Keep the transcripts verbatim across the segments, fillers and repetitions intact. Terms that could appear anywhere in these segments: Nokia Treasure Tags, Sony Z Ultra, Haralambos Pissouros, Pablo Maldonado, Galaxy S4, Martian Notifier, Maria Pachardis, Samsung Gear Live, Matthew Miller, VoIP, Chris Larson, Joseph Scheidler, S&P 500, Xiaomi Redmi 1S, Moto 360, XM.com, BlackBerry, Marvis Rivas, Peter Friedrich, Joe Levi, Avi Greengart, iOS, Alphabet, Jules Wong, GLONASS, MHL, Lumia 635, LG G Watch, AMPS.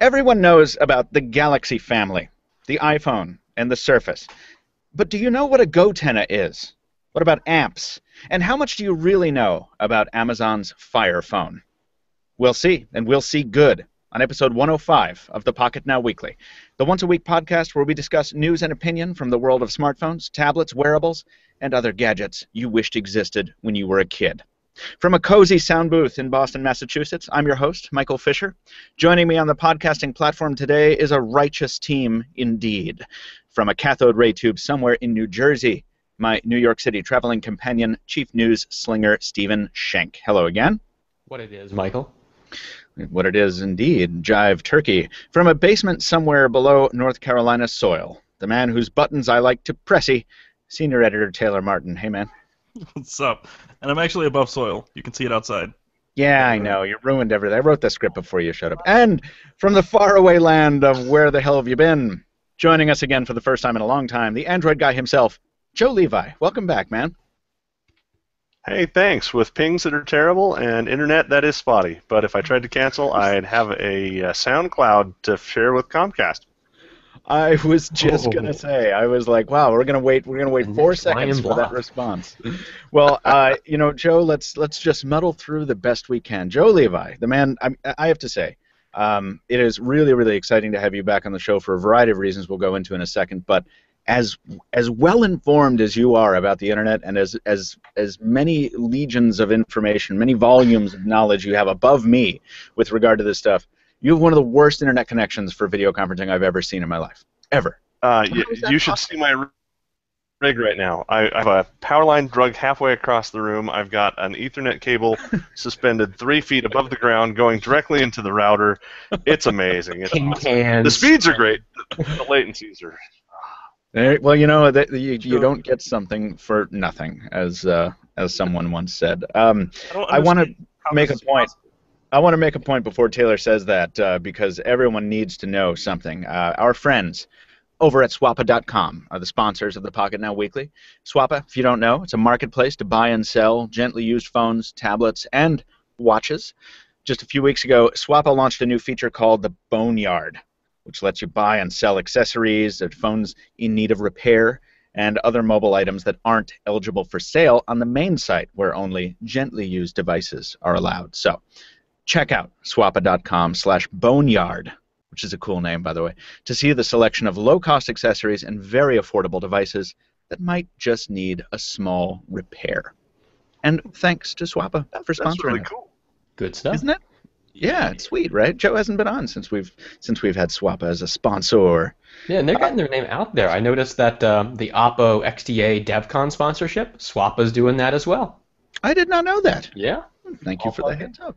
Everyone knows about the Galaxy family, the iPhone, and the Surface. But do you know what a GoTenna is? What about AMPS? And how much do you really know about Amazon's Fire Phone? We'll see, and we'll see good, on episode one oh five of the Pocketnow Weekly, the once-a-week podcast where we discuss news and opinion from the world of smartphones, tablets, wearables, and other gadgets you wished existed when you were a kid. From a cozy sound booth in Boston, Massachusetts, I'm your host, Michael Fisher. Joining me on the podcasting platform today is a righteous team indeed. From a cathode ray tube somewhere in New Jersey, my New York City traveling companion, chief news slinger Stephen Schenck. Hello again. What it is, Michael. What it is indeed, Jive Turkey. From a basement somewhere below North Carolina soil, the man whose buttons I like to pressy, senior editor Taylor Martin. Hey, man. What's up? And I'm actually above soil. You can see it outside. Yeah, I know. You ruined everything. I wrote the script before you showed up. And from the faraway land of where the hell have you been, joining us again for the first time in a long time, the Android guy himself, Joe Levi. Welcome back, man. Hey, thanks. With pings that are terrible and internet that is spotty. But if I tried to cancel, I'd have a uh, SoundCloud to share with Comcast. I was just oh. gonna say, I was like, wow, we're gonna wait, we're gonna wait four seconds for that response. Well, uh, you know, Joe, let's let's just muddle through the best we can. Joe Levi, the man, I, I have to say, um, it is really, really exciting to have you back on the show for a variety of reasons we'll go into in a second. But as as well informed as you are about the internet, and as as as many legions of information, many volumes of knowledge you have above me with regard to this stuff. You have one of the worst internet connections for video conferencing I've ever seen in my life, ever. Uh, you you should see my rig right now. I, I have a power line drug halfway across the room. I've got an Ethernet cable suspended three feet above the ground, going directly into the router. It's amazing. It's awesome. The speeds are great. The, the latencies are. There, well, you know that you, you don't get something for nothing, as uh, as someone once said. Um, I, I want to make a point. I want to make a point before Taylor says that uh, because everyone needs to know something. Uh, our friends over at Swappa dot com are the sponsors of the Pocketnow Weekly. Swappa, if you don't know, it's a marketplace to buy and sell gently used phones, tablets, and watches. Just a few weeks ago, Swappa launched a new feature called the Boneyard, which lets you buy and sell accessories, phones in need of repair, and other mobile items that aren't eligible for sale on the main site where only gently used devices are allowed. So, check out swappa dot com slash boneyard, which is a cool name, by the way, to see the selection of low-cost accessories and very affordable devices that might just need a small repair. And thanks to Swappa for sponsoring. That's really cool. Good stuff. Isn't it? Yeah, it's sweet, right? Joe hasn't been on since we've since we've had Swappa as a sponsor. Yeah, and they're getting their name out there. I noticed that um, the Oppo X T A DevCon sponsorship, Swappa's doing that as well. I did not know that. Yeah. Thank you for the heads up.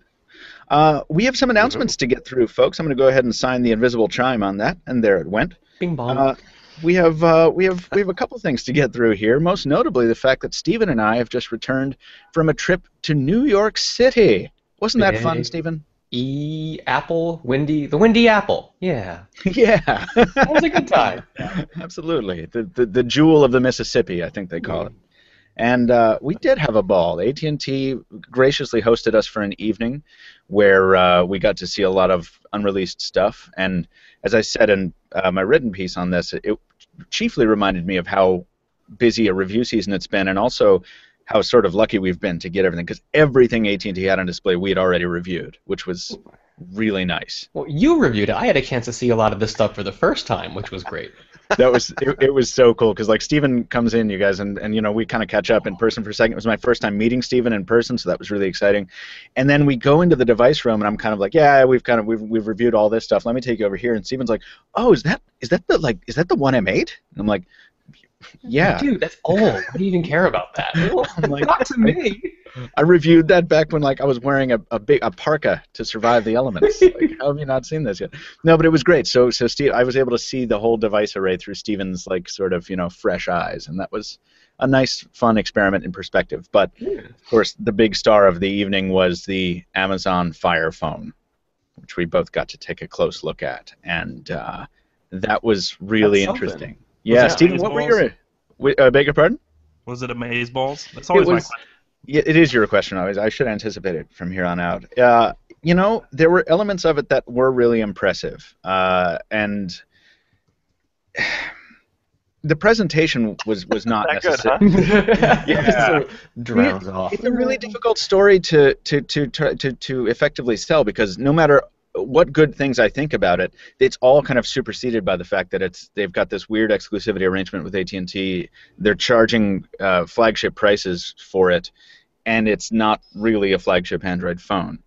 Uh, we have some announcements to get through, folks. I'm going to go ahead and sign the invisible chime on that, and there it went. Bing bong. Uh, we have uh, we have we have a couple things to get through here. Most notably, the fact that Stephen and I have just returned from a trip to New York City. Wasn't that fun, Stephen? E Apple Windy the Windy Apple. Yeah. Yeah. That was a good time. Absolutely. The, the the jewel of the Mississippi, I think they call it. And uh, we did have a ball. A T and T graciously hosted us for an evening where uh, we got to see a lot of unreleased stuff. And as I said in uh, my written piece on this, it chiefly reminded me of how busy a review season it's been and also how sort of lucky we've been to get everything, because everything A T and T had on display we had already reviewed, which was really nice. Well, you reviewed it. I had a chance to see a lot of this stuff for the first time, which was great. That was it, it was so cool because like Stephen comes in, you guys, and, and you know we kind of catch up in person for a second. It was my first time meeting Stephen in person, so that was really exciting. And then we go into the device room, and I'm kind of like, yeah, we've kind of we've we've reviewed all this stuff. Let me take you over here. And Stephen's like, oh, is that is that the like is that the One M eight? And I'm like, yeah, dude, that's old. Why do you even care about that? I'm like, not to me. I reviewed that back when like I was wearing a, a big a parka to survive the elements. Like, how have you not seen this yet? No, but it was great. So so Steve, I was able to see the whole device array through Steven's like sort of you know fresh eyes, and that was a nice fun experiment in perspective. But yeah. Of course, the big star of the evening was the Amazon Fire Phone, which we both got to take a close look at, and uh, that was really interesting. Yeah, Steven, what were your? We, uh, beg your pardon? Was it Amazeballs? That's always my question. Yeah, it is your question always. I should anticipate it from here on out. Uh, you know, there were elements of it that were really impressive. Uh, and the presentation was, was not necessarily... Huh? Yeah. So drowns off. It's a really difficult story to, to, to, to, to effectively sell, because no matter what good things I think about it, it's all kind of superseded by the fact that it's they've got this weird exclusivity arrangement with A T and T. They're charging uh, flagship prices for it, and it's not really a flagship Android phone.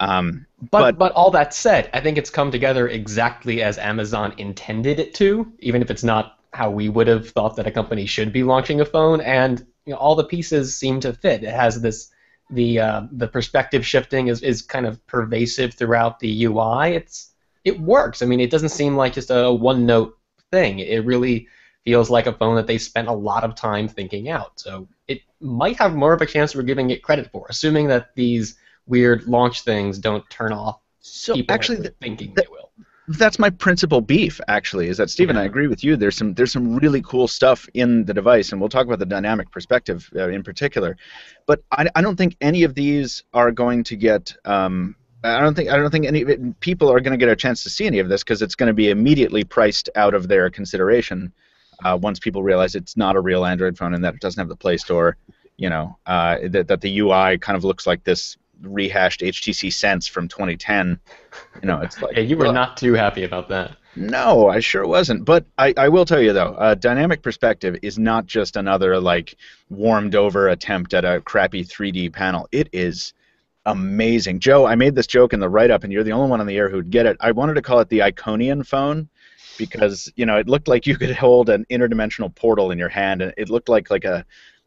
Um, but, but but all that said, I think it's come together exactly as Amazon intended it to, even if it's not how we would have thought that a company should be launching a phone. And you know, all the pieces seem to fit. It has this the uh, the perspective shifting is, is kind of pervasive throughout the U I. It's it works. I mean, it doesn't seem like just a one note thing. It really feels like a phone that they spent a lot of time thinking out. So it might have more of a chance we're giving it credit for, assuming that these weird launch things don't turn off so people actually the, thinking the, they will. That's my principal beef, actually, is that, Stephen, yeah. I agree with you. There's some there's some really cool stuff in the device, and we'll talk about the dynamic perspective uh, in particular. But I, I don't think any of these are going to get. Um, I don't think I don't think any people are going to get a chance to see any of this, because it's going to be immediately priced out of their consideration uh, once people realize it's not a real Android phone and that it doesn't have the Play Store. You know, uh, that that the U I kind of looks like this rehashed H T C Sense from twenty ten. You know, it's like, yeah, you were well, not too happy about that. No, I sure wasn't. But I, I will tell you though, uh, dynamic perspective is not just another like warmed over attempt at a crappy three D panel. It is amazing. Joe, I made this joke in the write-up, and you're the only one on the air who'd get it. I wanted to call it the Iconian phone, because you know it looked like you could hold an interdimensional portal in your hand, and it looked like like a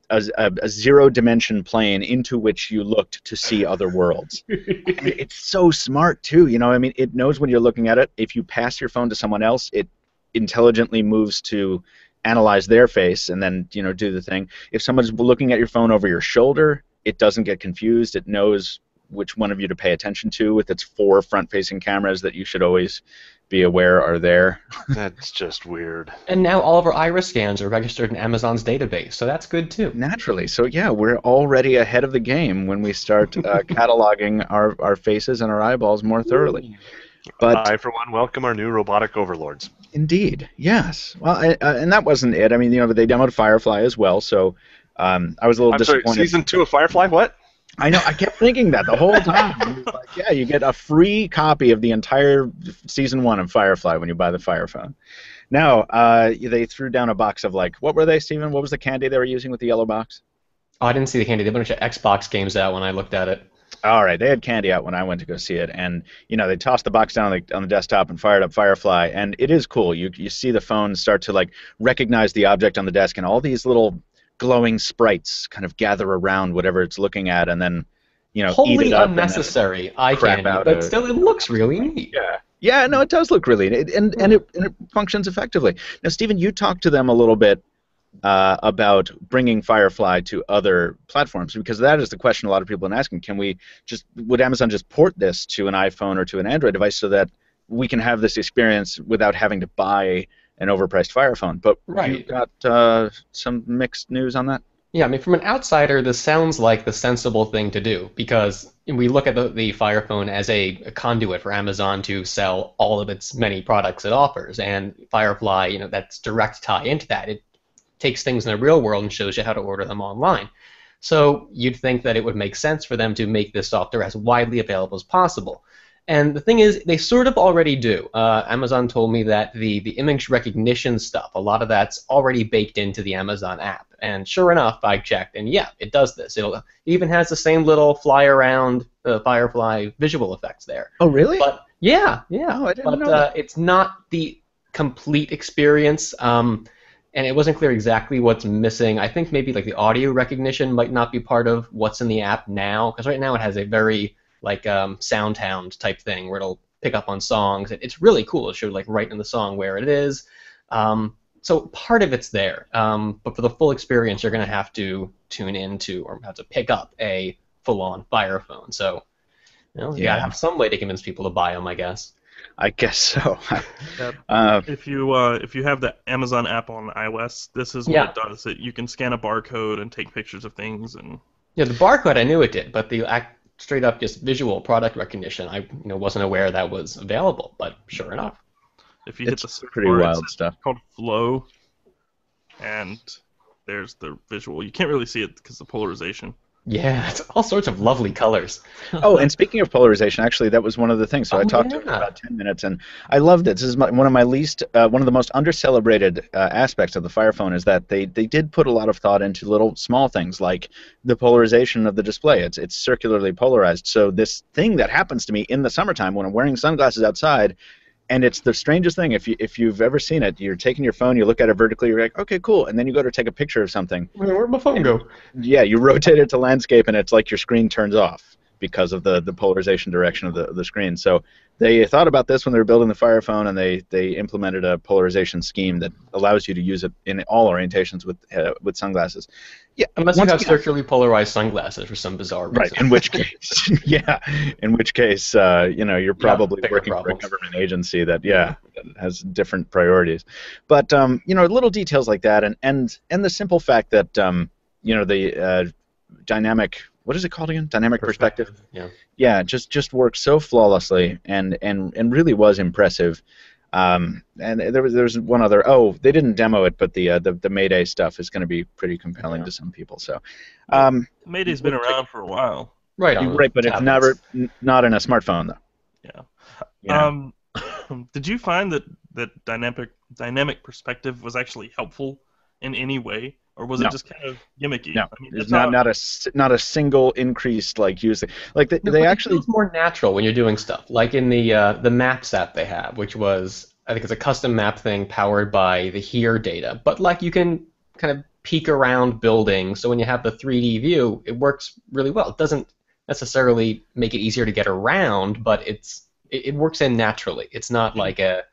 A, a zero-dimension plane into which you looked to see other worlds. It's so smart, too. You know, I mean, it knows when you're looking at it. If you pass your phone to someone else, it intelligently moves to analyze their face and then, you know, do the thing. If someone's looking at your phone over your shoulder, it doesn't get confused. It knows which one of you to pay attention to with its four front-facing cameras that you should always be aware are there. That's just weird. And now all of our iris scans are registered in Amazon's database, so that's good too. Naturally. So yeah, we're already ahead of the game when we start uh, cataloging our, our faces and our eyeballs more thoroughly. But I, for one, welcome our new robotic overlords. Indeed, yes. Well, I, uh, and that wasn't it. I mean, you know, they demoed Firefly as well, so um, I was a little I'm disappointed. Sorry, season two of Firefly, what? I know. I kept thinking that the whole time. Like, yeah, you get a free copy of the entire season one of Firefly when you buy the Fire Phone. Now, uh, they threw down a box of like, what were they, Stephen? What was the candy they were using with the yellow box? Oh, I didn't see the candy. They put a bunch of Xbox games out when I looked at it. All right, they had candy out when I went to go see it, and you know they tossed the box down on the, on the desktop and fired up Firefly, and it is cool. You you see the phone start to like recognize the object on the desk, and all these little glowing sprites kind of gather around whatever it's looking at, and then, you know, wholly eat it up. Unnecessary eye candy, but a, still it looks really neat. Yeah, yeah, no, it does look really neat, and, and, it, and it functions effectively. Now, Stephen, you talked to them a little bit uh, about bringing Firefly to other platforms, because that is the question a lot of people have been asking. Can we just, would Amazon just port this to an iPhone or to an Android device so that we can have this experience without having to buy an overpriced Fire Phone? But right. You've got uh, some mixed news on that? Yeah, I mean, from an outsider, this sounds like the sensible thing to do, because we look at the, the Fire Phone as a, a conduit for Amazon to sell all of its many products it offers, and Firefly, you know, that's direct tie into that. It takes things in the real world and shows you how to order them online. So you'd think that it would make sense for them to make this software as widely available as possible. And the thing is, they sort of already do. Uh, Amazon told me that the, the image recognition stuff, a lot of that's already baked into the Amazon app. And sure enough, I checked, and yeah, it does this. It'll, it even has the same little fly around uh, Firefly visual effects there. Oh, really? But yeah, yeah. Oh, I didn't but, know that. Uh, it's not the complete experience, um, and it wasn't clear exactly what's missing. I think maybe like the audio recognition might not be part of what's in the app now, because right now it has a very like um, SoundHound type thing where it'll pick up on songs. It, it's really cool. It showed like right in the song where it is. Um, so part of it's there, um, but for the full experience, you're going to have to tune into or have to pick up a full-on Fire Phone. So you know, you yeah. got to have some way to convince people to buy them, I guess. I guess so. Yep. uh, if you uh, if you have the Amazon app on iOS, this is what yeah. it does. It, you can scan a barcode and take pictures of things and. Yeah, the barcode I knew it did, but the act. straight up just visual product recognition. I you know wasn't aware that was available, but sure enough. If you it's hit the pretty wild it's stuff called Flow, and there's the visual. You can't really see it because of polarization. Yeah, it's all sorts of lovely colors. Oh, and speaking of polarization, actually, that was one of the things. So oh, I talked yeah. to her for about ten minutes, and I loved it. This is my, one of my least, uh, one of the most under-celebrated uh, aspects of the Fire Phone is that they, they did put a lot of thought into little small things like the polarization of the display. It's it's circularly polarized. So this thing that happens to me in the summertime when I'm wearing sunglasses outside. And it's the strangest thing. If you if you've ever seen it, you're taking your phone, you look at it vertically, you're like, okay, cool, and then you go to take a picture of something. Where'd my phone go? Yeah, you rotate it to landscape, and it's like your screen turns off because of the, the polarization direction of the the screen. So they thought about this when they were building the Fire Phone, and they they implemented a polarization scheme that allows you to use it in all orientations with uh, with sunglasses. Yeah, unless you have circularly polarized sunglasses for some bizarre reason. Right, in which case, yeah, in which case, uh, you know, you're probably yeah, working problems. for a government agency that, yeah, has different priorities. But um, you know, little details like that, and and and the simple fact that um, you know, the uh, dynamic. What is it called again? Dynamic perspective. perspective. Yeah. Yeah, just just worked so flawlessly, and and and really was impressive. Um, and there was there was one other. Oh, they didn't demo it, but the uh, the, the Mayday stuff is going to be pretty compelling yeah. to some people. So, um, Mayday's been around for a while. Right. On right, but it's never not in a smartphone though. Yeah. Um, did you find that that dynamic dynamic perspective was actually helpful in any way? Or was no. it just kind of gimmicky? No, I mean, it's not not a not a single increased like use. Like they, no, they actually it's more natural when you're doing stuff. Like in the uh, the Maps app they have, which was I think it's a custom map thing powered by the HERE data. But like you can kind of peek around buildings, so when you have the three D view, it works really well. It doesn't necessarily make it easier to get around, but it's it, it works in naturally. It's not like a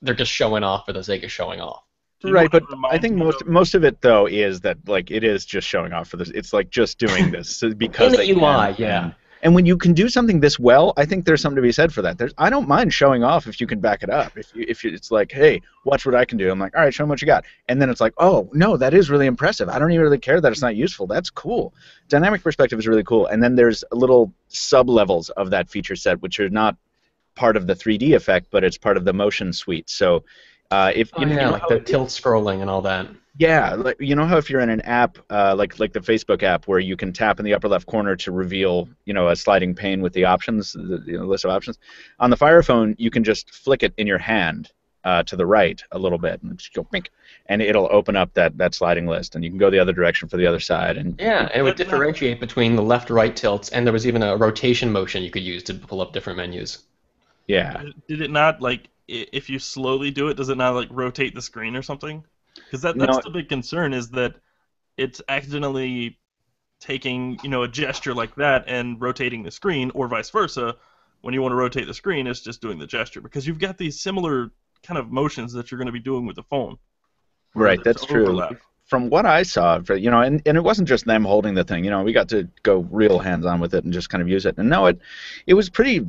they're just showing off for the sake of showing off. Right, but I think most most of it though is that like it is just showing off for this. It's like just doing this because in the U I, yeah. And when you can do something this well, I think there's something to be said for that. There's I don't mind showing off if you can back it up. If you, if you, it's like, hey, watch what I can do. I'm like, all right, show them what you got. And then it's like, oh no, that is really impressive. I don't even really care that it's not useful. That's cool. Dynamic perspective is really cool. And then there's little sub levels of that feature set which are not part of the three D effect, but it's part of the motion suite. So. Uh, if you oh, know, yeah, like the tilt scrolling and all that. Yeah, like you know how if you're in an app uh, like like the Facebook app where you can tap in the upper left corner to reveal you know a sliding pane with the options, the you know, list of options. On the Fire Phone, you can just flick it in your hand uh, to the right a little bit and just go pink, and it'll open up that that sliding list, and you can go the other direction for the other side. And yeah, it would differentiate between the left right tilts, and there was even a rotation motion you could use to pull up different menus. Yeah. Did it not like? If you slowly do it, does it not like rotate the screen or something? Because that, that's no. the big concern is that it's accidentally taking you know a gesture like that and rotating the screen, or vice versa. When you want to rotate the screen, it's just doing the gesture because you've got these similar kind of motions that you're going to be doing with the phone. Right, that's true. From what I saw, you know, and, and it wasn't just them holding the thing. You know, we got to go real hands-on with it and just kind of use it. And no, it it was pretty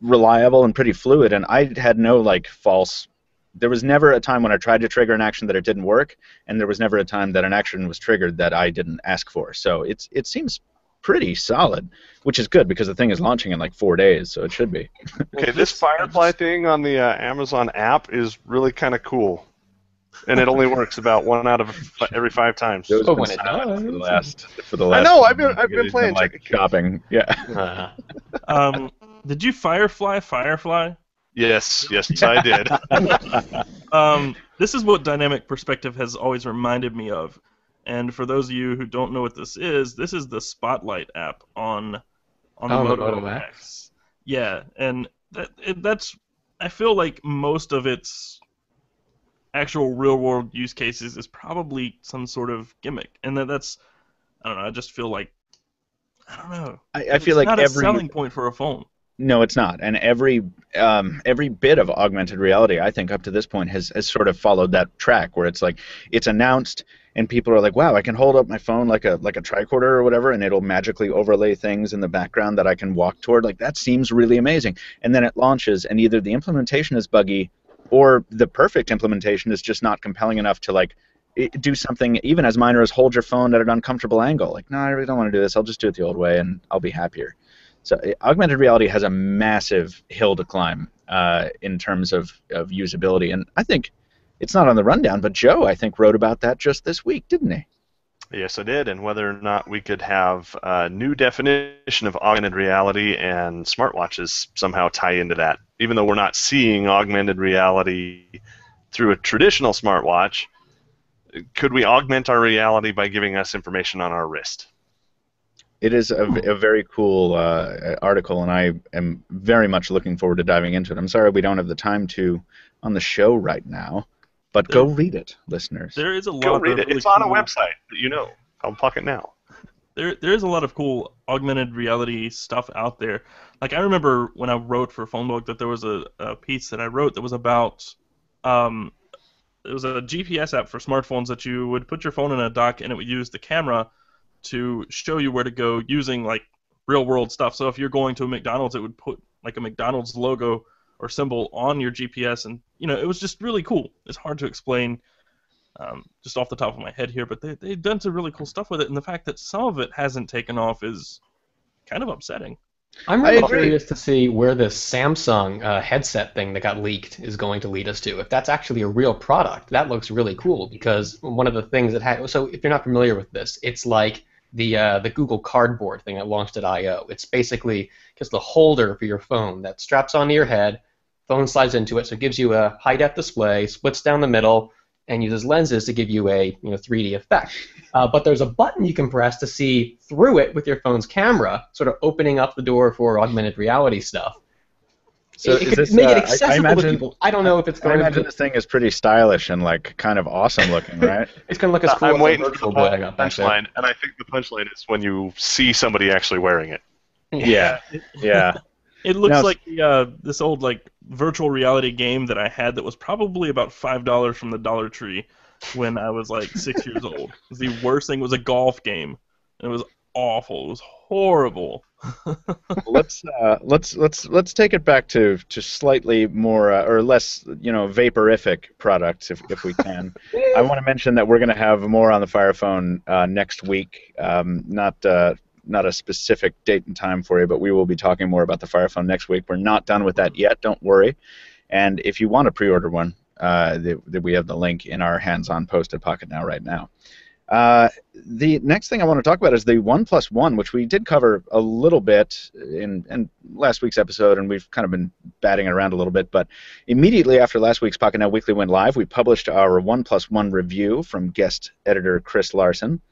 reliable and pretty fluid, and I had no like false. There was never a time when I tried to trigger an action that it didn't work, and there was never a time that an action was triggered that I didn't ask for. So it's it seems pretty solid, which is good because the thing is launching in like four days, so it should be. Okay, this Firefly thing on the uh, Amazon app is really kind of cool, and it only works about one out of f every five times. Oh, when it does. For the last, for the last. I know. I've been I've been playing been, like shopping. Yeah. Uh, um. Did you Firefly Firefly? Yes, yes, I did. um, this is what dynamic perspective has always reminded me of. And for those of you who don't know what this is, this is the Spotlight app on on the oh, Moto, Moto X. X. Yeah, and that, it, that's I feel like most of its actual real-world use cases is probably some sort of gimmick, and that, that's I don't know. I just feel like I don't know. I, I feel it's like not every a selling point for a phone. No, it's not, and every um, every bit of augmented reality, I think, up to this point has, has sort of followed that track where it's like it's announced, and people are like, "Wow, I can hold up my phone like a like a tricorder or whatever, and it'll magically overlay things in the background that I can walk toward." Like that seems really amazing, and then it launches, and either the implementation is buggy, or the perfect implementation is just not compelling enough to like do something even as minor as hold your phone at an uncomfortable angle. Like, no, I really don't want to do this. I'll just do it the old way, and I'll be happier. So augmented reality has a massive hill to climb uh, in terms of, of usability. And I think it's not on the rundown, but Joe, I think, wrote about that just this week, didn't he? Yes, I did. And whether or not we could have a new definition of augmented reality and smartwatches somehow tie into that. Even though we're not seeing augmented reality through a traditional smartwatch, could we augment our reality by giving us information on our wrist? It is a, a very cool uh, article, and I am very much looking forward to diving into it. I'm sorry we don't have the time to on the show right now, but there, go read it, listeners. There is a lot. Go read it. Really it's cool. On a website that you know. I'll Pocket Now. There, there is a lot of cool augmented reality stuff out there. Like, I remember when I wrote for PhoneBook that there was a, a piece that I wrote that was about um, it was a G P S app for smartphones that you would put your phone in a dock and it would use the camera to show you where to go using like real world stuff. So if you're going to a McDonald's, it would put like a McDonald's logo or symbol on your G P S, and you know, it was just really cool. It's hard to explain um, just off the top of my head here, but they, they've done some really cool stuff with it, and the fact that some of it hasn't taken off is kind of upsetting. I'm really curious to see where this Samsung uh, headset thing that got leaked is going to lead us to. If that's actually a real product, that looks really cool, because one of the things that had, so if you're not familiar with this, it's like the uh, the Google Cardboard thing that launched at I O. It's basically just the holder for your phone that straps onto your head, phone slides into it, so it gives you a high-def display, splits down the middle, and uses lenses to give you a you know three D effect. Uh, but there's a button you can press to see through it with your phone's camera, sort of opening up the door for augmented reality stuff. So it, it could this, make it accessible uh, I, I imagine, to people. I don't know if it's going to be... I imagine to... this thing is pretty stylish and, like, kind of awesome looking, right? It's going to look as cool uh, I'm as waiting for the I got punchline, and I think the punchline is when you see somebody actually wearing it. Yeah, yeah. It looks now, like uh, this old, like, virtual reality game that I had that was probably about five dollars from the Dollar Tree when I was, like, six years old. It was the worst thing. It was a golf game, and it was awful. It was horrible. let's uh, let's let's let's take it back to to slightly more uh, or less you know vaporific products if if we can. I want to mention that we're going to have more on the Fire Phone uh, next week. Um, not uh, not a specific date and time for you, but we will be talking more about the Fire Phone next week. We're not done with that yet. Don't worry. And if you want to pre-order one, uh, that th- we have the link in our hands-on post at Pocketnow right now. Uh, the next thing I want to talk about is the OnePlus One, which we did cover a little bit in, in last week's episode, and we've kind of been batting it around a little bit, but immediately after last week's Pocketnow Weekly went live, we published our OnePlus One review from guest editor Chris Larson,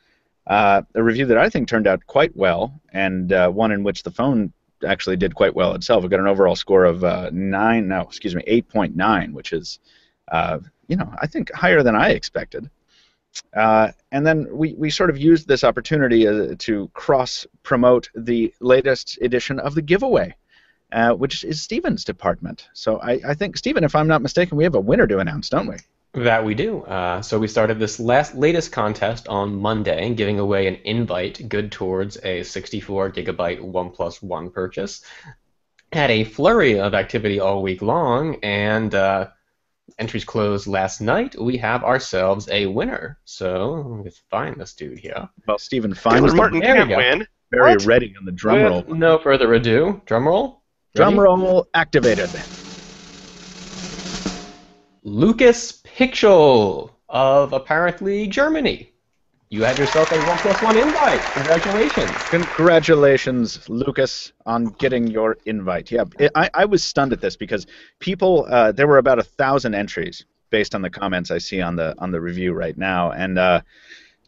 uh, a review that I think turned out quite well, and uh, one in which the phone actually did quite well itself. It got an overall score of uh, nine, no, excuse me, eight point nine, which is, uh, you know, I think higher than I expected. Uh, and then we, we sort of used this opportunity uh, to cross-promote the latest edition of the giveaway, uh, which is Stephen's department. So I, I think, Stephen, if I'm not mistaken, we have a winner to announce, don't we? That we do. Uh, so we started this last latest contest on Monday, giving away an invite good towards a sixty-four gigabyte OnePlus One purchase. Had a flurry of activity all week long, and... Uh, entries closed last night. We have ourselves a winner. So let's find this dude here. Well, Stephen, find Taylor Martin can't win. Very what? Ready on the drum With roll. No further ado. Drum roll. Ready? Drum roll activated. Lucas Pichel of apparently Germany. You had yourself a OnePlus One invite. Congratulations. Congratulations, Lucas, on getting your invite. Yeah, I, I was stunned at this because people, uh, there were about a thousand entries based on the comments I see on the on the review right now. And uh,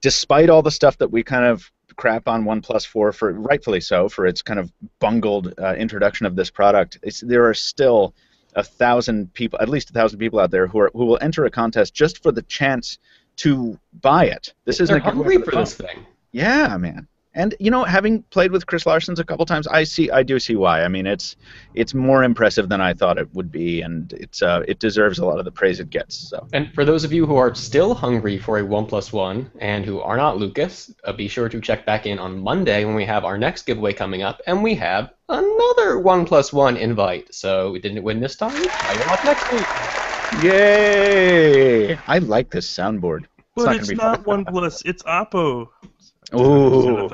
despite all the stuff that we kind of crap on OnePlus four for, rightfully so, for its kind of bungled uh, introduction of this product, it's, there are still a thousand people, at least a thousand people out there who are who will enter a contest just for the chance to buy it. This isn't hungry for this thing. Yeah, man. And you know, having played with Chris Larson's a couple times, I see, I do see why. I mean, it's it's more impressive than I thought it would be, and it's uh, it deserves a lot of the praise it gets. So. And for those of you who are still hungry for a OnePlus One and who are not Lucas, uh, be sure to check back in on Monday when we have our next giveaway coming up, and we have another OnePlus One invite. So we didn't win this time. I will up next week. Yay! I like this soundboard. But it's not, it's not OnePlus, it's Oppo. Ooh.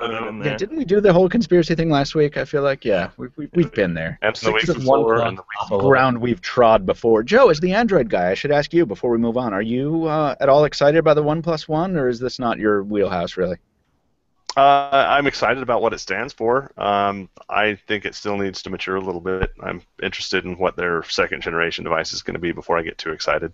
Yeah, didn't we do the whole conspiracy thing last week? I feel like, yeah, we've, we've, we've been there. That's the week before and the week before. Ground we've trod before. Joe, as the Android guy, I should ask you before we move on, are you uh, at all excited by the OnePlus One, or is this not your wheelhouse, really? Uh, I'm excited about what it stands for. Um, I think it still needs to mature a little bit. I'm interested in what their second-generation device is going to be before I get too excited.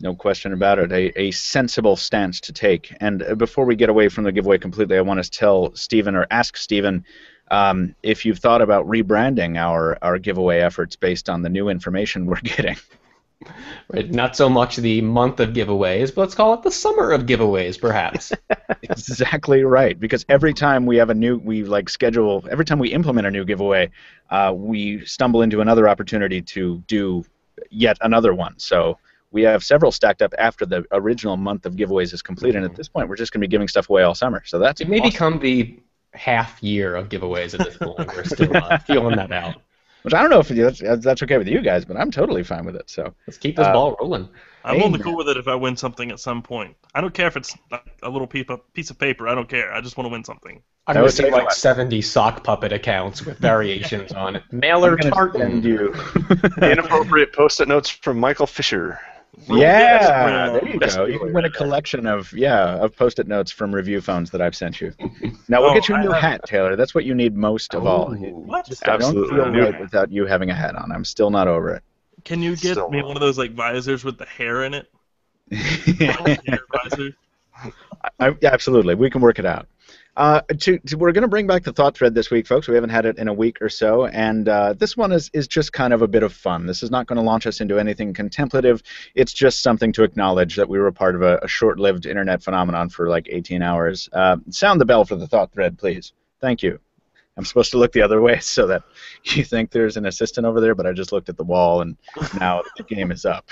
No question about it. A, a sensible stance to take. And before we get away from the giveaway completely, I want to tell Stephen, or ask Stephen, um, if you've thought about rebranding our, our giveaway efforts based on the new information we're getting. Right, not so much the month of giveaways, but let's call it the summer of giveaways, perhaps. Exactly right, because every time we have a new, we like schedule, every time we implement a new giveaway, uh, we stumble into another opportunity to do yet another one. So we have several stacked up after the original month of giveaways is complete, and at this point, we're just going to be giving stuff away all summer. So that's it may awesome. become the half year of giveaways at this point. We're still uh, feeling that out. Which I don't know if that's, that's okay with you guys, but I'm totally fine with it. So let's keep this uh, ball rolling. I'm Amen. only cool with it if I win something at some point. I don't care if it's a little piece of paper. I don't care. I just want to win something. I'm going to see like seventy sock puppet accounts with variations on it. Mailer tartan. Inappropriate post-it notes from Michael Fisher. Real yeah, there you go. You can win a collection of yeah of post-it notes from review phones that I've sent you. Now we'll oh, get you a new hat, Taylor. That's what you need most of oh, all. What? I don't feel right without you having a hat on. I'm still not over it. Can you get still me one of those like visors with the hair in it? Hair visors. I, absolutely, we can work it out. Uh, to, to, we're going to bring back the thought thread this week, folks. We haven't had it in a week or so, and uh, this one is, is just kind of a bit of fun. This is not going to launch us into anything contemplative. It's just something to acknowledge that we were a part of a, a short-lived internet phenomenon for like eighteen hours. Uh, sound the bell for the thought thread, please. Thank you. I'm supposed to look the other way so that you think there's an assistant over there, but I just looked at the wall, and now the game is up.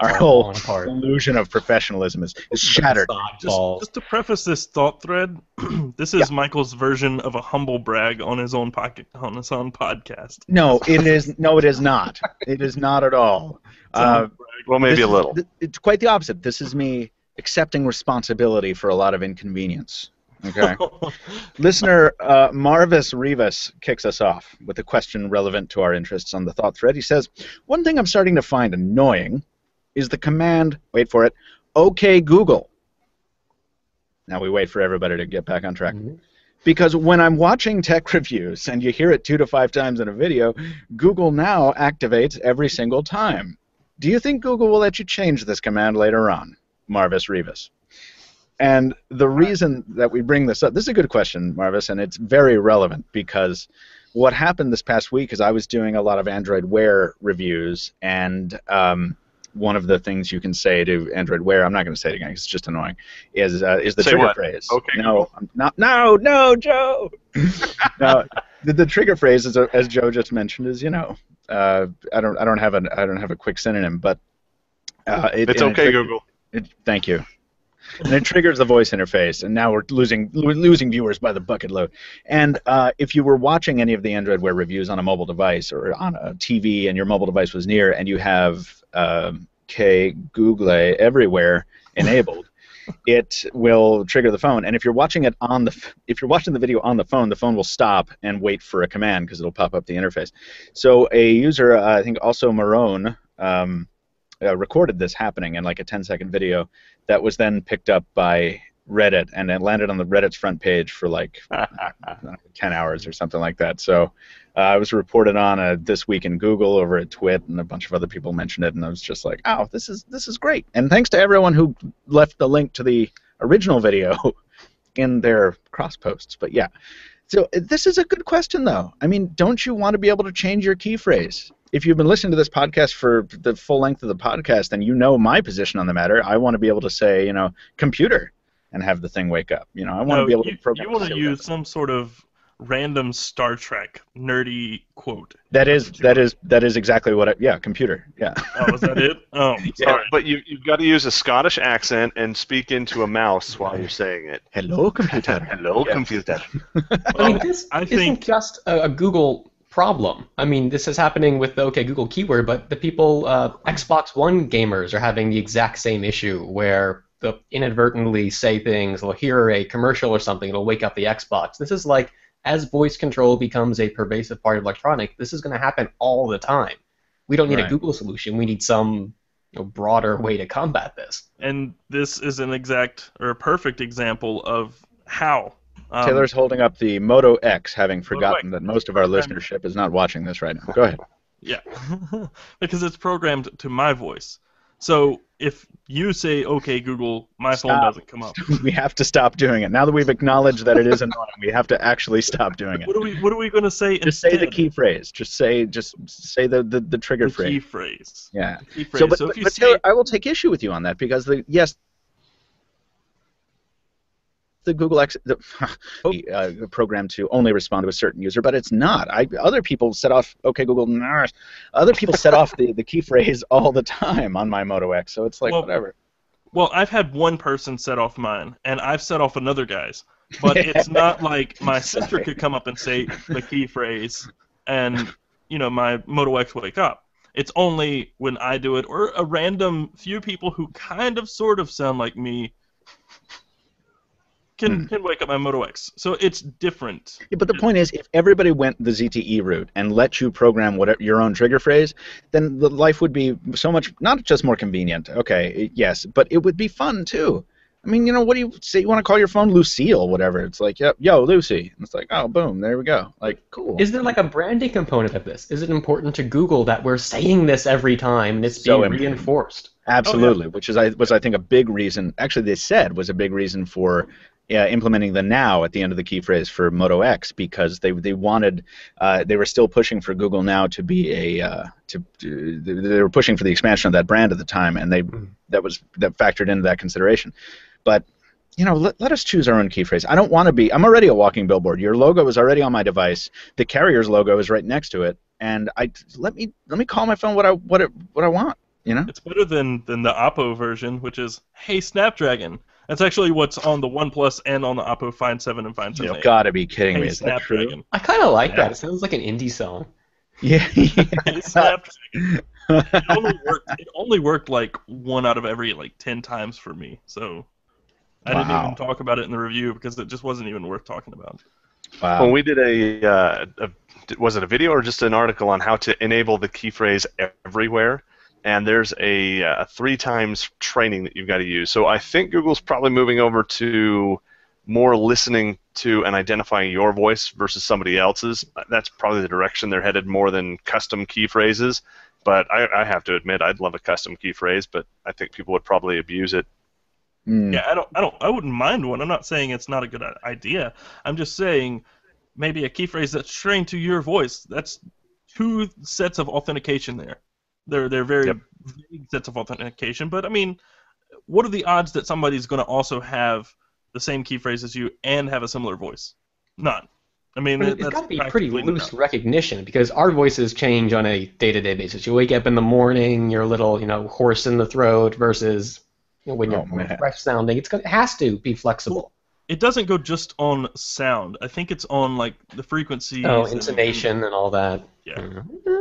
Our whole illusion of professionalism is, is shattered. Just, just to preface this thought thread, this is yeah. Michael's version of a humble brag on his own pocket on his own podcast. No, it is no, it is not. It is not at all. Uh, well, maybe a little. Is, it's quite the opposite. This is me accepting responsibility for a lot of inconvenience. Okay. Listener uh, Marvis Rivas kicks us off with a question relevant to our interests on the thought thread. He says, one thing I'm starting to find annoying is the command, wait for it, OK Google. Now we wait for everybody to get back on track. Mm-hmm. Because when I'm watching tech reviews, and you hear it two to five times in a video, Google Now activates every single time. Do you think Google will let you change this command later on? Marvis Rivas. And the reason that we bring this up, this is a good question, Marvis, and it's very relevant because what happened this past week is I was doing a lot of Android Wear reviews, and um, one of the things you can say to Android Wear, I'm not going to say it again because it's just annoying, is uh, is the say trigger what? phrase. Okay, no, I'm not, no, no, Joe! No, the, the trigger phrase, is, as Joe just mentioned, is, you know, uh, I don't I don't have an I don't have a quick synonym, but uh, it, it's okay, it, Google. It, it, thank you. And it triggers the voice interface, and now we're losing we're losing viewers by the bucket load. And uh, if you were watching any of the Android Wear reviews on a mobile device or on a T V and your mobile device was near and you have uh, K-Google everywhere enabled, it will trigger the phone. And if you're watching it on the if you're watching the video on the phone, the phone will stop and wait for a command because it'll pop up the interface. So a user, uh, I think also Marone, um, Uh, recorded this happening in like a ten second video that was then picked up by Reddit, and it landed on the Reddit's front page for like I don't know, ten hours or something like that. So uh, I was reported on uh, This Week in Google over at Twit, and a bunch of other people mentioned it, and I was just like, oh, this is this is great. And thanks to everyone who left the link to the original video in their cross posts. But yeah, so this is a good question though. I mean, don't you want to be able to change your key phrase? If you've been listening to this podcast for the full length of the podcast, then you know my position on the matter. I want to be able to say, you know, computer, and have the thing wake up. You know, I want no, to be able you, to program. You want to use some sort of random Star Trek nerdy quote. That is that is that is exactly what. I, yeah, computer. Yeah. Oh, is that it? Oh, sorry. Yeah, but you you've got to use a Scottish accent and speak into a mouse while you're saying it. Hello, computer. Hello, yeah. computer. Well, I mean, this I isn't think, just a, a Google problem. I mean, this is happening with the OK Google keyword, but the people, uh, Xbox One gamers are having the exact same issue where they'll inadvertently say things, they'll hear a commercial or something, it'll wake up the Xbox. This is like, as voice control becomes a pervasive part of electronic, this is going to happen all the time. We don't need right. a Google solution. We need some you know, broader way to combat this. And this is an exact or a perfect example of how. Um, Taylor's holding up the Moto X, having forgotten that most of our listenership is not watching this right now. Go ahead. Yeah, because it's programmed to my voice. So if you say, okay, Google, my stop. phone doesn't come up. We have to stop doing it. Now that we've acknowledged that it is annoying, we have to actually stop doing it. What are we, what are we going to say Just instead? say the key phrase. Just say just say the, the, the trigger the phrase. The key phrase. Yeah. The key phrase. So, but, so but, if you but say, Taylor, I will take issue with you on that because, the yes, the Google X the, oh. the uh, program to only respond to a certain user, but it's not. I, other people set off, okay, Google, nah, other people set off the, the key phrase all the time on my Moto X, so it's like well, whatever. Well, I've had one person set off mine, and I've set off another guy's, but it's not like my sister could come up and say the key phrase and, you know, my Moto X wake up. It's only when I do it, or a random few people who kind of sort of sound like me Can, can wake up my Moto X. So it's different. Yeah, but the point is, if everybody went the Z T E route and let you program whatever your own trigger phrase, then the life would be so much, not just more convenient, okay, yes, but it would be fun, too. I mean, you know, what do you say? You want to call your phone Lucille, whatever. It's like, yep, yo, Lucy. And it's like, oh, boom, there we go. Like, cool. Is there like a branding component of this? Is it important to Google that we're saying this every time and it's so being important. reinforced? Absolutely, oh, yeah. which is I was I think a big reason. Actually, they said was a big reason for. Yeah, implementing the now at the end of the key phrase for Moto X because they they wanted uh, they were still pushing for Google Now to be a uh, to, to they were pushing for the expansion of that brand at the time and they that was that factored into that consideration, but you know let, let us choose our own key phrase. I don't want to be I'm already a walking billboard. Your logo is already on my device. The carrier's logo is right next to it, and I let me let me call my phone what I what it, what I want. You know it's better than than the Oppo version, which is hey Snapdragon. That's actually what's on the OnePlus and on the Oppo Find seven and Find seven. You've got to be kidding hey, me. Is that true? I kind of like yeah. that. It sounds like an indie song. Yeah. yeah. Hey, Snapdragon. It only worked, it only worked like one out of every like ten times for me. So I wow. didn't even talk about it in the review because it just wasn't even worth talking about. Wow. Well, we did a, uh, a, was it a video or just an article on how to enable the key phrase everywhere? And there's a uh, three times training that you've got to use. So I think Google's probably moving over to more listening to and identifying your voice versus somebody else's. That's probably the direction they're headed more than custom key phrases. But I, I have to admit, I'd love a custom key phrase, but I think people would probably abuse it. Mm. Yeah, I don't, I don't, I wouldn't mind one. I'm not saying it's not a good idea. I'm just saying maybe a key phrase that's trained to your voice. That's two sets of authentication there. They're, they're very yep. vague sets of authentication, but I mean, what are the odds that somebody's going to also have the same key phrase as you and have a similar voice? None. I mean, it's got to be pretty loose recognition because our voices change on a day-to-day basis. You wake up in the morning, you're a little, you know, hoarse in the throat versus you know, when you're oh, fresh sounding. It's gonna, it has to be flexible. It doesn't go just on sound. I think it's on like the frequency. Oh, intonation and, and all that. Yeah. Mm-hmm.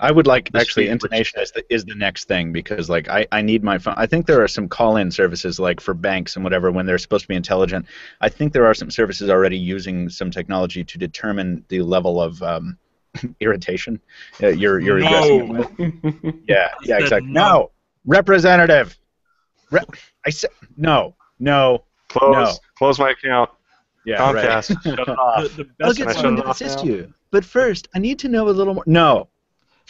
I would like actually intonation is the, is the next thing because like I, I need my phone. I think there are some call-in services like for banks and whatever when they're supposed to be intelligent. I think there are some services already using some technology to determine the level of um, irritation uh, you're you're no. addressing it with. Yeah, yeah, exactly. No, representative. Re- I said no, no, close, no. close my account. Yeah, Comcast. Right. Shut it off. The, the I'll get someone to assist you, but first I need to know a little more. No.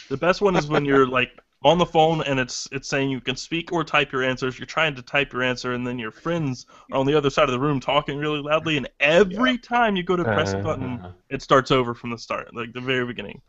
The best one is when you're like on the phone and it's it's saying you can speak or type your answers. You're trying to type your answer and then your friends are on the other side of the room talking really loudly and every yeah. time you go to press a button, it starts over from the start, like the very beginning.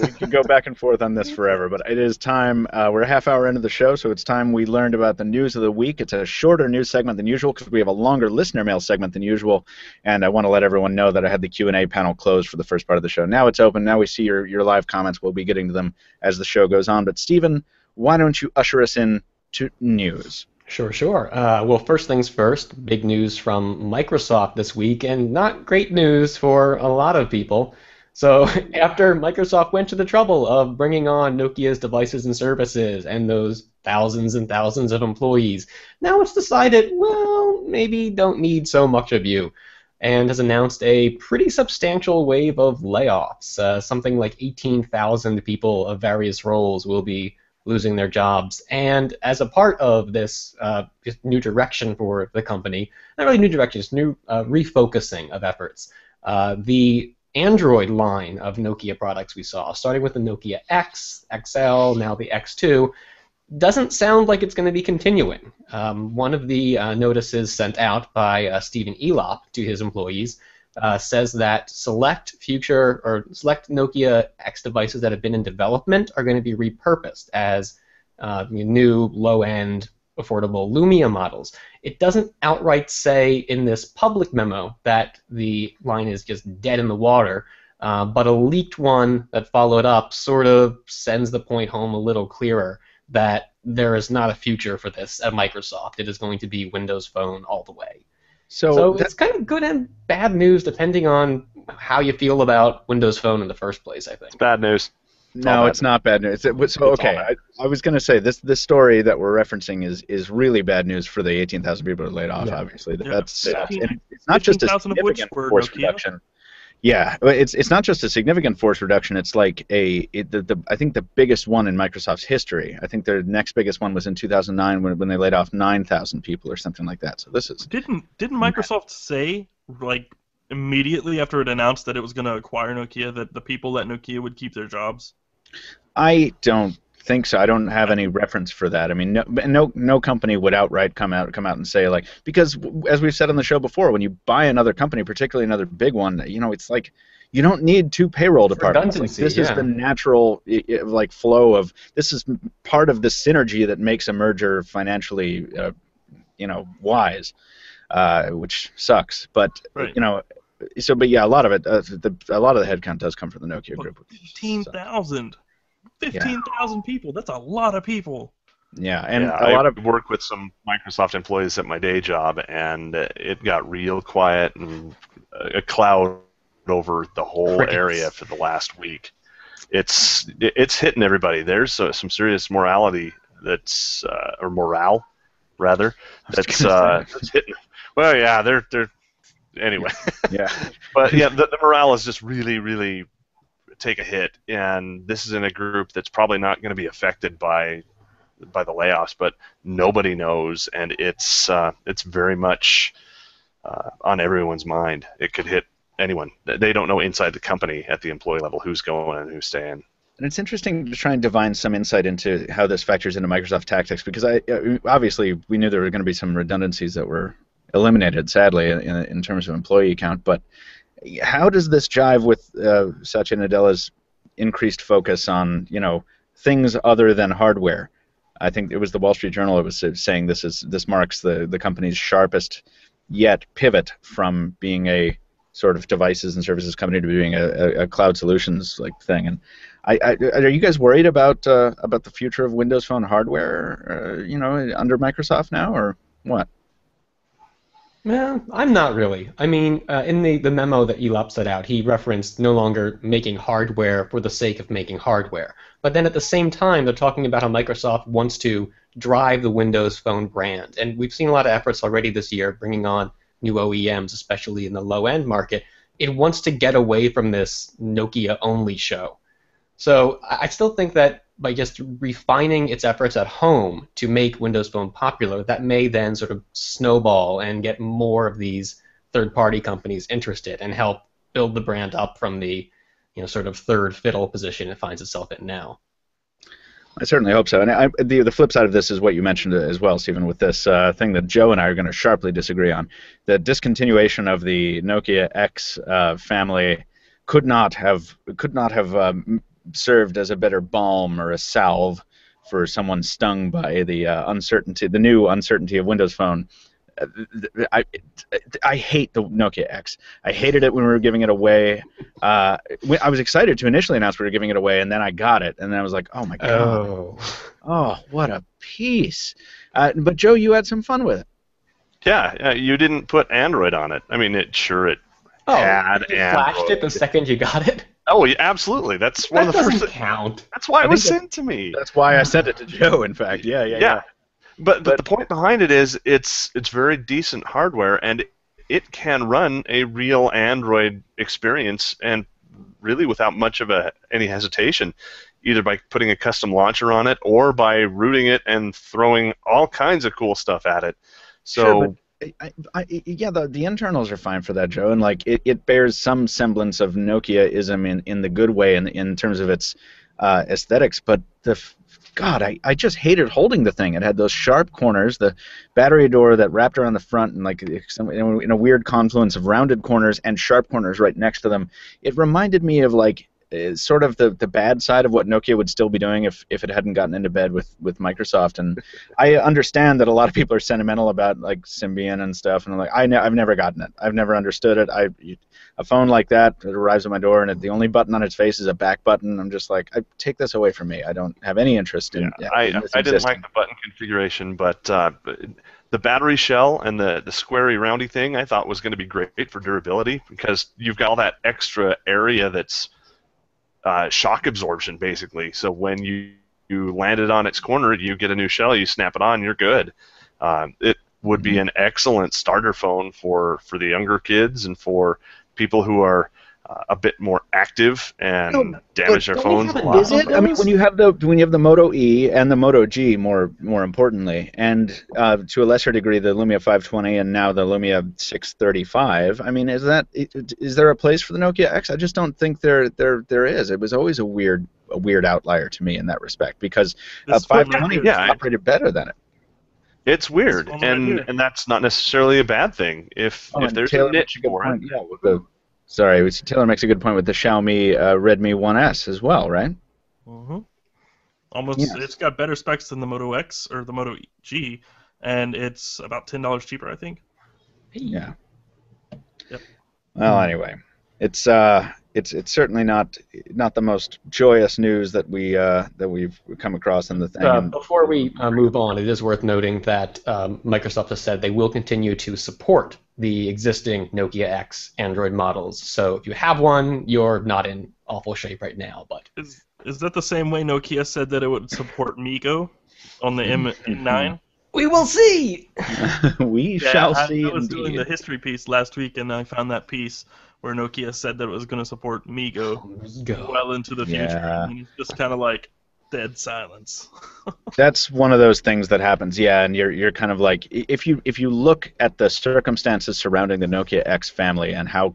We could go back and forth on this forever, but it is time. Uh, we're a half hour into the show, so it's time we learned about the news of the week. It's a shorter news segment than usual because we have a longer listener mail segment than usual, and I want to let everyone know that I had the Q and A panel closed for the first part of the show. Now it's open. Now we see your, your live comments. We'll be getting to them as the show goes on, but Stephen, why don't you usher us in to news? Sure, sure. Uh, well, first things first, big news from Microsoft this week, and not great news for a lot of people. So after Microsoft went to the trouble of bringing on Nokia's devices and services and those thousands and thousands of employees, now it's decided, well, maybe don't need so much of you, and has announced a pretty substantial wave of layoffs. Uh, something like eighteen thousand people of various roles will be losing their jobs. And as a part of this uh, new direction for the company, not really new direction, just new uh, refocusing of efforts, uh, the Android line of Nokia products we saw, starting with the Nokia X, X L, now the X two, doesn't sound like it's going to be continuing. Um, one of the uh, notices sent out by uh, Stephen Elop to his employees uh, says that select future or select Nokia X devices that have been in development are going to be repurposed as uh, new low-end affordable Lumia models. It doesn't outright say in this public memo that the line is just dead in the water, uh, but a leaked one that followed up sort of sends the point home a little clearer that there is not a future for this at Microsoft. It is going to be Windows Phone all the way. So, so that's kind of good and bad news depending on how you feel about Windows Phone in the first place, I think. It's bad news. No, it's not bad news. It, so, okay, I, I was going to say this. This story that we're referencing is is really bad news for the eighteen thousand people who are laid off. Yeah. Obviously, yeah. that's yeah. And it's not just a significant force Nokia? reduction. Yeah, it's it's not just a significant force reduction. It's like a it, the, the I think the biggest one in Microsoft's history. I think their next biggest one was in two thousand nine when when they laid off nine thousand people or something like that. So this is didn't didn't Microsoft say like immediately after it announced that it was going to acquire Nokia that the people at Nokia would keep their jobs? I don't think so. I don't have any reference for that. I mean, no, no, no company would outright come out, come out and say like, because as we've said on the show before, when you buy another company, particularly another big one, you know, it's like you don't need two payroll departments. Like, this yeah. is the natural like flow of this is part of the synergy that makes a merger financially, uh, you know, wise, uh, which sucks. But right. you know. So, but yeah, a lot of it, uh, the, a lot of the headcount does come from the Nokia group. fifteen thousand, fifteen thousand yeah. people. That's a lot of people. Yeah, and yeah, a I lot of work with some Microsoft employees at my day job, and it got real quiet and a cloud over the whole Crickets. area for the last week. It's it's hitting everybody. There's uh, some serious morality that's uh, or morale rather that's uh, hitting. Well, yeah, they're they're. Anyway, yeah, but yeah, the, the morale is just really, really take a hit, and this is in a group that's probably not going to be affected by by the layoffs, but nobody knows, and it's uh, it's very much uh, on everyone's mind. It could hit anyone. They don't know inside the company at the employee level who's going and who's staying. And it's interesting to try and divine some insight into how this factors into Microsoft tactics, because I obviously we knew there were going to be some redundancies that were eliminated, sadly, in, in terms of employee count. But how does this jive with uh, Satya Nadella's increased focus on, you know, things other than hardware? I think it was the Wall Street Journal that was saying this is this marks the the company's sharpest yet pivot from being a sort of devices and services company to being a, a, a cloud solutions like thing. And I, I, are you guys worried about uh, about the future of Windows Phone hardware, uh, you know, under Microsoft now, or what? No, I'm not really. I mean, uh, in the, the memo that Elop set out, he referenced no longer making hardware for the sake of making hardware. But then at the same time, they're talking about how Microsoft wants to drive the Windows Phone brand. And we've seen a lot of efforts already this year bringing on new O E Ms, especially in the low-end market. It wants to get away from this Nokia-only show. So I still think that by just refining its efforts at home to make Windows Phone popular, that may then sort of snowball and get more of these third-party companies interested and help build the brand up from the, you know, sort of third fiddle position it finds itself in now. I certainly hope so. And I, the the flip side of this is what you mentioned as well, Stephen, with this uh, thing that Joe and I are going to sharply disagree on. The discontinuation of the Nokia X uh, family could not have could not have um, served as a better balm or a salve for someone stung by the uh, uncertainty, the new uncertainty of Windows Phone. Uh, I, I hate the Nokia X. I hated it when we were giving it away. Uh, I was excited to initially announce we were giving it away, and then I got it, and then I was like, oh my god. Oh, oh what a piece. Uh, but Joe, you had some fun with it. Yeah, uh, you didn't put Android on it. I mean, it sure it oh, had you Android. Flashed it the second you got it? Oh, absolutely. That's one that of the first. That doesn't count. That's why I it was sent to me. That's why I sent it to Joe. In fact, yeah, yeah, yeah. yeah. But, but but the point behind it is it's it's very decent hardware, and it can run a real Android experience, and really without much of a any hesitation, either by putting a custom launcher on it or by rooting it and throwing all kinds of cool stuff at it. So. Sure, I, I, yeah, the, the internals are fine for that, Joe, and like it, it bears some semblance of Nokia-ism in, in the good way in, in terms of its uh, aesthetics, but the God, I, I just hated holding the thing. It had those sharp corners, the battery door that wrapped around the front, and like in a weird confluence of rounded corners and sharp corners right next to them. It reminded me of like sort of the, the bad side of what Nokia would still be doing if, if it hadn't gotten into bed with, with Microsoft. And I understand that a lot of people are sentimental about like Symbian and stuff, and I'm like, I ne- I've never gotten it. I've never understood it. I, a phone like that, it arrives at my door, and it, the only button on its face is a back button. I'm just like, I, take this away from me. I don't have any interest in it. Yeah, yeah, I, I didn't like the button configuration, but uh, the battery shell and the, the squarey, roundy thing I thought was going to be great for durability, because you've got all that extra area that's Uh, shock absorption, basically. So when you, you land it on its corner, you get a new shell, you snap it on, you're good. Um, it would be an excellent starter phone for, for the younger kids and for people who are uh, a bit more active and no, damage their phones a lot. Is it? I mean, when you have the when you have the Moto E and the Moto G, more more importantly, and uh, to a lesser degree the Lumia five twenty and now the Lumia six thirty-five. I mean, is that is there a place for the Nokia X? I just don't think there there there is. It was always a weird a weird outlier to me in that respect, because uh, five twenty yeah, operated better than it. It's weird, it's and right and that's not necessarily a bad thing if oh, if there's Taylor, a niche for it. Point, yeah, with the, Sorry, Taylor makes a good point with the Xiaomi uh, Redmi one S as well, right? Mm-hmm. Almost, yes. It's got better specs than the Moto X or the Moto G, and it's about ten dollars cheaper, I think. Yeah. Yep. Well, anyway, it's uh, it's it's certainly not not the most joyous news that we uh, that we've come across in the thing. Uh, before we uh, move on, it is worth noting that um, Microsoft has said they will continue to support the existing Nokia X Android models. So if you have one, you're not in awful shape right now. But is is that the same way Nokia said that it would support Migo on the M nine? We will see. we yeah, shall I, see. I was indeed. doing the history piece last week, and I found that piece where Nokia said that it was going to support Migo, oh, Migo well into the future. Yeah. And it's just kind of like dead silence. That's one of those things that happens, yeah, and you're you're kind of like, if you if you look at the circumstances surrounding the Nokia X family and how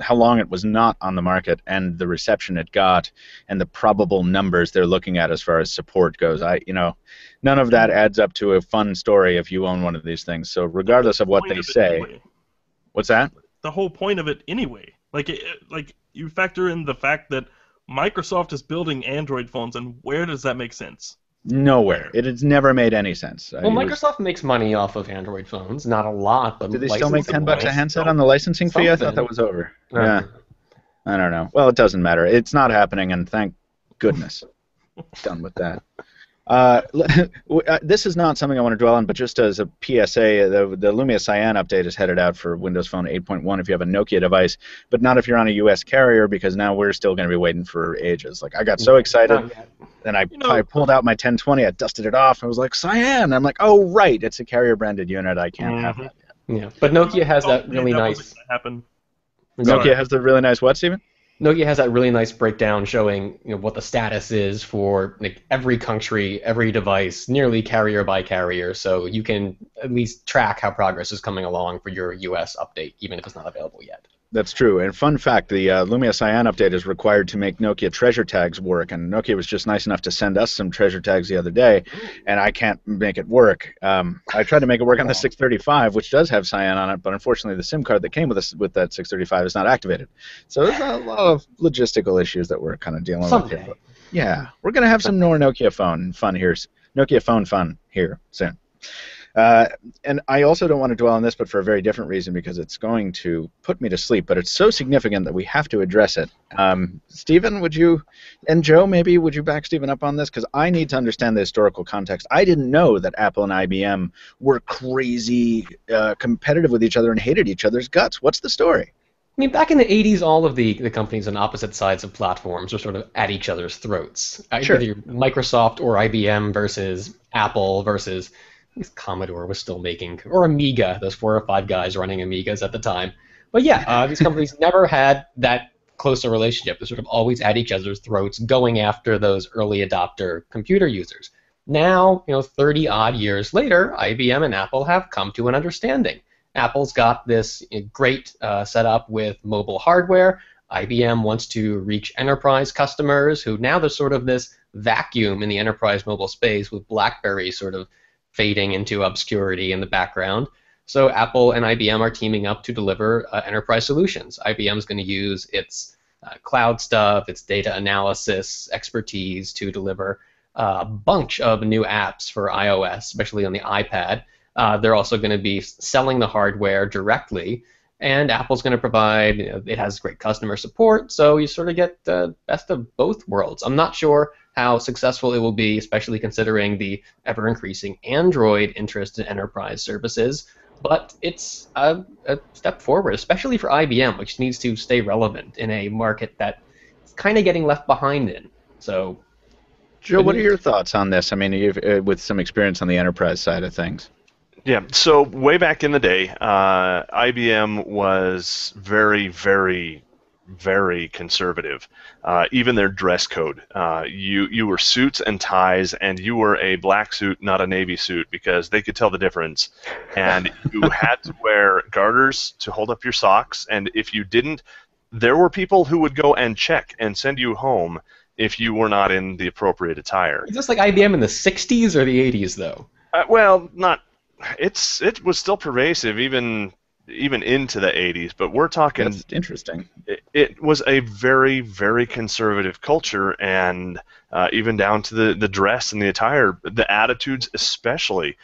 how long it was not on the market and the reception it got and the probable numbers they're looking at as far as support goes, I you know, none of that adds up to a fun story if you own one of these things. So regardless of what they say, what's that? The whole point of it anyway. Like it, like you factor in the fact that Microsoft is building Android phones, and where does that make sense? Nowhere. It has never made any sense. Well, I, Microsoft was, makes money off of Android phones. Not a lot, but do they still make ten bucks a handset on the licensing something. fee? I thought that was over. Right. Yeah, I don't know. Well, it doesn't matter. It's not happening, and thank goodness. Done with that. Uh, this is not something I want to dwell on, but just as a P S A, the, the Lumia Cyan update is headed out for Windows Phone eight point one if you have a Nokia device, but not if you're on a U S carrier, because now we're still going to be waiting for ages. Like, I got so excited, and I, you know, I pulled out my ten twenty, I dusted it off, and I was like, Cyan! I'm like, oh, right, it's a carrier-branded unit, I can't mm-hmm. have that yet. Yeah. But Nokia has that really that nice... Happen. Nokia Sorry. has the really nice what, Stephen? Nokia has that really nice breakdown showing, you know, what the status is for like every country, every device, nearly carrier by carrier, so you can at least track how progress is coming along for your U S update, even if it's not available yet. That's true. And fun fact, the uh, Lumia Cyan update is required to make Nokia Treasure Tags work, and Nokia was just nice enough to send us some Treasure Tags the other day, and I can't make it work. Um, I tried to make it work on the six thirty-five, which does have Cyan on it, but unfortunately the SIM card that came with us with that six thirty-five is not activated. So there's a lot of logistical issues that we're kind of dealing Someday. with here. Yeah, we're going to have some more Nokia phone fun here. Nokia phone fun here soon. Uh, and I also don't want to dwell on this, but for a very different reason, because it's going to put me to sleep. But it's so significant that we have to address it. Um, Stephen, would you, and Joe, maybe, would you back Stephen up on this? Because I need to understand the historical context. I didn't know that Apple and I B M were crazy uh, competitive with each other and hated each other's guts. What's the story? mean, back in the eighties, all of the, the companies on opposite sides of platforms were sort of at each other's throats. Sure. Either Microsoft or I B M versus Apple versus, I guess Commodore was still making, or Amiga, those four or five guys running Amigas at the time. But yeah, uh, these companies never had that close a relationship. They're sort of always at each other's throats, going after those early adopter computer users. Now, you know, thirty-odd years later, I B M and Apple have come to an understanding. Apple's got this great uh, setup with mobile hardware. I B M wants to reach enterprise customers who now there's sort of this vacuum in the enterprise mobile space with BlackBerry sort of fading into obscurity in the background. So Apple and I B M are teaming up to deliver uh, enterprise solutions. I B M's going to use its uh, cloud stuff, its data analysis expertise to deliver uh, a bunch of new apps for iOS, especially on the iPad. Uh, they're also going to be selling the hardware directly, and Apple's going to provide, you know, it has great customer support, so you sort of get the uh, best of both worlds. I'm not sure how successful it will be, especially considering the ever-increasing Android interest in enterprise services, but it's a, a step forward, especially for I B M, which needs to stay relevant in a market that's kind of getting left behind in. So, Joe, what are your thoughts on this? I mean, you've, uh, with some experience on the enterprise side of things. Yeah, so way back in the day, uh, I B M was very, very, very conservative. Uh, even their dress code. Uh, you, you were suits and ties, and you were a black suit, not a navy suit, because they could tell the difference. And you had to wear garters to hold up your socks, and if you didn't, there were people who would go and check and send you home if you were not in the appropriate attire. Is this like I B M in the sixties or the eighties, though? Uh, well, not... It's it was still pervasive even even into the eighties, but we're talking. That's interesting. It, it was a very very conservative culture, and uh, even down to the the dress and the attire, the attitudes especially.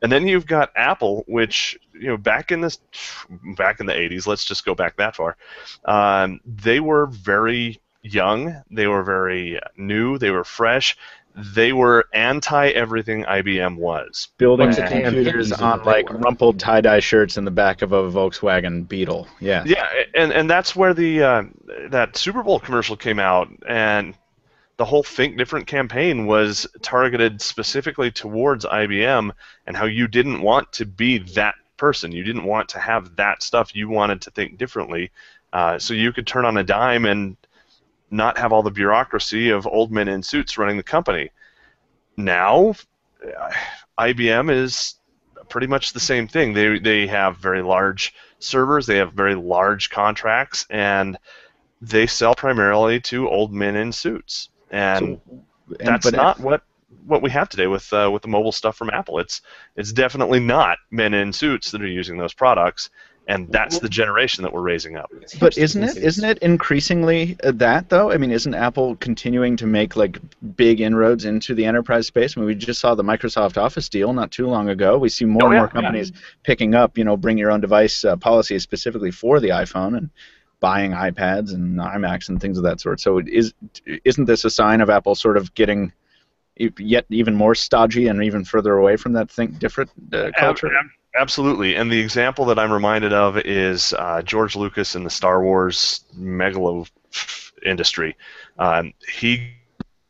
And then you've got Apple, which you know back in this back in the eighties, let's just go back that far. Um, they were very young. They were very new. They were fresh. They were anti everything I B M was. Building computers on like rumpled tie-dye shirts in the back of a Volkswagen Beetle. Yeah. Yeah, and and that's where the uh, that Super Bowl commercial came out, and the whole Think Different campaign was targeted specifically towards I B M and how you didn't want to be that person. You didn't want to have that stuff. You wanted to think differently, uh, so you could turn on a dime and not have all the bureaucracy of old men in suits running the company. Now, I B M is pretty much the same thing. They they have very large servers, they have very large contracts, and they sell primarily to old men in suits. And, so, and that's not if, what what we have today with uh, with the mobile stuff from Apple. It's it's definitely not men in suits that are using those products. And that's the generation that we're raising up. But isn't it isn't it increasingly that though? I mean, isn't Apple continuing to make like big inroads into the enterprise space? I mean, we just saw the Microsoft Office deal not too long ago. We see more oh, yeah, and more companies yeah. picking up, you know, bring your own device uh, policies specifically for the iPhone and buying iPads and iMacs and things of that sort. So it is isn't this a sign of Apple sort of getting yet even more stodgy and even further away from that think different uh, culture? Ab- ab- Absolutely, and the example that I'm reminded of is uh, George Lucas in the Star Wars megalo industry. Um, he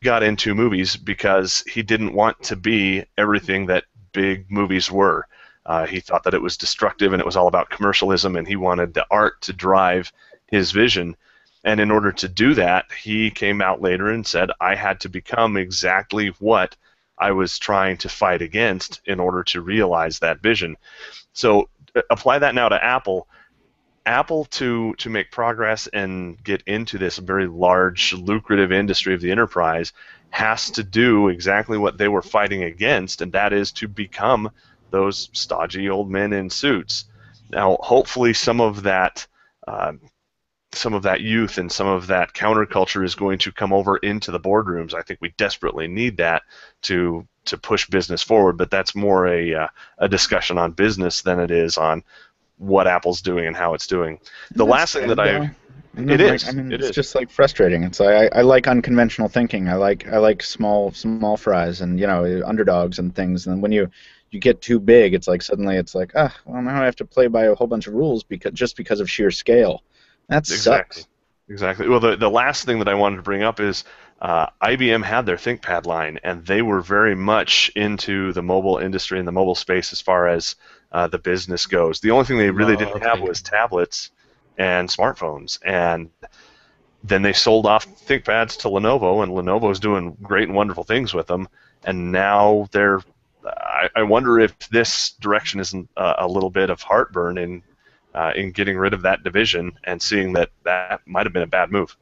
got into movies because he didn't want to be everything that big movies were. Uh, he thought that it was destructive and it was all about commercialism, and he wanted the art to drive his vision. And in order to do that, he came out later and said, I had to become exactly what I was trying to fight against in order to realize that vision. So apply that now to Apple. Apple to to make progress and get into this very large, lucrative industry of the enterprise has to do exactly what they were fighting against, and that is to become those stodgy old men in suits. Now, hopefully, some of that. Uh, some of that youth and some of that counterculture is going to come over into the boardrooms. I think we desperately need that to to push business forward, but that's more a uh, a discussion on business than it is on what Apple's doing and how it's doing. The that's, last thing that I... No, it like, is. I mean, it it's is. just like frustrating. It's like I, I like unconventional thinking. I like I like small small fries and you know underdogs and things. And when you you get too big, it's like suddenly it's like ah well now I have to play by a whole bunch of rules because just because of sheer scale. That exactly. sucks. Exactly. Well, the, the last thing that I wanted to bring up is uh, I B M had their ThinkPad line, and they were very much into the mobile industry and the mobile space as far as uh, the business goes. The only thing they really oh, didn't okay. have was tablets and smartphones, and then they sold off ThinkPads to Lenovo, and Lenovo's doing great and wonderful things with them, and now they're... I, I wonder if this direction isn't uh, a little bit of heartburn in... Uh, in getting rid of that division and seeing that that might have been a bad move.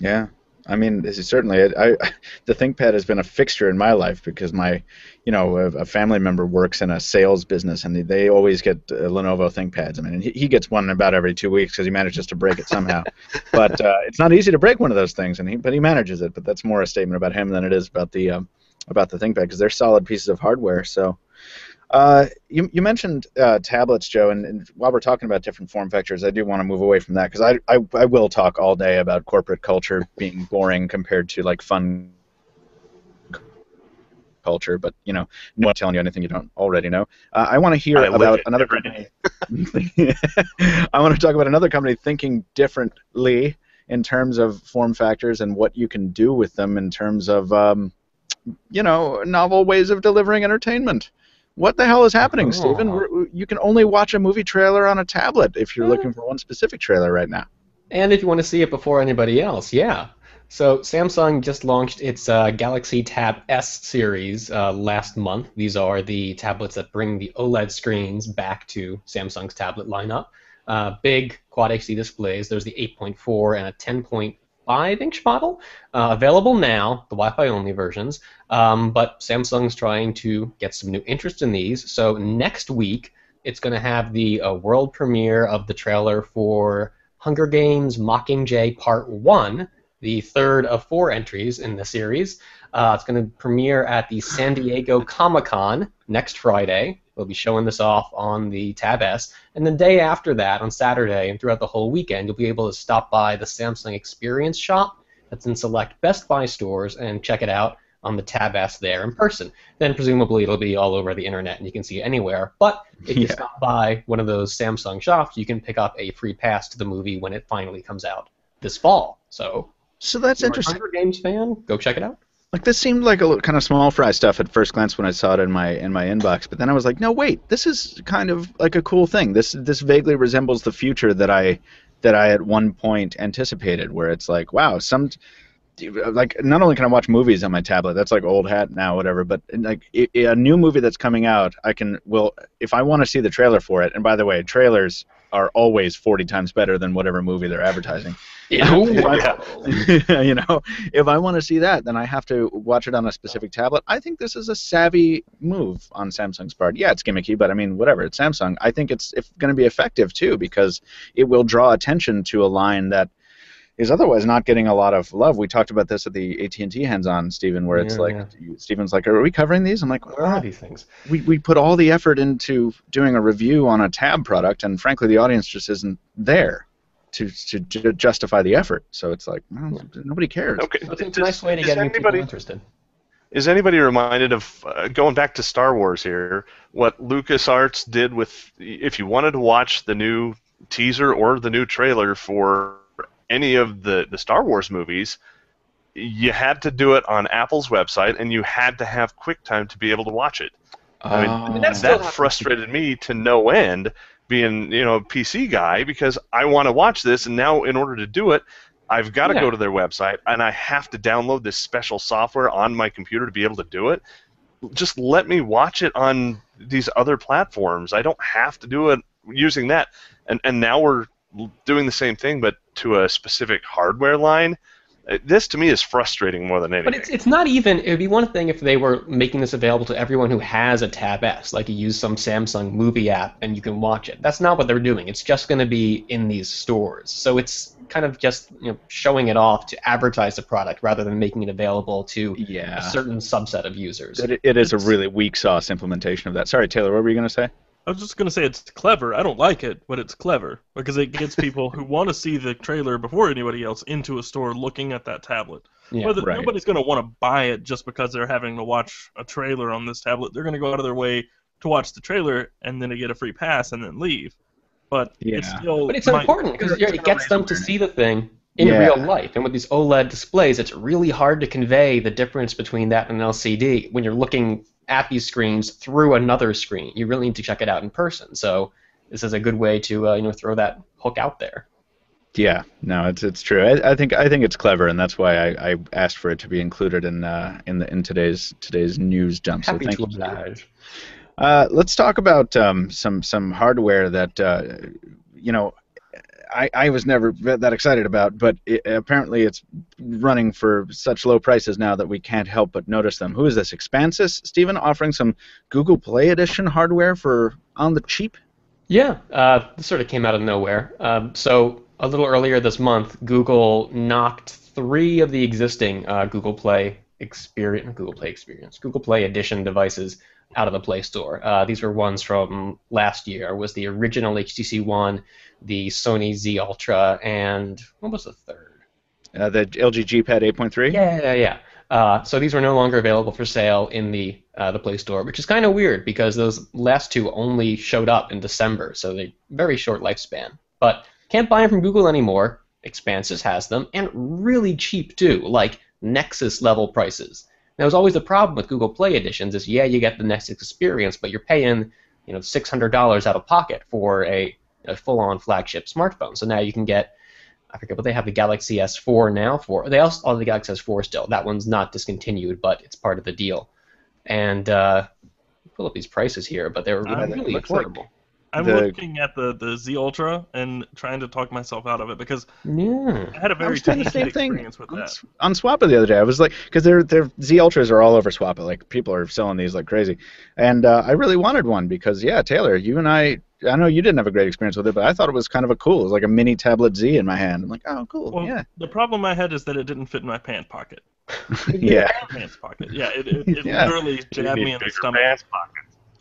Yeah, I mean, this is certainly it. I, I, the ThinkPad has been a fixture in my life because my, you know, a, a family member works in a sales business and they, they always get uh, Lenovo ThinkPads. I mean, he, he gets one about every two weeks because he manages to break it somehow. But uh, it's not easy to break one of those things, and he but he manages it. But that's more a statement about him than it is about the um, about the ThinkPad, because they're solid pieces of hardware. So. Uh, you, you mentioned uh, tablets, Joe, and, and while we're talking about different form factors, I do want to move away from that because I, I, I will talk all day about corporate culture being boring compared to, like, fun culture, but, you know, no one's telling you anything you don't already know. Uh, I want to hear I about another company. I want to talk about another company thinking differently in terms of form factors and what you can do with them in terms of, um, you know, novel ways of delivering entertainment. What the hell is happening, oh. Stephen? We're, you can only watch a movie trailer on a tablet if you're looking for one specific trailer right now. And if you want to see it before anybody else, yeah. So Samsung just launched its uh, Galaxy Tab S series uh, last month. These are the tablets that bring the OLED screens back to Samsung's tablet lineup. Uh, big Quad H D displays. There's the eight point four and a ten point five inch model uh, available now, the Wi-Fi only versions, um, but Samsung's trying to get some new interest in these. So next week it's going to have the uh, world premiere of the trailer for Hunger Games Mockingjay Part one, the third of four entries in the series. Uh, it's going to premiere at the San Diego Comic-Con next Friday. We'll be showing this off on the Tab S. And the day after that, on Saturday and throughout the whole weekend, you'll be able to stop by the Samsung Experience Shop that's in select Best Buy stores and check it out on the Tab S there in person. Then presumably it'll be all over the internet and you can see it anywhere. But if you yeah. stop by one of those Samsung shops, you can pick up a free pass to the movie when it finally comes out this fall. So, so that's if you're interesting. a Hunger Games fan, go check it out. Like, this seemed like a little, kind of small fry stuff at first glance when I saw it in my in my inbox, but then I was like, no, wait, this is kind of like a cool thing. This this vaguely resembles the future that I that I at one point anticipated, where it's like, wow, some like not only can I watch movies on my tablet, that's like old hat now, whatever, but like it, it, a new movie that's coming out, I can will if I want to see the trailer for it. And by the way, trailers are always forty times better than whatever movie they're advertising. Yeah. I, you know, if I want to see that, then I have to watch it on a specific tablet. I think this is a savvy move on Samsung's part. Yeah, it's gimmicky, but I mean, whatever. It's Samsung. I think it's, it's going to be effective too, because it will draw attention to a line that is otherwise not getting a lot of love. We talked about this at the A T and T hands-on, Stephen, where it's yeah, like, yeah. Stephen's like, are we covering these? I'm like, well, wow. these things. We, we put all the effort into doing a review on a Tab product, and frankly, the audience just isn't there to, to, to justify the effort. So it's like, well, yeah. nobody cares. Okay. It's a does, nice way to get anybody interested. Is anybody reminded of, uh, going back to Star Wars here, what LucasArts did with, if you wanted to watch the new teaser or the new trailer for any of the, the Star Wars movies, you had to do it on Apple's website, and you had to have QuickTime to be able to watch it. Oh. I mean, that, that frustrated me to no end, being, you know, a P C guy, because I want to watch this, and now in order to do it, I've got to yeah. go to their website, and I have to download this special software on my computer to be able to do it. Just let me watch it on these other platforms. I don't have to do it using that. And, and now we're doing the same thing, but to a specific hardware line. This, to me, is frustrating more than anything. But it's, it's not even... It would be one thing if they were making this available to everyone who has a Tab S, like you use some Samsung movie app and you can watch it. That's not what they're doing. It's just going to be in these stores. So it's kind of just, you know, showing it off to advertise the product rather than making it available to yeah. a certain subset of users. It, it is a really weak sauce implementation of that. Sorry, Taylor, what were you going to say? I was just going to say it's clever. I don't like it, but it's clever because it gets people who want to see the trailer before anybody else into a store looking at that tablet. Yeah, Whether, right. Nobody's going to want to buy it just because they're having to watch a trailer on this tablet. They're going to go out of their way to watch the trailer and then to get a free pass and then leave. But yeah. it's still... But it's important because it gets them to see the thing in yeah. real life. And with these OLED displays, it's really hard to convey the difference between that and an L C D when you're looking at these screens through another screen. You really need to check it out in person. So this is a good way to uh, you know throw that hook out there. Yeah, no, it's it's true. I, I think I think it's clever, and that's why I, I asked for it to be included in uh, in the in today's today's news dump. Happy so thank to you. Oblige. Uh, let's talk about um, some some hardware that uh, you know I, I was never that excited about, but it, apparently it's running for such low prices now that we can't help but notice them. Who is this? Expansys, Stephen, offering some Google Play Edition hardware for on the cheap. Yeah, uh, this sort of came out of nowhere. Um, so a little earlier this month, Google knocked three of the existing uh, Google Play Experience, Google Play Experience, Google Play Edition devices out of the Play Store. Uh, these were ones from last year. Was the original H T C One, the Sony Z Ultra, and what was the third? Uh, the L G G Pad eight point three? Yeah, yeah, yeah. Uh, so these were no longer available for sale in the uh, the Play Store, which is kind of weird because those last two only showed up in December, so they very short lifespan. But can't buy them from Google anymore. Expansys has them, and really cheap too, like Nexus level prices. Now, there's always the problem with Google Play Editions is, yeah, you get the Nexus experience, but you're paying, you know, six hundred dollars out of pocket for a, a full-on flagship smartphone. So now you can get, I forget what they have, the Galaxy S four now for. They also have the Galaxy S four still. That one's not discontinued, but it's part of the deal. And uh, pull up these prices here, but they're really, really affordable. Like I'm the, looking at the, the Z Ultra and trying to talk myself out of it because yeah. I had a very tiny experience with on, that. On Swappa the other day, I was like, because their their Z Ultras are all over Swappa. Like people are selling these like crazy, and uh, I really wanted one because yeah, Taylor, you and I, I know you didn't have a great experience with it, but I thought it was kind of a cool. It was like a mini tablet Z in my hand. I'm like, oh, cool. Well, yeah. The problem I had is that it didn't fit in my pant pocket. yeah. Pants pocket. Yeah. It it, it yeah. literally jabbed me in the stomach.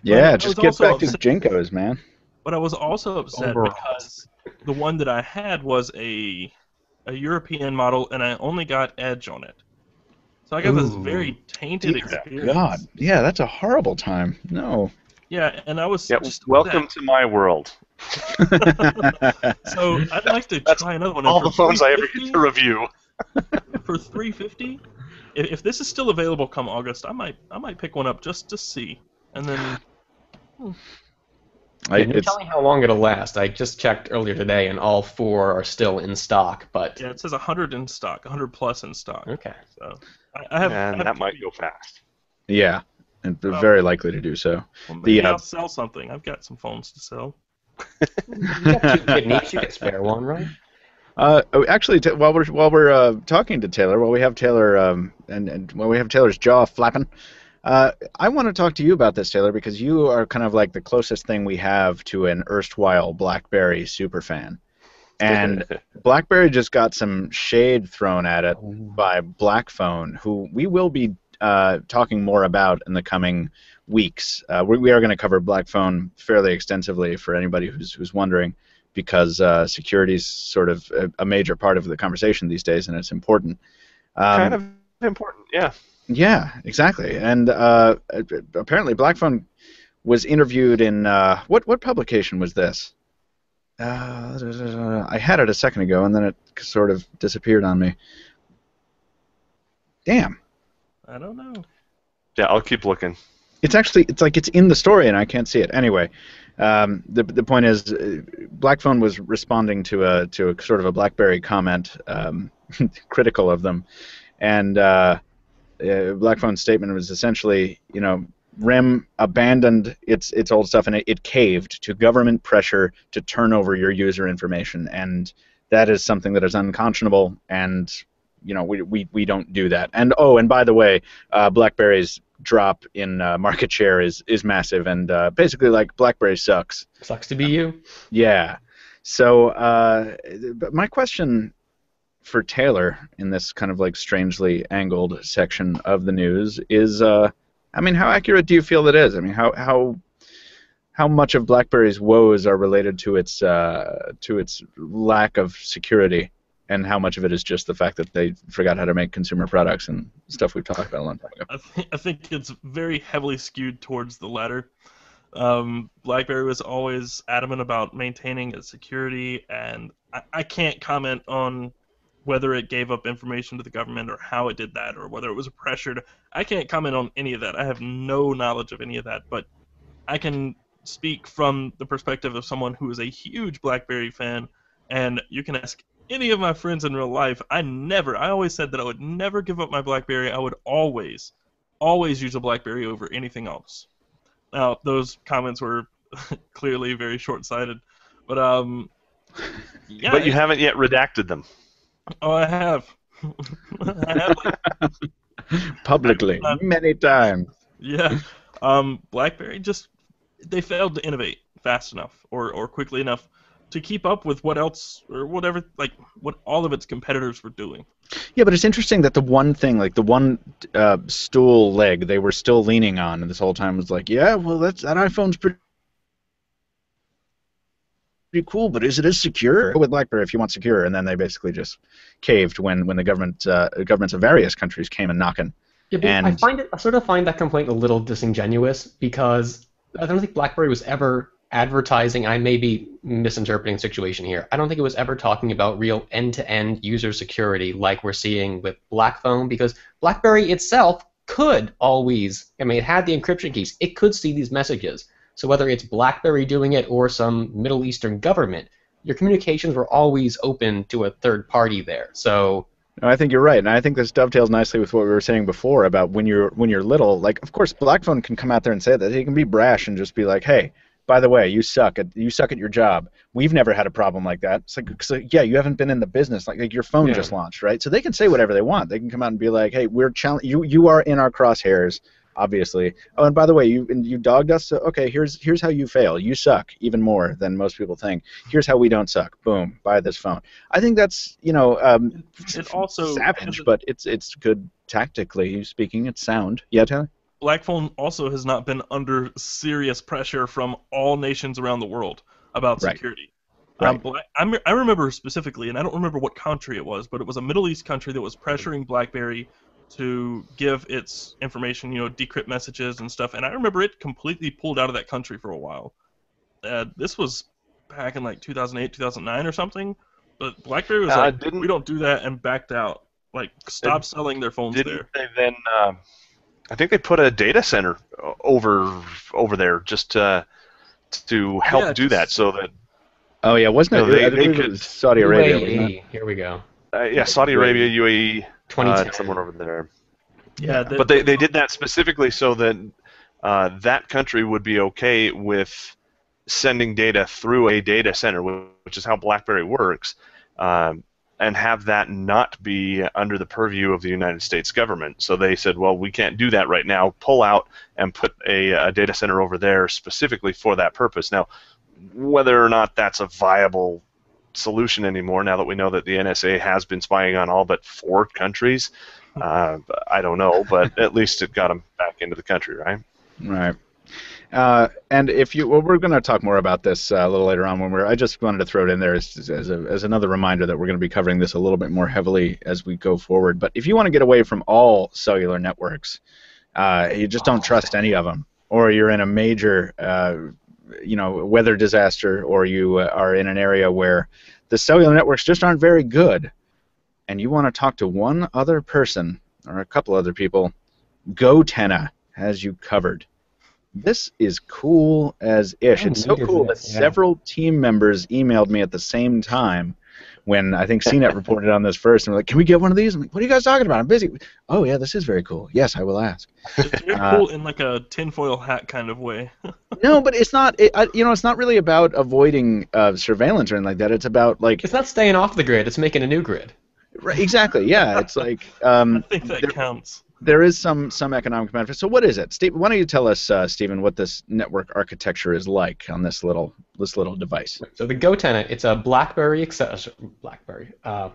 Yeah, just get back to Jinkos, man. But I was also upset Overall. because the one that I had was a a European model, and I only got Edge on it. So I got Ooh. this very tainted yeah, experience. God, yeah, that's a horrible time. No. Yeah, and I was yeah, just welcome upset. to my world. So I'd like to that's try another one. All the phones I ever get to review. For three fifty, if, if this is still available come August, I might I might pick one up just to see, and then. Hmm. I, yeah, no telling how long it'll last. I just checked earlier today, and all four are still in stock. But yeah, it says one hundred in stock, one hundred plus in stock. Okay, so I, I have. And I have that might go fast. Yeah, and they're well, very likely to do so. Well, maybe the, I'll uh, sell something. I've got some phones to sell. You got two kidneys. You can spare one, right? Uh, actually, t while we're while we're uh, talking to Taylor, while we have Taylor um, and and while we have Taylor's jaw flapping. Uh, I want to talk to you about this, Taylor, because you are kind of like the closest thing we have to an erstwhile BlackBerry superfan. And BlackBerry just got some shade thrown at it by Blackphone, who we will be uh, talking more about in the coming weeks. Uh, we, we are going to cover Blackphone fairly extensively for anybody who's, who's wondering, because uh, security is sort of a, a major part of the conversation these days, and it's important. Um, kind of important, yeah. Yeah, exactly. And uh, apparently Blackphone was interviewed in, uh, what, what publication was this? Uh, I had it a second ago, and then it sort of disappeared on me. Damn. I don't know. Yeah, I'll keep looking. It's actually, it's like it's in the story, and I can't see it. Anyway, um, the, the point is Blackphone was responding to a, to a sort of a BlackBerry comment um, critical of them. And... Uh, Uh, Blackphone's statement was essentially, you know, R I M abandoned its its old stuff and it, it caved to government pressure to turn over your user information, and that is something that is unconscionable. And you know, we we we don't do that. And oh, and by the way, uh, BlackBerry's drop in uh, market share is is massive, and uh, basically, like BlackBerry sucks. Sucks to be you. Yeah. So, uh, but my question for Taylor in this kind of like strangely angled section of the news is, uh, I mean, how accurate do you feel that is? I mean, how how how much of BlackBerry's woes are related to its uh, to its lack of security, and how much of it is just the fact that they forgot how to make consumer products and stuff we've talked about a long time ago? I, th I think it's very heavily skewed towards the latter. Um, BlackBerry was always adamant about maintaining its security, and I, I can't comment on whether it gave up information to the government or how it did that or whether it was pressured. I can't comment on any of that. I have no knowledge of any of that, but I can speak from the perspective of someone who is a huge BlackBerry fan, and you can ask any of my friends in real life. I never, I always said that I would never give up my BlackBerry. I would always, always use a BlackBerry over anything else. Now, those comments were clearly very short-sighted, but um, yeah. But you it, haven't yet redacted them. Oh, I have. I have like, publicly, I, many times. Yeah, um, BlackBerry just, they failed to innovate fast enough or, or quickly enough to keep up with what else or whatever, like what all of its competitors were doing. Yeah, but it's interesting that the one thing, like the one uh, stool leg they were still leaning on, and this whole time was like, yeah, well, that's, that iPhone's pretty cool, but is it as secure? Go with BlackBerry if you want secure, and then they basically just caved when when the government uh, governments of various countries came and knocking. Yeah, but and I find it, I sort of find that complaint a little disingenuous because I don't think BlackBerry was ever advertising, I may be misinterpreting the situation here, I don't think it was ever talking about real end-to-end user security like we're seeing with Blackphone, because BlackBerry itself could always, I mean, it had the encryption keys, it could see these messages. So whether it's BlackBerry doing it or some Middle Eastern government, your communications were always open to a third party there. So no, I think you're right, and I think this dovetails nicely with what we were saying before about when you're when you're little, like, of course, Blackphone can come out there and say that. He can be brash and just be like, hey, by the way, you suck at you suck at your job. We've never had a problem like that. It's like, so, yeah, you haven't been in the business. Like, like your phone yeah. just launched, right? So they can say whatever they want. They can come out and be like, hey, we're chall- you you are in our crosshairs, obviously. Oh, and by the way, you you dogged us. So, okay, here's here's how you fail. You suck even more than most people think. Here's how we don't suck. Boom, buy this phone. I think that's you know, um, it also savage, a, but it's it's good tactically speaking. It's sound. Yeah, Taylor? Blackphone also has not been under serious pressure from all nations around the world about security. Right. Um, Black, I'm, I remember specifically, and I don't remember what country it was, but it was a Middle East country that was pressuring BlackBerry to give its information, you know, decrypt messages and stuff, and I remember it completely pulled out of that country for a while. Uh, this was back in like two thousand eight, two thousand nine or something, but BlackBerry was uh, like, didn't, we don't do that, and backed out. Like, stop selling their phones didn't there. Didn't they then... Uh... I think they put a data center over over there just uh, to help yeah, do that, so that. Oh yeah, wasn't you know, it? They, they could, it was Saudi Arabia. U A E, here we go. Uh, yeah, Saudi Arabia, U A E, uh, someone over there. Yeah, they, but they they did that specifically so that uh, that country would be okay with sending data through a data center, which is how BlackBerry works, um, and have that not be under the purview of the United States government. So they said, well, we can't do that right now. Pull out and put a, a data center over there specifically for that purpose. Now, whether or not that's a viable solution anymore, now that we know that the N S A has been spying on all but four countries, uh, I don't know, but at least it got them back into the country, right? Right. Uh, and if you, well, we're going to talk more about this uh, a little later on. When we're, I just wanted to throw it in there as as, a, as another reminder that we're going to be covering this a little bit more heavily as we go forward. But if you want to get away from all cellular networks, uh, you just don't trust any of them, or you're in a major, uh, you know, weather disaster, or you are in an area where the cellular networks just aren't very good, and you want to talk to one other person or a couple other people, GoTenna has you covered. This is cool as ish. It's so cool that several team members emailed me at the same time when I think C net reported on this first, and we're like, can we get one of these? I'm like, what are you guys talking about? I'm busy. Oh, yeah, this is very cool. Yes, I will ask. It's very uh, cool in like a tinfoil hat kind of way. No, but it's not, it, I, you know, it's not really about avoiding uh, surveillance or anything like that. It's about like... It's not staying off the grid. It's making a new grid. Right, exactly, yeah. It's like... Um, I think that counts. There is some some economic benefit. So what is it? Steve, why don't you tell us, uh, Stephen, what this network architecture is like on this little this little device? So the GoTenna, it's a BlackBerry accessory. BlackBerry uh,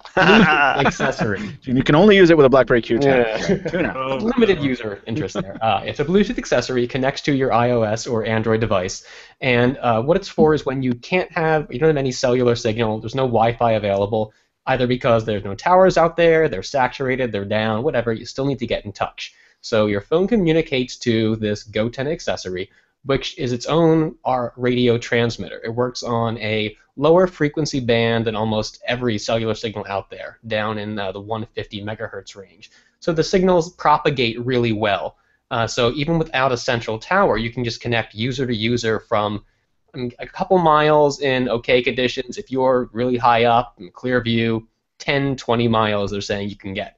accessory. You can only use it with a BlackBerry Q ten. Yeah. Tune out. Oh, limited no. user interest there. Uh, it's a Bluetooth accessory, connects to your iOS or Android device, and uh, what it's for is when you can't have you don't have any cellular signal. There's no Wi-Fi available. Either because there's no towers out there, they're saturated, they're down, whatever, you still need to get in touch. So your phone communicates to this GoTenna accessory which is its own R radio transmitter. It works on a lower frequency band than almost every cellular signal out there, down in uh, the one fifty megahertz range. So the signals propagate really well. Uh, so even without a central tower, you can just connect user to user from I mean, a couple miles in okay conditions. If you're really high up in clear view, ten, twenty miles they're saying you can get.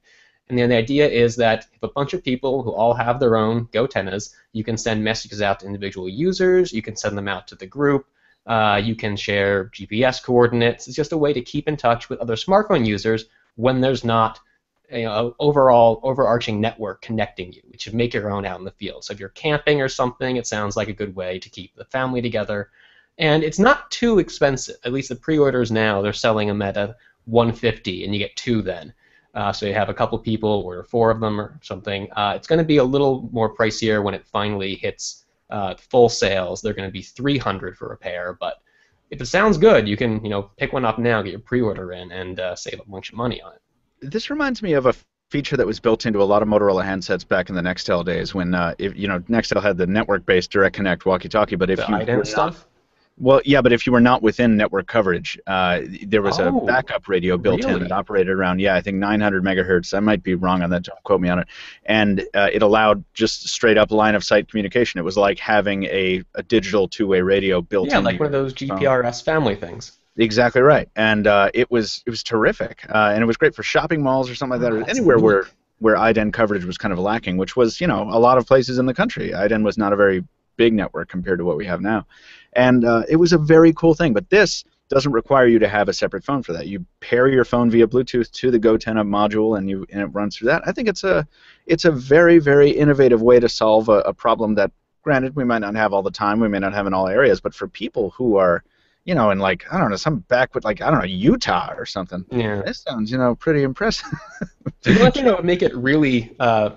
And then the idea is that if a bunch of people who all have their own GoTennas, you can send messages out to individual users, you can send them out to the group, uh, you can share G P S coordinates. It's just a way to keep in touch with other smartphone users when there's not, you know, an overall overarching network connecting you, which you make your own out in the field. So if you're camping or something, it sounds like a good way to keep the family together. And it's not too expensive. At least the pre-orders now, they're selling them at a one fifty, and you get two then. Uh, so you have a couple people, or four of them, or something. Uh, it's going to be a little more pricier when it finally hits uh, full sales. They're going to be three hundred for a pair. But if it sounds good, you can, you know, pick one up now, get your pre-order in, and uh, save a bunch of money on it. This reminds me of a feature that was built into a lot of Motorola handsets back in the Nextel days, when uh, if, you know, Nextel had the network-based Direct Connect walkie-talkie. But if the you ident stuff. Well, yeah, but if you were not within network coverage, uh, there was oh, a backup radio built really? in that operated around, yeah, I think nine hundred megahertz. I might be wrong on that. Don't quote me on it. And uh, it allowed just straight-up line-of-sight communication. It was like having a, a digital two-way radio built in. Yeah, like one of those G P R S family things. Exactly right. And uh, it was it was terrific. Uh, and it was great for shopping malls or something like that, oh, or anywhere neat. where where ident coverage was kind of lacking, which was, you know, a lot of places in the country. ident was not a very big network compared to what we have now. And uh, it was a very cool thing. But this doesn't require you to have a separate phone for that. You pair your phone via Bluetooth to the GoTenna module, and you and it runs through that. I think it's a it's a very, very innovative way to solve a, a problem that, granted, we might not have all the time. We may not have in all areas. But for people who are, you know, in like, I don't know, some backward, like, I don't know, Utah or something. Yeah. This sounds, you know, pretty impressive. The one thing that would make it really uh,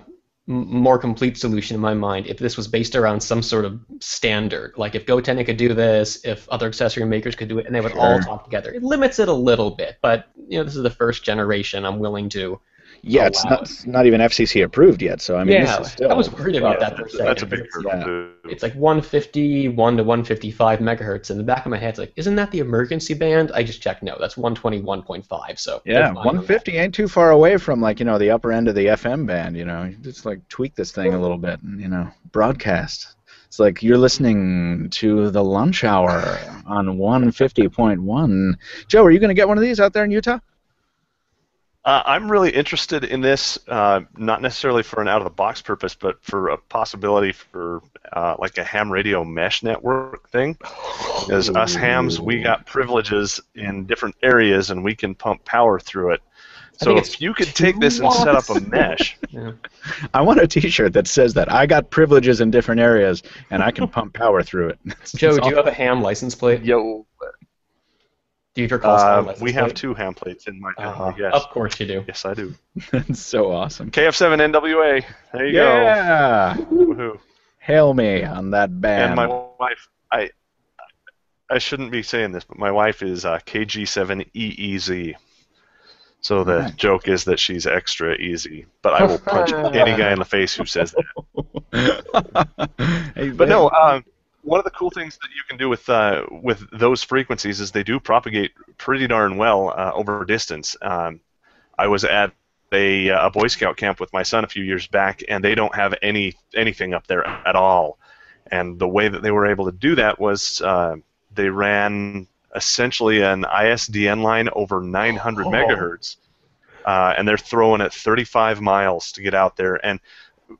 more complete solution in my mind, if this was based around some sort of standard, like if GoTenna could do this, if other accessory makers could do it, and they would sure. all talk together. It limits it a little bit, but you know, this is the first generation. I'm willing to. Yeah, it's not, it's not even F C C approved yet, so I mean, yeah, this is still, I was worried about yeah, that for a second. That's a big hurdle. Yeah. It's like one fifty-one to one fifty-five megahertz. In the back of my head, it's like, isn't that the emergency band? I just checked. No, that's one twenty-one point five. So yeah, one fifty ain't too far away from, like, you know, the upper end of the F M band. You know, just like tweak this thing a little bit, and, you know, broadcast. It's like you're listening to the lunch hour on one fifty point one. Joe, are you going to get one of these out there in Utah? Uh, I'm really interested in this, uh, not necessarily for an out-of-the-box purpose, but for a possibility for uh, like a ham radio mesh network thing. As us hams, we got privileges in different areas, and we can pump power through it. So if you could take this and set up a mesh. Yeah. I want a T-shirt that says that. I got privileges in different areas, and I can pump power through it. Joe, do you have a ham license plate? Yo. Do you uh, we have plate? two ham plates in my family, uh, yes. Of course you do. Yes, I do. That's so awesome. K F seven N W A. There you yeah. go. Yeah. Hail me on that band. And my wife, I I shouldn't be saying this, but my wife is uh, K G seven E E Z. So the right. joke is that she's extra easy. But I will punch any guy in the face who says that. Hey, but no... Um, One of the cool things that you can do with uh, with those frequencies is they do propagate pretty darn well uh, over distance. Um, I was at a, a Boy Scout camp with my son a few years back, and they don't have any anything up there at all. And the way that they were able to do that was uh, they ran essentially an I S D N line over nine hundred oh. megahertz, uh, and they're throwing it thirty-five miles to get out there. And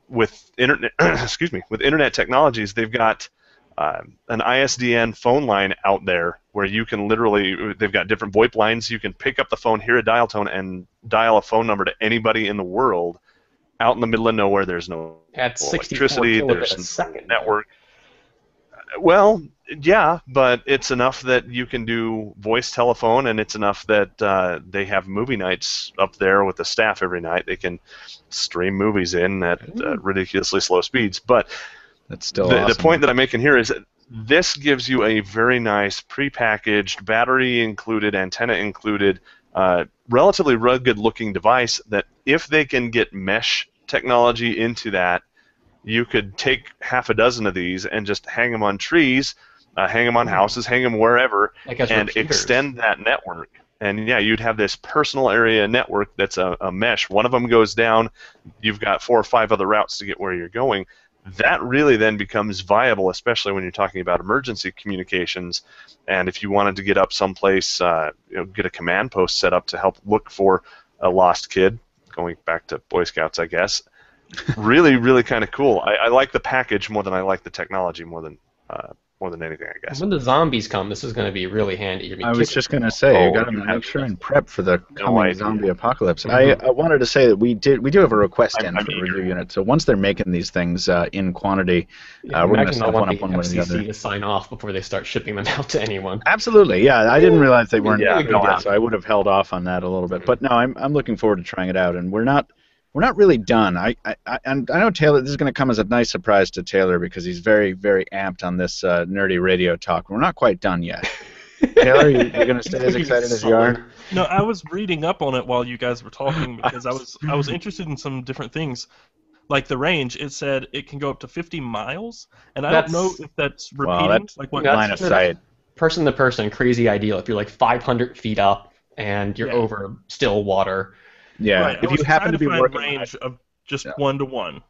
with internet, excuse me, with internet technologies, they've got Uh, an I S D N phone line out there where you can literally, they've got different VoIP lines. You can pick up the phone, hear a dial tone, and dial a phone number to anybody in the world. Out in the middle of nowhere, there's no electricity, there's no network. Well, yeah, but it's enough that you can do voice telephone, and it's enough that uh, they have movie nights up there with the staff every night. They can stream movies in at uh, ridiculously slow speeds, but That's still the, awesome. the point that I'm making here is that this gives you a very nice prepackaged, battery included, antenna included, uh, relatively rugged looking device that if they can get mesh technology into that, you could take half a dozen of these and just hang them on trees, uh, hang them on houses, hang them wherever, like and repeaters. Extend that network. And yeah, you'd have this personal area network that's a, a mesh. One of them goes down, you've got four or five other routes to get where you're going. That really then becomes viable, especially when you're talking about emergency communications. And if you wanted to get up someplace, uh, you know, get a command post set up to help look for a lost kid, going back to Boy Scouts, I guess. Really, really kind of cool. I, I like the package more than I like the technology more than uh, more than anything, I guess. When the zombies come, this is going to be really handy. I was just going to say, oh, you got to make sure and prep for the coming no zombie apocalypse. Mm-hmm. I, I wanted to say that we did we do have a request I'm, in I'm for the review unit. So once they're making these things uh, in quantity, yeah, uh, we're going to set one up one way or the other. To sign off before they start shipping them out to anyone. Absolutely, yeah. I didn't realize they weren't yeah, going out, so I would have held off on that a little bit. Mm-hmm. But no, I'm I'm looking forward to trying it out, and we're not. We're not really done. I, I, I, and I know Taylor, this is going to come as a nice surprise to Taylor because he's very, very amped on this uh, nerdy radio talk. We're not quite done yet. Taylor, you're going to stay as excited as you are? No, I was reading up on it while you guys were talking because I was I was interested in some different things. Like the range, it said it can go up to fifty miles, and that's, I don't know if that's repeating. Well, that's like what line of sight. Person to person, crazy ideal. If you're like five hundred feet up and you're yeah. over still water. Yeah, right. If you happen to be working range of just one to one,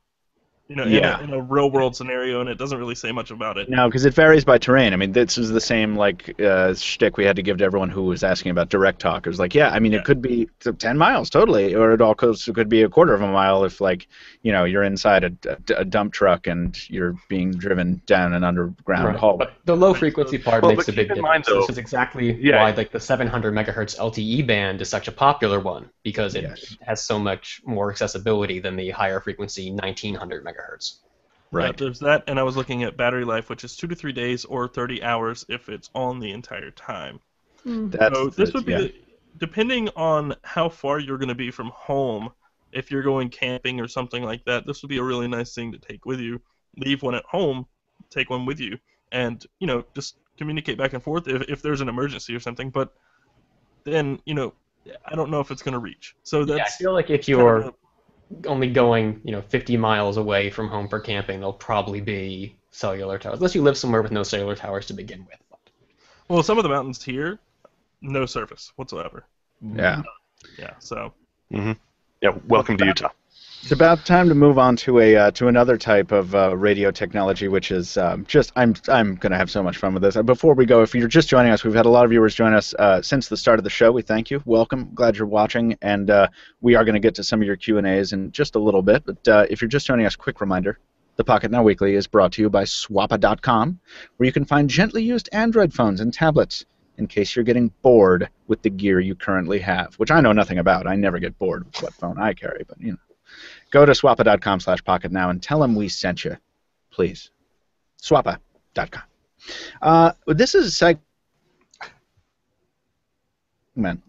you know, yeah. in, a, in a real world scenario, and it doesn't really say much about it. No, because it varies by terrain. I mean, this is the same like uh, shtick we had to give to everyone who was asking about direct talk. It was like, yeah, I mean, yeah. it could be ten miles totally, or it all could could be a quarter of a mile if like you know you're inside a, a, a dump truck and you're being driven down an underground right. hallway. But the low frequency part well, makes a big difference. This is exactly yeah. why like the seven hundred megahertz L T E band is such a popular one because it yes. has so much more accessibility than the higher frequency nineteen hundred megahertz. Right. Yeah, there's that, and I was looking at battery life, which is two to three days or thirty hours if it's on the entire time. That's so this the, would be yeah. the, depending on how far you're going to be from home. If you're going camping or something like that, this would be a really nice thing to take with you. Leave one at home, take one with you, and you know just communicate back and forth if if there's an emergency or something. But then you know I don't know if it's going to reach. So that's yeah, I feel like if you're kind of only going, you know, fifty miles away from home for camping, there'll probably be cellular towers, unless you live somewhere with no cellular towers to begin with. Well, some of the mountains here, no service whatsoever. Yeah. Yeah. So. Mm-hmm. Yeah. Welcome it's to about, Utah. It's about time to move on to a uh, to another type of uh, radio technology, which is um, just I'm I'm gonna have so much fun with this. And before we go, if you're just joining us, we've had a lot of viewers join us uh, since the start of the show. We thank you. Welcome. Glad you're watching. And uh, we are gonna get to some of your Q and A's in just a little bit. But uh, if you're just joining us, quick reminder. The Pocketnow Weekly is brought to you by Swappa dot com, where you can find gently used Android phones and tablets in case you're getting bored with the gear you currently have, which I know nothing about. I never get bored with what phone I carry, but, you know. Go to Swappa dot com slash PocketNow and tell them we sent you, please. Swappa dot com. Uh, this is a seg... Man.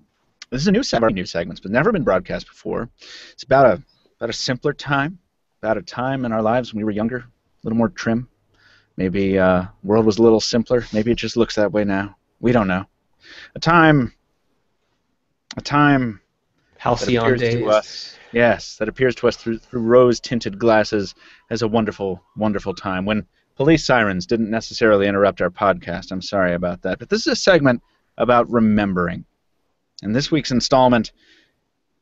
This is a new segment, new segments, but never been broadcast before. It's about a, about a simpler time, about a time in our lives when we were younger, a little more trim. Maybe uh, the world was a little simpler. Maybe it just looks that way now. We don't know. A time... A time... Halcyon days. To us, yes, that appears to us through, through rose-tinted glasses as a wonderful, wonderful time when police sirens didn't necessarily interrupt our podcast. I'm sorry about that. But this is a segment about remembering. And this week's installment,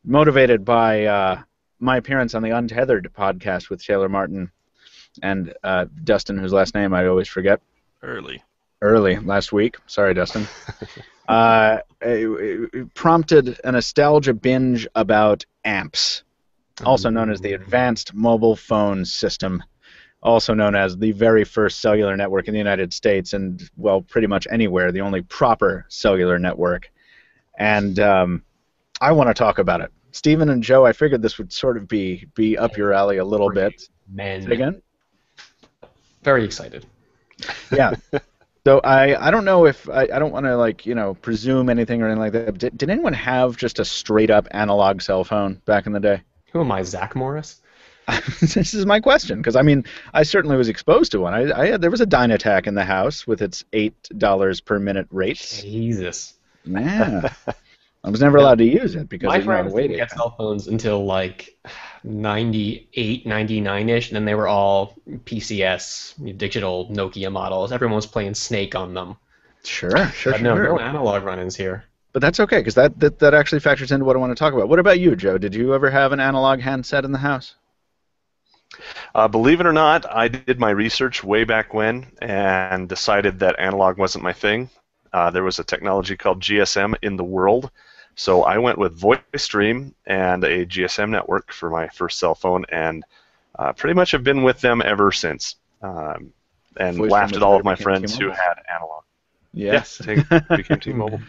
motivated by uh, my appearance on the Untethered podcast with Taylor Martin and uh, Dustin, whose last name I always forget. Early. Early, last week. Sorry, Dustin. Uh, it, it prompted a nostalgia binge about AMPS, also known as the Advanced Mobile Phone System, also known as the very first cellular network in the United States and, well, pretty much anywhere, the only proper cellular network. And um, I want to talk about it. Stephen and Joe, I figured this would sort of be, be up your alley a little bit. Men. Again? Very excited. Yeah. So I, I don't know if I, I don't want to like you know presume anything or anything like that. Did, did anyone have just a straight up analog cell phone back in the day? Who am I, Zach Morris? This is my question because I mean I certainly was exposed to one. I, I had, there was a Dynatac in the house with its eight dollars per minute rates. Jesus. Yeah. I was never yeah. allowed to use it because my friend waited at cell phones until like ninety-eight, ninety-nine-ish, and then they were all P C S, digital Nokia models. Everyone was playing Snake on them. Sure, sure, but no, sure. No analog run-ins here. But that's okay, because that, that, that actually factors into what I want to talk about. What about you, Joe? Did you ever have an analog handset in the house? Uh, believe it or not, I did my research way back when and decided that analog wasn't my thing. Uh, there was a technology called G S M in the world, so I went with voice stream and a G S M network for my first cell phone, and uh, pretty much have been with them ever since, um, and voice laughed at all of my friends who had analog. Yes, yes became T-Mobile.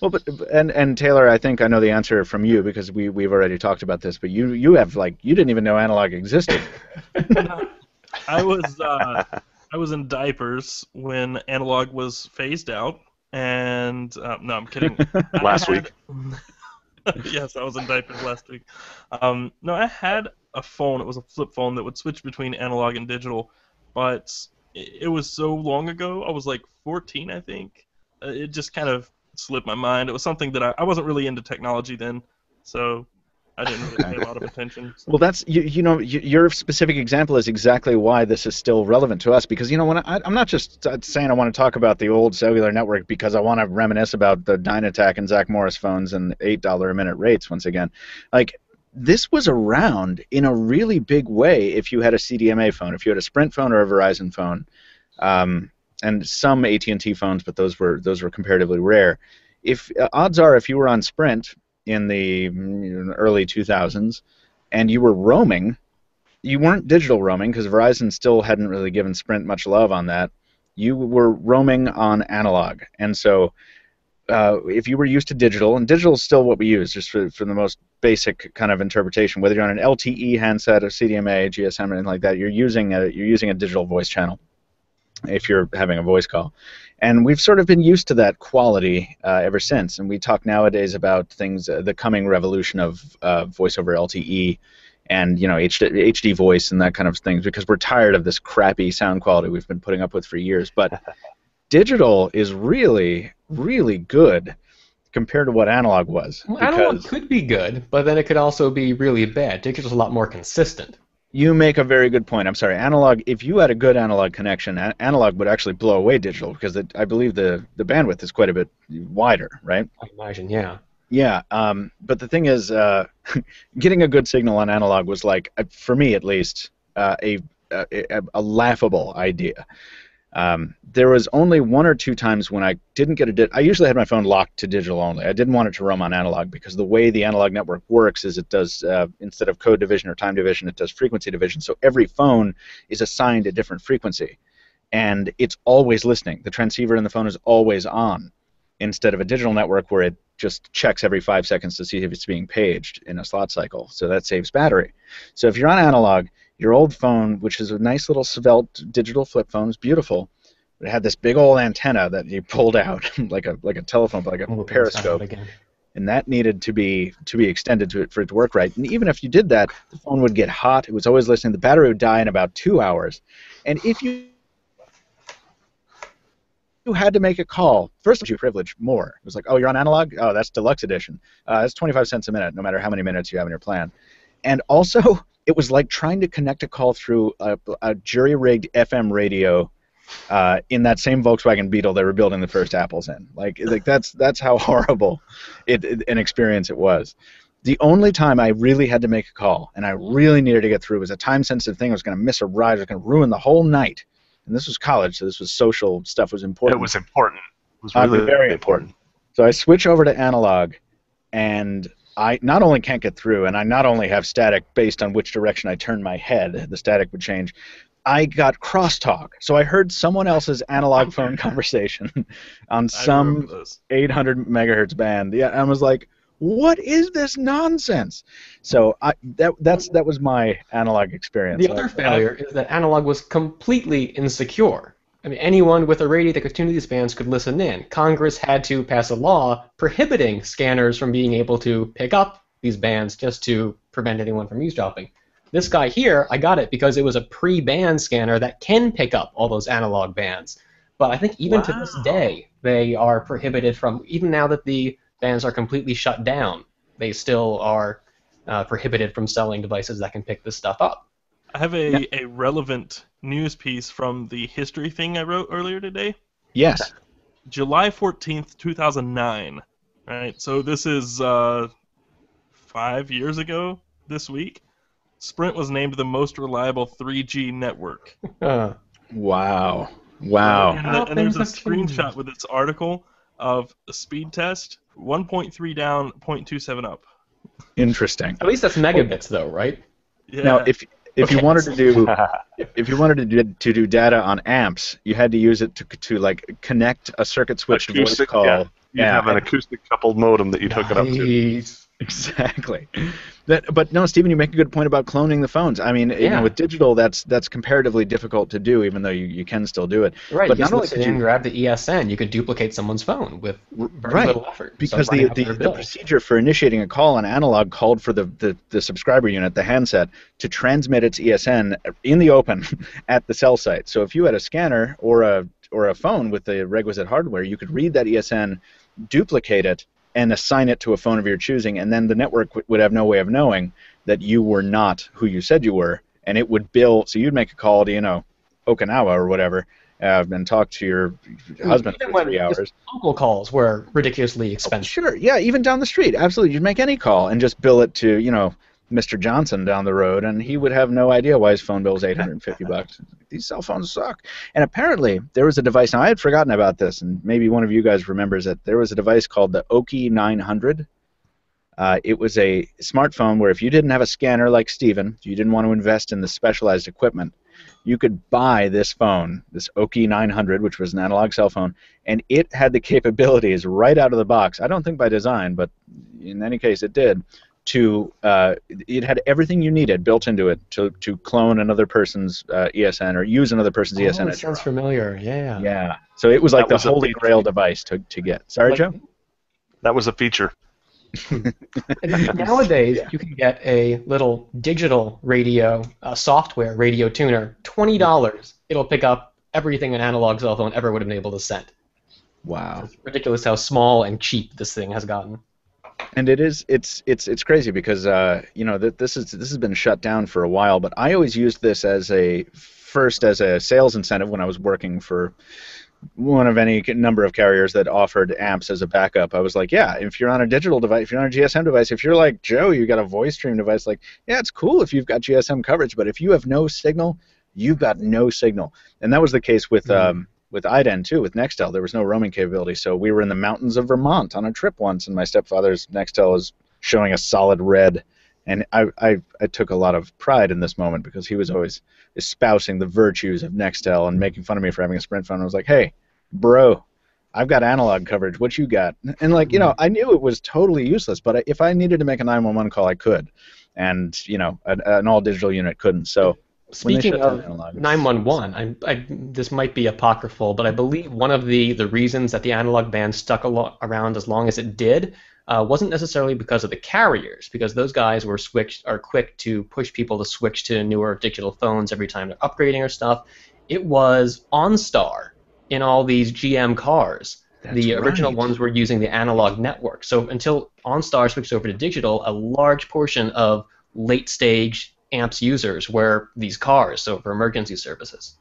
Well, but and and Taylor, I think I know the answer from you because we we've already talked about this. But you you have like you didn't even know analog existed. I was uh, I was in diapers when analog was phased out, and uh, no, I'm kidding. last had, week. Yes, I was in diapers last week. Um, no, I had a phone. It was a flip phone that would switch between analog and digital, but it was so long ago. I was like fourteen, I think. It just kind of slipped my mind. It was something that I, I wasn't really into technology then, so I didn't really pay a lot of attention. So. Well, that's you, you know you, your specific example is exactly why this is still relevant to us because you know when I, I'm not just saying I want to talk about the old cellular network because I want to reminisce about the Dynatac and Zach Morris phones and eight dollar a minute rates once again. Like this was around in a really big way if you had a C D M A phone, if you had a Sprint phone or a Verizon phone. Um, and some A T and T phones, but those were those were comparatively rare. If uh, odds are, if you were on Sprint in the early two thousands and you were roaming, you weren't digital roaming because Verizon still hadn't really given Sprint much love on that. You were roaming on analog, and so uh, if you were used to digital, and digital is still what we use, just for for the most basic kind of interpretation. Whether you're on an L T E handset or C D M A, G S M, anything like that, you're using a you're using a digital voice channel. If you're having a voice call. And we've sort of been used to that quality uh, ever since. And we talk nowadays about things, uh, the coming revolution of uh, voice over L T E and, you know, H D, H D voice and that kind of things because we're tired of this crappy sound quality we've been putting up with for years. But digital is really, really good compared to what analog was. Well, analog could be good, but then it could also be really bad. Digital's a lot more consistent. You make a very good point. I'm sorry. Analog, if you had a good analog connection, a analog would actually blow away digital because it, I believe the, the bandwidth is quite a bit wider, right? I imagine, yeah. Yeah, um, but the thing is, uh, getting a good signal on analog was like, for me at least, uh, a, a, a laughable idea. Um, there was only one or two times when I didn't get a di- I usually had my phone locked to digital only. I didn't want it to roam on analog because the way the analog network works is it does, uh, instead of code division or time division, it does frequency division. So every phone is assigned a different frequency. And it's always listening. The transceiver in the phone is always on instead of a digital network where it just checks every five seconds to see if it's being paged in a slot cycle. So that saves battery. So if you're on analog, your old phone, which is a nice little svelte digital flip phone, is beautiful. But it had this big old antenna that you pulled out like a like a telephone, like a oh, periscope, and that needed to be to be extended to it for it to work right. And even if you did that, the phone would get hot. It was always listening. The battery would die in about two hours, and if you you had to make a call, first of all, you privilege more. It was like, oh, you're on analog. Oh, that's deluxe edition. Uh, that's twenty-five cents a minute, no matter how many minutes you have in your plan, and also. It was like trying to connect a call through a, a jury-rigged F M radio uh, in that same Volkswagen Beetle they were building the first Apples in. Like, like that's that's how horrible it, it, an experience it was. The only time I really had to make a call, and I really needed to get through, was a time-sensitive thing. I was going to miss a ride. I was going to ruin the whole night. And this was college, so this was social stuff was important. It was important. It was really uh, very important. important. So I switch over to analog, and I not only can't get through, and I not only have static based on which direction I turn my head, the static would change, I got crosstalk. So I heard someone else's analog phone conversation on some eight hundred megahertz band. Yeah, I was like, what is this nonsense? So I, that that's that was my analog experience. The other failure is that analog was completely insecure. I mean, anyone with a radio that could tune to these bands could listen in. Congress had to pass a law prohibiting scanners from being able to pick up these bands just to prevent anyone from eavesdropping. This guy here, I got it because it was a pre-band scanner that can pick up all those analog bands. But I think even wow. to this day, they are prohibited from, even now that the bans are completely shut down. They still are uh, prohibited from selling devices that can pick this stuff up. I have a, yeah. a relevant news piece from the history thing I wrote earlier today. Yes. July fourteenth, two thousand nine. All right, so this is uh, five years ago this week. Sprint was named the most reliable three G network. Uh, wow. Wow. And, the, and there's a screenshot with this article of a speed test, one point three down, zero point two seven up. Interesting. At least that's megabits, though, right? Yeah. Now, if if okay. you wanted to do if you wanted to do, to do data on amps, you had to use it to to like connect a circuit switch acoustic, to voice call. Yeah. You'd yeah. have an acoustic coupled modem that you nice. hook it up to. Exactly. That, but no, Stephen, you make a good point about cloning the phones. I mean, yeah. you know, with digital, that's that's comparatively difficult to do, even though you, you can still do it. Right. But not only could you grab the E S N, you could duplicate someone's phone with very right. little effort. Because so the the, the procedure for initiating a call on analog called for the, the, the subscriber unit, the handset, to transmit its E S N in the open at the cell site. So if you had a scanner or a or a phone with the requisite hardware, you could read that E S N, duplicate it, and assign it to a phone of your choosing, and then the network w would have no way of knowing that you were not who you said you were, and it would bill. So you'd make a call to, you know, Okinawa or whatever, uh, and talk to your husband even for three hours. Local calls were ridiculously expensive. Sure, yeah, even down the street, absolutely. You'd make any call and just bill it to, you know, Mister Johnson down the road, and he would have no idea why his phone bill was eight hundred fifty bucks. These cell phones suck. And apparently, there was a device, now I had forgotten about this, and maybe one of you guys remembers it. There was a device called the Oki nine hundred. Uh, it was a smartphone where if you didn't have a scanner like Stephen, you didn't want to invest in the specialized equipment, you could buy this phone, this Oki nine hundred, which was an analog cell phone, and it had the capabilities right out of the box. I don't think by design, but in any case, it did. To uh, it had everything you needed built into it to to clone another person's uh, E S N or use another person's oh, E S N. That sounds familiar. Yeah. Yeah. So it was like that the was holy grail device to to get. Sorry, like, Joe. That was a feature. Nowadays, yeah. you can get a little digital radio uh, software radio tuner, twenty dollars. It'll pick up everything an analog cell phone ever would have been able to send. Wow. It's ridiculous how small and cheap this thing has gotten. And it is, it's, it's, it's crazy because uh, you know that this is this has been shut down for a while. But I always used this as a first as a sales incentive when I was working for one of any number of carriers that offered amps as a backup. I was like, yeah, if you're on a digital device, if you're on a G S M device, if you're like Joe, you got a voice stream device. Like, yeah, it's cool if you've got G S M coverage, but if you have no signal, you've got no signal. And that was the case with. Mm-hmm. um, With iDen, too, with Nextel, there was no roaming capability, so we were in the mountains of Vermont on a trip once, and my stepfather's Nextel was showing a solid red, and I, I, I took a lot of pride in this moment because he was always espousing the virtues of Nextel and making fun of me for having a Sprint phone. I was like, hey, bro, I've got analog coverage. What you got? And, like, you know, I knew it was totally useless, but if I needed to make a nine one one call, I could, and, you know, an, an all-digital unit couldn't, so... Speaking of nine one one, I, I, this might be apocryphal, but I believe one of the, the reasons that the analog ban stuck a lot around as long as it did uh, wasn't necessarily because of the carriers, because those guys were switched are quick to push people to switch to newer digital phones every time they're upgrading or stuff. It was OnStar in all these G M cars. That's the original right. ones were using the analog network. So until OnStar switched over to digital, a large portion of late-stage amps users were these cars, so for emergency services.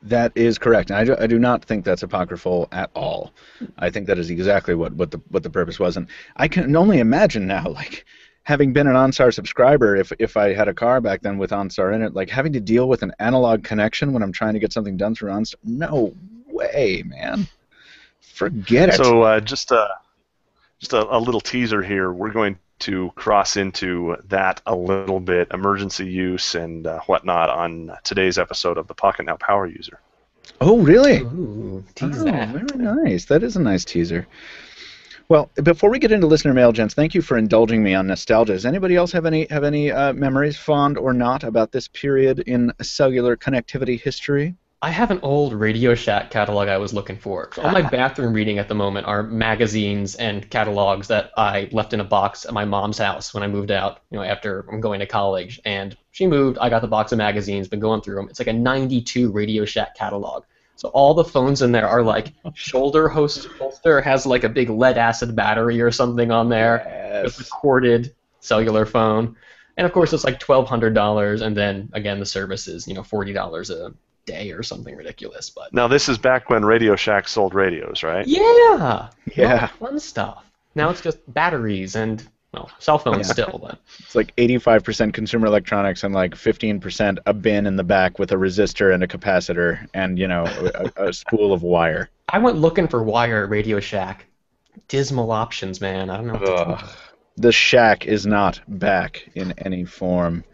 That is correct. And I do, I do not think that's apocryphal at all. I think that is exactly what, what the what the purpose was. And I can only imagine now, like, having been an OnStar subscriber, if, if I had a car back then with OnStar in it, like, having to deal with an analog connection when I'm trying to get something done through OnStar, no way, man. Forget it. So uh, just, a, just a, a little teaser here. We're going to cross into that a little bit, emergency use and uh, whatnot, on today's episode of the Pocketnow Power User. Oh, really? Ooh, tease oh, that. Very nice. That is a nice teaser. Well, before we get into listener mail, gents, thank you for indulging me on nostalgia. Does anybody else have any have any uh, memories, fond or not, about this period in cellular connectivity history? I have an old Radio Shack catalog I was looking for. All my bathroom reading at the moment are magazines and catalogs that I left in a box at my mom's house when I moved out, you know, after going to college. And she moved, I got the box of magazines, been going through them. It's like a ninety-two Radio Shack catalog. So all the phones in there are like shoulder host holster has like a big lead acid battery or something on there. Yes. With a corded cellular phone. And of course it's like twelve hundred dollars, and then again the service is, you know, forty dollars a day or something ridiculous. But now this is back when Radio Shack sold radios, right? Yeah. Yeah. Fun stuff. Now it's just batteries and, well, cell phones yeah. still, but it's like eighty-five percent consumer electronics and like fifteen percent a bin in the back with a resistor and a capacitor and, you know, a, a spool of wire. I went looking for wire at Radio Shack. Dismal options, man. I don't know what to talk about. The Shack is not back in any form.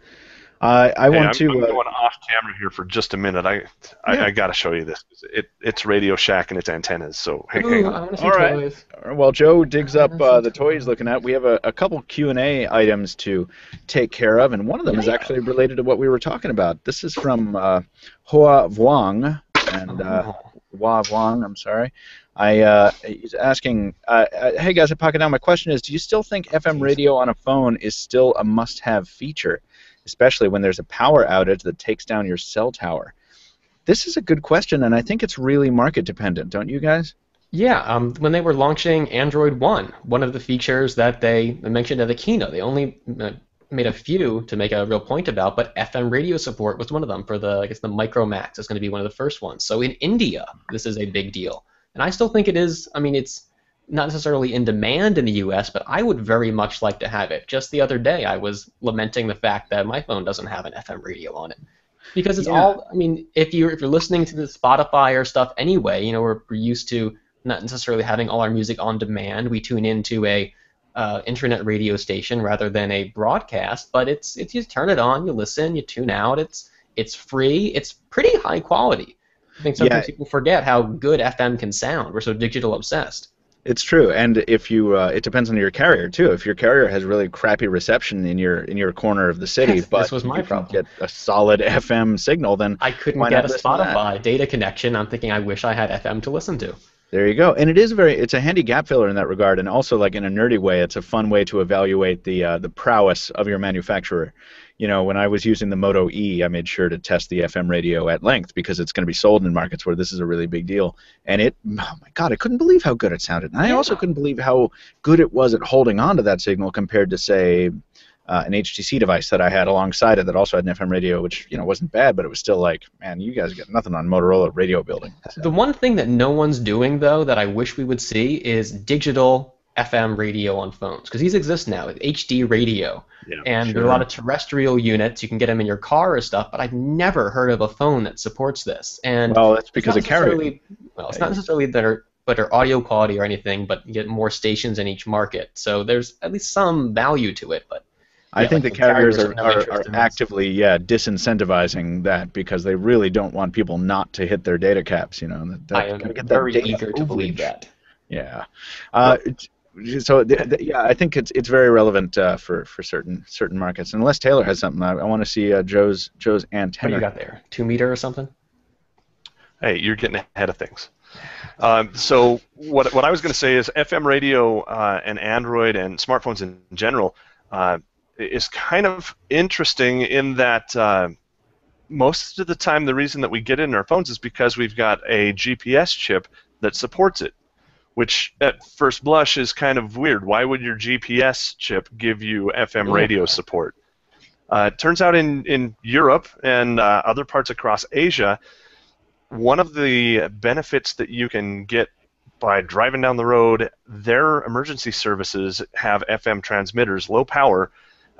Uh, I hey, want I'm, to. I'm uh, going off camera here for just a minute. I I, yeah. I gotta show you this. It it's Radio Shack and its antennas. So hang, Ooh, hang on. I wanna see All right. toys. While Joe digs up uh, the toys looking at, we have a, a couple Q and A items to take care of, and one of them yeah. is actually related to what we were talking about. This is from uh, Hua Vuong and uh, Hua Vuong. I'm sorry. I uh, he's asking, uh, uh, hey guys at Pocketnow, my question is, do you still think F M radio on a phone is still a must-have feature, especially when there's a power outage that takes down your cell tower? This is a good question, and I think it's really market-dependent, don't you guys? Yeah, um, when they were launching Android One, one of the features that they mentioned at the keynote, they only uh, made a few to make a real point about, but F M radio support was one of them for the, I guess the Micro Max is going to be one of the first ones. So in India, this is a big deal. And I still think it is, I mean, it's not necessarily in demand in the U S, but I would very much like to have it. Just the other day, I was lamenting the fact that my phone doesn't have an F M radio on it. Because it's yeah. all, I mean, if you're, if you're listening to the Spotify or stuff anyway, you know, we're, we're used to not necessarily having all our music on demand. We tune into a uh, internet radio station rather than a broadcast, but it's, it's you turn it on, you listen, you tune out, it's, it's free, it's pretty high quality. I think sometimes yeah. people forget how good F M can sound. We're so digital obsessed. It's true, and if you, uh, it depends on your carrier too. If your carrier has really crappy reception in your in your corner of the city, but this was my problem. Get a solid F M signal, then I couldn't get a Spotify data connection. I'm thinking, I wish I had F M to listen to. There you go, and it is a very, it's a handy gap filler in that regard, and also like in a nerdy way, it's a fun way to evaluate the uh, the prowess of your manufacturer. You know, when I was using the Moto E, I made sure to test the F M radio at length because it's going to be sold in markets where this is a really big deal. And it, oh my God, I couldn't believe how good it sounded. And I also couldn't believe how good it was at holding on to that signal compared to, say, uh, an H T C device that I had alongside it that also had an F M radio, which, you know, wasn't bad, but it was still like, man, you guys got nothing on Motorola radio building. So. The one thing that no one's doing, though, that I wish we would see is digital F M radio on phones, because these exist now, H D radio, yeah, and sure. there are a lot of terrestrial units. You can get them in your car or stuff, but I've never heard of a phone that supports this. And well, that's because of carrier. Well, it's not necessarily better, better audio quality or anything, but you get more stations in each market, so there's at least some value to it. But yeah, I think like the, the carriers, carriers are, are, are actively yeah disincentivizing that because they really don't want people not to hit their data caps. You know, that, that, I am get very that eager to believe that. Yeah. Uh, but, So the, the, yeah, I think it's it's very relevant uh, for for certain certain markets. Unless Taylor has something, I, I want to see uh, Joe's Joe's antenna. What do you got there? Two meter or something? Hey, you're getting ahead of things. Um, so what what I was going to say is F M radio uh, and Android and smartphones in general uh, is kind of interesting in that uh, most of the time the reason that we get it in our phones is because we've got a G P S chip that supports it. Which at first blush is kind of weird. Why would your G P S chip give you F M radio support? Uh, it turns out in, in Europe and uh, other parts across Asia, one of the benefits that you can get by driving down the road, their emergency services have F M transmitters, low power,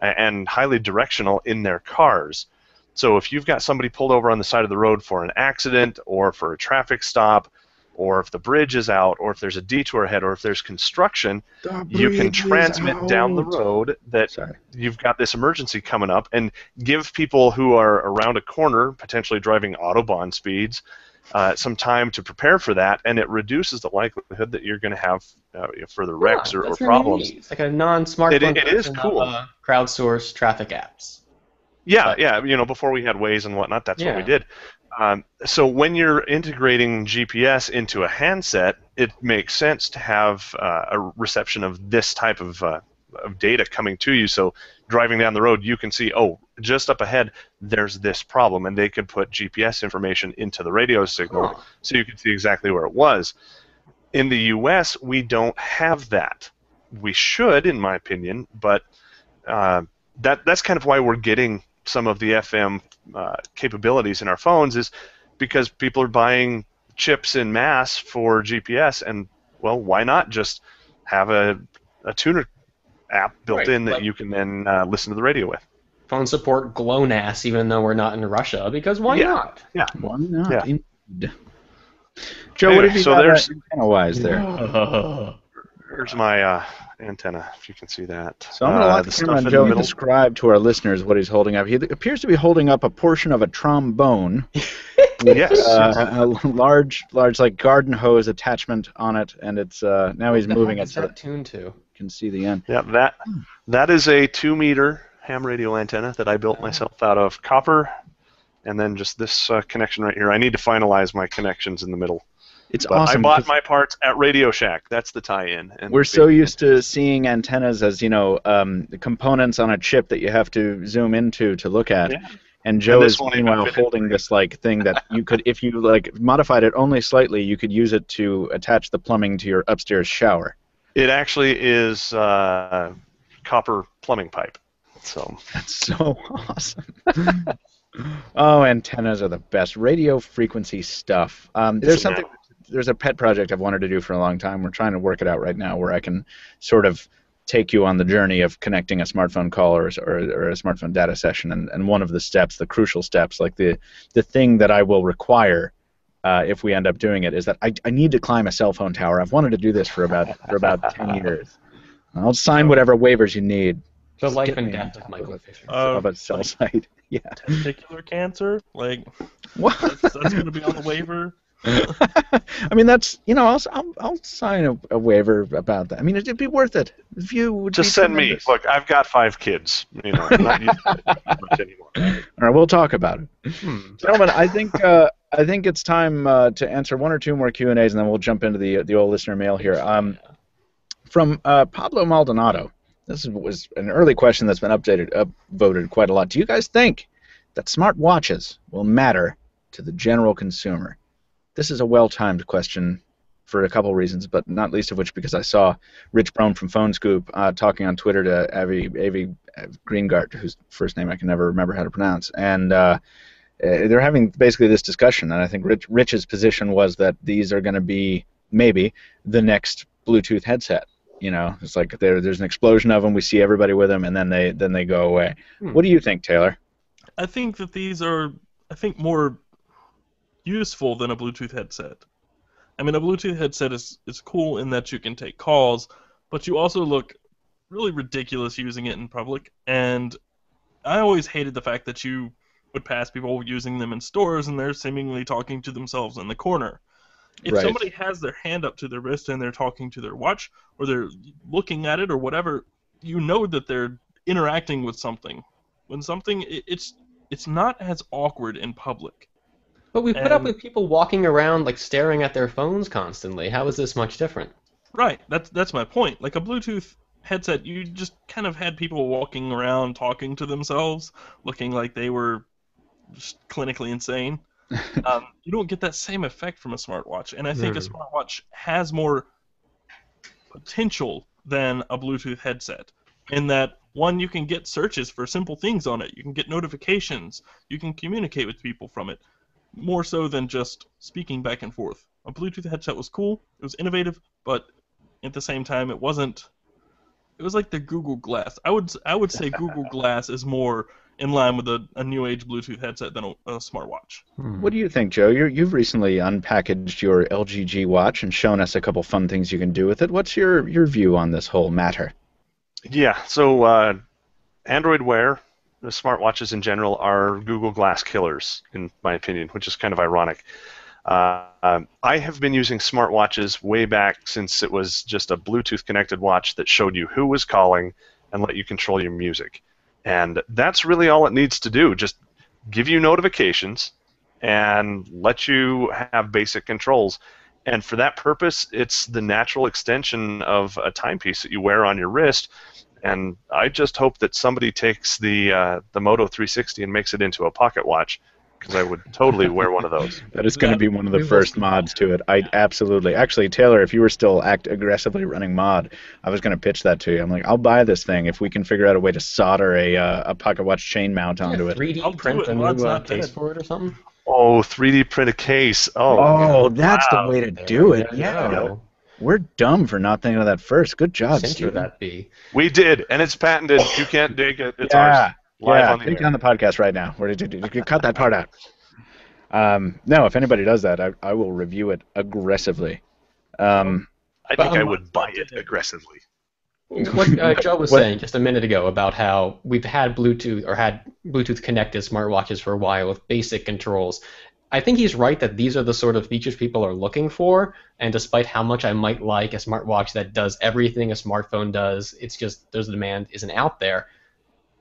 and highly directional in their cars. So if you've got somebody pulled over on the side of the road for an accident or for a traffic stop, or if the bridge is out, or if there's a detour ahead, or if there's construction, you can transmit down the road that Sorry. you've got this emergency coming up and give people who are around a corner, potentially driving Autobahn speeds, uh, some time to prepare for that, and it reduces the likelihood that you're going to have uh, further wrecks yeah, or, or problems. It's like a non-smartphone it, it is cool. uh, crowdsourced traffic apps. Yeah, but, yeah. You know, before we had Waze and whatnot, that's yeah. what we did. Um, so when you're integrating G P S into a handset, it makes sense to have uh, a reception of this type of, uh, of data coming to you. So driving down the road, you can see, oh, just up ahead, there's this problem, and they could put G P S information into the radio signal, oh. so you could see exactly where it was. In the U S, we don't have that. We should, in my opinion, but uh, that that's kind of why we're getting some of the F M uh, capabilities in our phones, is because people are buying chips in mass for G P S, and, well, why not just have a, a tuner app built right, in that you can then uh, listen to the radio with? Phone support GLONASS, even though we're not in Russia, because why yeah. not? Yeah. Why not? Yeah. Indeed. Joe, anyway, what have you so got there's, antenna-wise there? Uh, there's my uh, antenna, if you can see that. So I'm going to uh, let the camera on Joe and describe to our listeners what he's holding up. He appears to be holding up a portion of a trombone. With, yes. Uh, a large, large, like, garden hose attachment on it, and it's uh, now he's moving it so that tuned to. You can see the end. Yeah, that, that is a two-meter ham radio antenna that I built myself out of copper. And then just this uh, connection right here. I need to finalize my connections in the middle. It's but awesome. I bought my parts at Radio Shack. That's the tie-in. And we're so used to seeing antennas as, you know, um, the components on a chip that you have to zoom into to look at. Yeah. And Joe and is meanwhile holding it. This like thing that you could, if you like modified it only slightly, you could use it to attach the plumbing to your upstairs shower. It actually is uh, copper plumbing pipe. So that's so awesome. Oh, antennas are the best. Radio frequency stuff. Um, there's something. There's a pet project I've wanted to do for a long time. We're trying to work it out right now, where I can sort of take you on the journey of connecting a smartphone call or, or, or a smartphone data session. And, and one of the steps, the crucial steps, like the the thing that I will require uh, if we end up doing it, is that I, I need to climb a cell phone tower. I've wanted to do this for about for about ten years. I'll sign whatever waivers you need. The Just life and death of Michael Fisher uh, of a cell site. Yeah. Testicular cancer, like what? That's, that's going to be on the waiver. I mean, that's you know, I'll I'll, I'll sign a, a waiver about that. I mean, it'd be worth it. If you would just send me. Look, I've got five kids. You know, I'm not used to it much anymore. All right, we'll talk about it, hmm. gentlemen. I think uh, I think it's time uh, to answer one or two more Q and A's, and then we'll jump into the the old listener mail here. Um, from uh, Pablo Maldonado. This was an early question that's been updated, upvoted quite a lot. Do you guys think that smart watches will matter to the general consumer? This is a well-timed question for a couple reasons, but not least of which because I saw Rich Brome from Phone Scoop uh, talking on Twitter to Avi, Avi Greengart, whose first name I can never remember how to pronounce, and uh, they're having basically this discussion, and I think Rich, Rich's position was that these are going to be maybe the next Bluetooth headset. You know, it's like there, there's an explosion of them. We see everybody with them, and then they then they go away. Hmm. What do you think, Taylor? I think that these are, I think, more useful than a Bluetooth headset. I mean, a Bluetooth headset is is cool in that you can take calls, but you also look really ridiculous using it in public. And I always hated the fact that you would pass people using them in stores, and they're seemingly talking to themselves in the corner. If right. somebody has their hand up to their wrist and they're talking to their watch or they're looking at it or whatever, you know that they're interacting with something. When something, it's it's not as awkward in public. But we put and, up with people walking around like staring at their phones constantly. How is this much different? Right. That's that's my point. Like a Bluetooth headset, you just kind of had people walking around talking to themselves, looking like they were just clinically insane. um, you don't get that same effect from a smartwatch, and I think a smartwatch has more potential than a Bluetooth headset in that, one, you can get searches for simple things on it, you can get notifications, you can communicate with people from it, more so than just speaking back and forth. A Bluetooth headset was cool, it was innovative, but at the same time it wasn't, it was like the Google Glass. I would, I would say Google Glass is more in line with a, a new-age Bluetooth headset than a, a smartwatch. Hmm. What do you think, Joe? You're, you've recently unpackaged your L G G Watch and shown us a couple fun things you can do with it. What's your, your view on this whole matter? Yeah, so uh, Android Wear, the smartwatches in general, are Google Glass killers, in my opinion, which is kind of ironic. Uh, um, I have been using smartwatches way back since it was just a Bluetooth-connected watch that showed you who was calling and let you control your music. And that's really all it needs to do, just give you notifications and let you have basic controls. And for that purpose, it's the natural extension of a timepiece that you wear on your wrist And I just hope that somebody takes the uh, the Moto three sixty and makes it into a pocket watch, because I would totally wear one of those. That is going to be one of the first mods to it. I absolutely. Actually, Taylor, if you were still act aggressively running mod, I was going to pitch that to you. I'm like, I'll buy this thing if we can figure out a way to solder a uh, a pocket watch chain mount onto yeah, three D it. three D print a new uh, case for it or something. Oh, three D print a case. Oh, oh, that's wow. the way to do it. Yeah. yeah. We're dumb for not thinking of that first. Good job, Steve. That be. We did, and it's patented. You can't dig it. It's yeah. ours. Live yeah, on the take air. On the podcast right now. Where did you, you cut that part out? Um, no, if anybody does that, I, I will review it aggressively. Um, I think I would buy it aggressively. What uh, Joe was what? saying just a minute ago about how we've had Bluetooth or had Bluetooth connected smartwatches for a while with basic controls. I think he's right that these are the sort of features people are looking for, and despite how much I might like a smartwatch that does everything a smartphone does, it's just there's a demand isn't out there.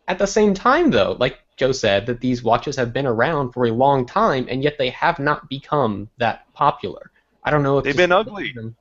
At the same time, though, like Joe said, that these watches have been around for a long time, and yet they have not become that popular. I don't know if they've been ugly. Them.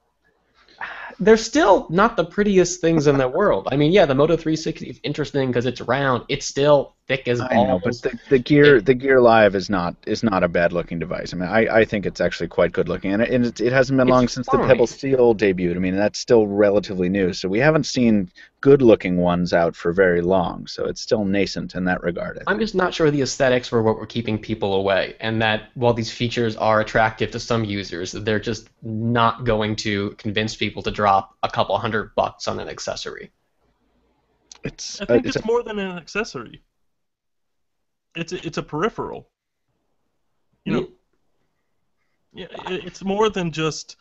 They're still not the prettiest things in the world. I mean, yeah, the Moto three sixty is interesting because it's round. It's still thick as balls. I know, but the, the Gear, it, the Gear Live is not is not a bad looking device. I mean, I, I think it's actually quite good looking, and it, and it, it hasn't been long since fine. the Pebble Steel debuted. I mean, that's still relatively new, so we haven't seen good looking ones out for very long. So it's still nascent in that regard. I'm just not sure the aesthetics were what were keeping people away, and that while these features are attractive to some users, they're just not going to convince people to drive a couple hundred bucks on an accessory. It's, I think uh, it's, it's a, more than an accessory. It's a, it's a peripheral. You know, yeah, it, it's more than just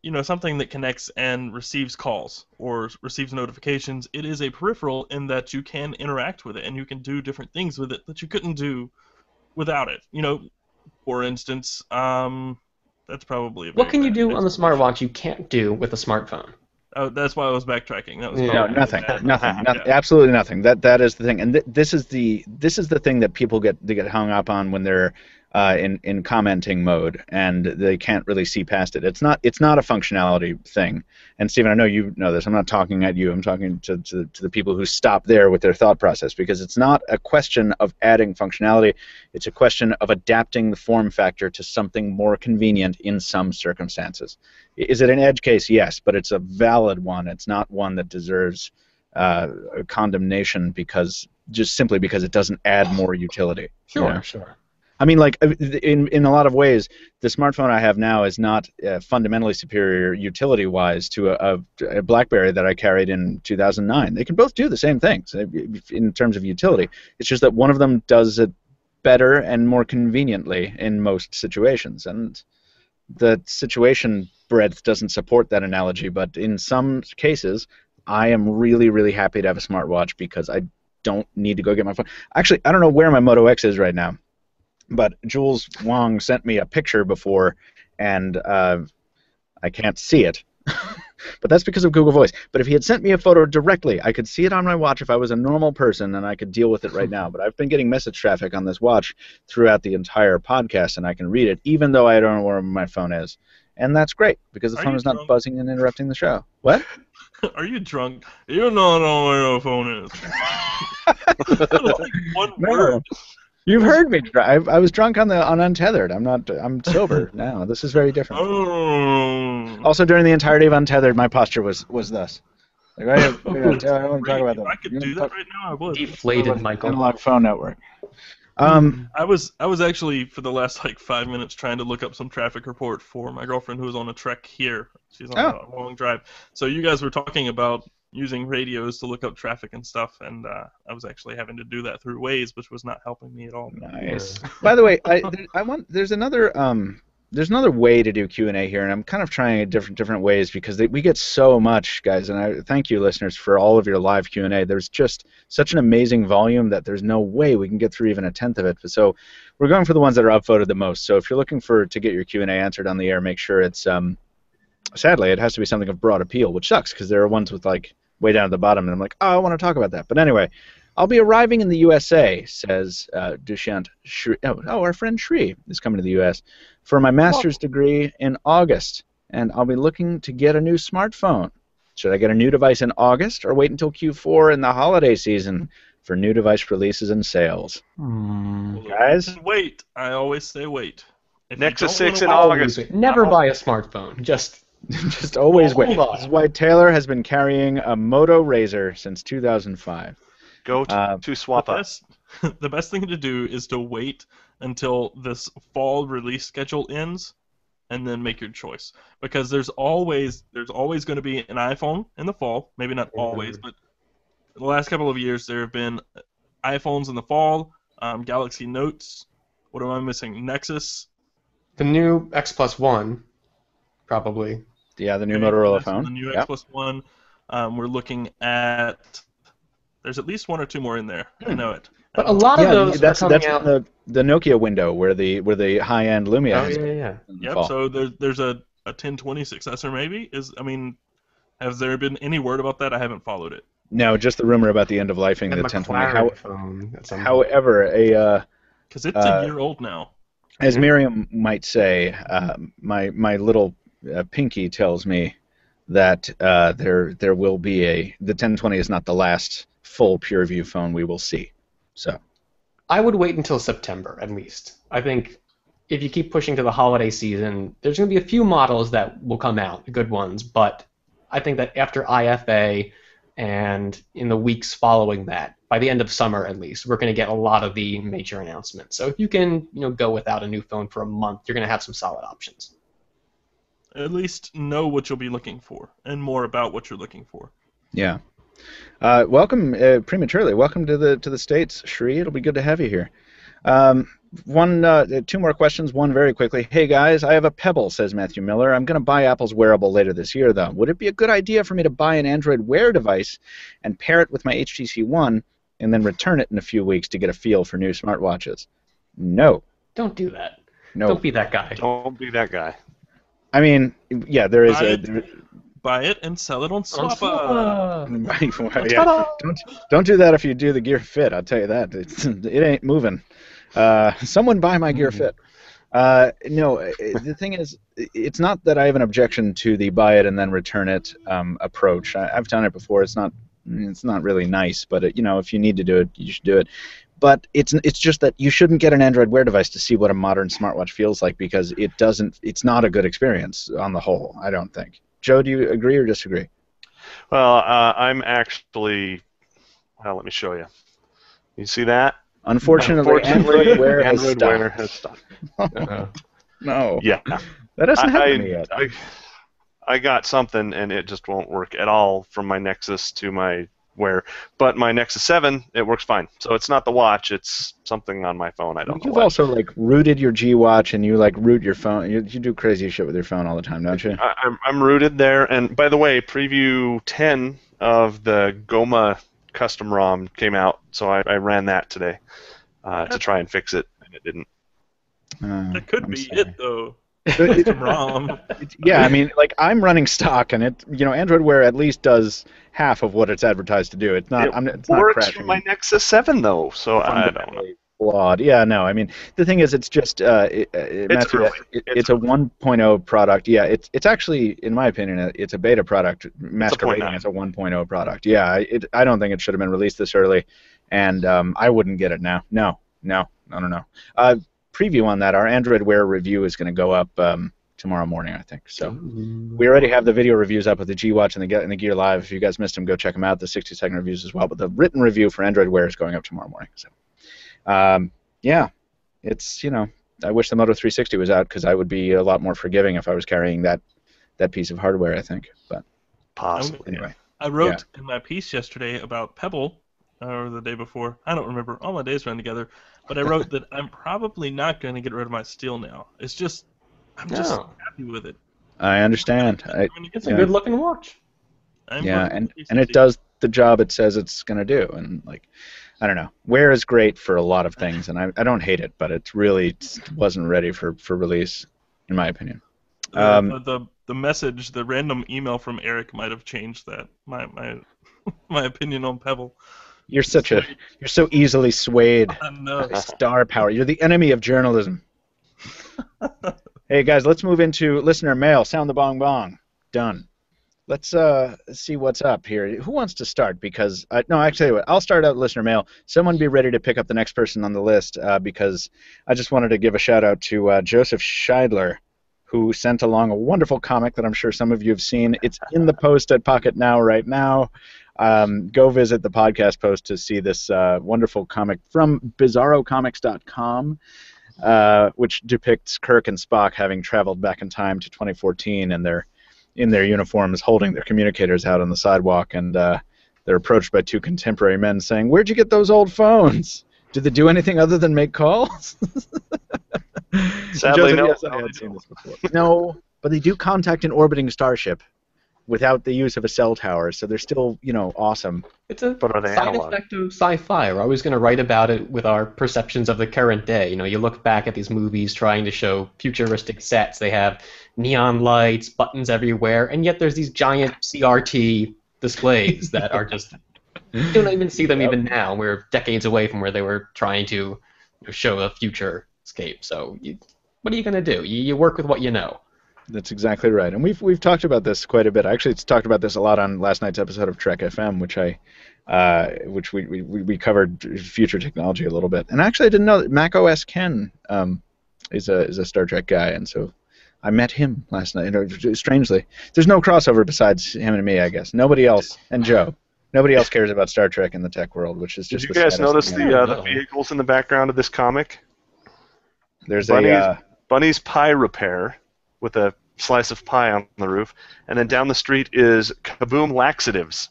you know something that connects and receives calls or receives notifications. It is a peripheral in that you can interact with it and you can do different things with it that you couldn't do without it. You know, for instance. Um, That's probably a what can you do on the smartwatch you can't do with a smartphone? Oh, that's why I was backtracking. That was no, nothing, nothing, nothing, yeah. absolutely nothing. That that is the thing, and th this is the this is the thing that people get they get hung up on when they're uh, in in commenting mode, and they can't really see past it. It's not it's not a functionality thing. And Stephen, I know you know this. I'm not talking at you. I'm talking to to, to the people who stop there with their thought process, because it's not a question of adding functionality. It's a question of adapting the form factor to something more convenient in some circumstances. Is it an edge case? Yes, but it's a valid one. It's not one that deserves uh, condemnation because just simply because it doesn't add more utility. Sure, you know? sure. I mean, like, in, in a lot of ways, the smartphone I have now is not uh, fundamentally superior utility-wise to a, a BlackBerry that I carried in two thousand nine. They can both do the same things in terms of utility. It's just that one of them does it better and more conveniently in most situations. And the situation breadth doesn't support that analogy, but in some cases, I am really, really happy to have a smartwatch because I don't need to go get my phone. Actually, I don't know where my Moto X is right now. But Jules Wong sent me a picture before, and uh, I can't see it. But that's because of Google Voice. But if he had sent me a photo directly, I could see it on my watch if I was a normal person, and I could deal with it right now. But I've been getting message traffic on this watch throughout the entire podcast, and I can read it, even though I don't know where my phone is. And that's great, because the Are phone is drunk? not buzzing and interrupting the show. What? Are you drunk? You don't know where your phone is. That was like one no. word. You've heard me. I, I was drunk on the on Untethered. I'm not. I'm sober now. This is very different. Oh. Also, during the entirety of Untethered, my posture was was thus. Like, I, have, you know, I don't want to talk about that. If I could do that right now, I would. Deflated, I would. Michael. Analog phone network. Um, I was I was actually for the last like five minutes trying to look up some traffic report for my girlfriend who was on a trek here. She's on oh. a long drive. So you guys were talking about using radios to look up traffic and stuff, and uh, I was actually having to do that through Waze, which was not helping me at all. Nice. By the way, I, I want there's another um there's another way to do Q and A here, and I'm kind of trying a different different ways because they, we get so much, guys, and I thank you, listeners, for all of your live Q and A. There's just such an amazing volume that there's no way we can get through even a tenth of it. So we're going for the ones that are upvoted the most. So if you're looking for to get your Q and A answered on the air, make sure it's um. Sadly, it has to be something of broad appeal, which sucks because there are ones with like way down at the bottom, and I'm like, oh, I want to talk about that. But anyway, I'll be arriving in the U S A, says uh, Dushyant Shri. Oh, oh, our friend Shri is coming to the U S for my master's degree in August, and I'll be looking to get a new smartphone. Should I get a new device in August or wait until Q four in the holiday season for new device releases and sales? Mm. Guys? Wait. I always say wait. If Nexus six in August. Never buy a smartphone. Just... Just always wait. This is why Taylor has been carrying a Moto Razor since two thousand five. Go to, uh, to Swappa. The best, the best thing to do is to wait until this fall release schedule ends, and then make your choice. Because there's always there's always going to be an iPhone in the fall. Maybe not always, but in the last couple of years there have been iPhones in the fall. Um, Galaxy Notes. What am I missing? Nexus. The new X plus one. Probably. Yeah, the new okay, Motorola phone. The new yep. X plus one. Um, we're looking at... There's at least one or two more in there. Hmm. I know it. But a lot yeah, of those that's, are coming that's out... The, the Nokia window where the where the high-end Lumia oh, has yeah, yeah, yeah. Yep, so there, there's a, a ten twenty successor maybe? Is I mean, has there been any word about that? I haven't followed it. No, just the rumor about the end-of-lifing the ten twenty. How, however, a... Because uh, it's uh, a year old now. As Miriam might say, uh, my my little... Uh, Pinky tells me that uh, there there will be a the ten twenty is not the last full Pure View phone we will see. So, I would wait until September at least. I think if you keep pushing to the holiday season, there's going to be a few models that will come out, good ones. But I think that after I F A and in the weeks following that, by the end of summer at least, we're going to get a lot of the major announcements. So if you can, you know, go without a new phone for a month, you're going to have some solid options. At least know what you'll be looking for, and more about what you're looking for. Yeah. Uh, welcome uh, prematurely. Welcome to the to the States, Shree. It'll be good to have you here. Um, one, uh, two more questions. One very quickly. Hey guys, I have a Pebble, says Matthew Miller. I'm going to buy Apple's wearable later this year, though. Would it be a good idea for me to buy an Android Wear device and pair it with my H T C One, and then return it in a few weeks to get a feel for new smartwatches? No. Don't do that. No. Don't be that guy. Don't be that guy. I mean, yeah, there is buy a... There, buy it and sell it on Swappa. Yeah. Don't, don't do that if you do the Gear Fit, I'll tell you that. It's, it ain't moving. Uh, someone buy my Gear Fit. Uh, no, the thing is, it's not that I have an objection to the buy it and then return it um, approach. I, I've done it before. It's not it's not really nice, but it, you know, if you need to do it, you should do it. But it's it's just that you shouldn't get an Android Wear device to see what a modern smartwatch feels like because it doesn't. It's not a good experience on the whole. I don't think. Joe, do you agree or disagree? Well, uh, I'm actually. Well, let me show you. You see that? Unfortunately, Unfortunately Android Wear has Android stopped. Wear has stopped. No. No. Yeah. That hasn't happened yet. I, I got something and it just won't work at all from my Nexus to my. Where, but my Nexus seven, it works fine. So it's not the watch; it's something on my phone. I don't. You've know also what. like rooted your G Watch, and you like root your phone. You, you do crazy shit with your phone all the time, don't you? I, I'm I'm rooted there. And by the way, preview ten of the Goma custom ROM came out, so I, I ran that today uh, to try and fix it, and it didn't. Uh, that could I'm be sorry. it though. Yeah, I mean, like I'm running stock, and it, you know, Android Wear at least does half of what it's advertised to do. It's not. It I'm, it's works not crashing. For my Nexus seven though, so I don't know. Flawed. Yeah, no. I mean, the thing is, it's just uh, it, it, it's, Matthew, it, it's, it's a one point oh product. Yeah, it's it's actually, in my opinion, it's a beta product masquerading as a one point oh product. Yeah, it, I don't think it should have been released this early, and um, I wouldn't get it now. No, no, no, no, no. Uh, preview on that. Our Android Wear review is going to go up um, tomorrow morning, I think. So we already have the video reviews up with the G Watch and the, and the Gear Live. If you guys missed them, go check them out. The sixty second reviews as well. But the written review for Android Wear is going up tomorrow morning. So um, yeah, it's, you know, I wish the Moto three sixty was out because I would be a lot more forgiving if I was carrying that that piece of hardware, I think. But possibly. Anyway, I wrote yeah. in my piece yesterday about Pebble. Or the day before. I don't remember. All my days ran together. But I wrote that I'm probably not going to get rid of my Steel now. It's just, I'm no. just happy with it. I understand. I, I mean, it's a good looking watch. I'm yeah, and, and it does the job it says it's going to do. And, like, I don't know. Wear is great for a lot of things, and I, I don't hate it, but it really wasn't ready for, for release, in my opinion. Um, the, the, the message, the random email from Eric might have changed that. My, my, my opinion on Pebble. You're such a, you're so easily swayed by star power. You're the enemy of journalism. Hey, guys, let's move into listener mail. Sound the bong bong. Done. Let's uh, see what's up here. Who wants to start? Because uh, no, actually, I'll start out listener mail. Someone be ready to pick up the next person on the list uh, because I just wanted to give a shout out to uh, Joseph Scheidler, who sent along a wonderful comic that I'm sure some of you have seen. It's in the post at Pocketnow right now. Um, go visit the podcast post to see this uh, wonderful comic from bizarro comics dot com. Uh, which depicts Kirk and Spock having traveled back in time to twenty fourteen, and they're in their uniforms holding their communicators out on the sidewalk, and uh, they're approached by two contemporary men saying, "Where'd you get those old phones? Did they do anything other than make calls?" Sadly, Joseph, no. Yes, I had seen this before. No, but they do contact an orbiting starship without the use of a cell tower, so they're still, you know, awesome. It's a side effect of sci-fi. We're always going to write about it with our perceptions of the current day. You know, you look back at these movies trying to show futuristic sets. They have neon lights, buttons everywhere, and yet there's these giant C R T displays that are just... You don't even see them yep. even now. We're decades away from where they were trying to, you know, show a future scape. So you, what are you going to do? You, you work with what you know. That's exactly right, and we've we've talked about this quite a bit. I actually talked about this a lot on last night's episode of Trek F M, which I, uh, which we, we we covered future technology a little bit. And actually, I didn't know that Mac O S Ken um, is a is a Star Trek guy, and so I met him last night. You know, strangely, there's no crossover besides him and me, I guess. Nobody else and Joe. Nobody else cares about Star Trek in the tech world, which is just. Did you guys notice the uh, the vehicles in the background of this comic? There's Bunny's, a uh, Bunny's Pie Repair. With a slice of pie on the roof, and then down the street is Kaboom Laxatives.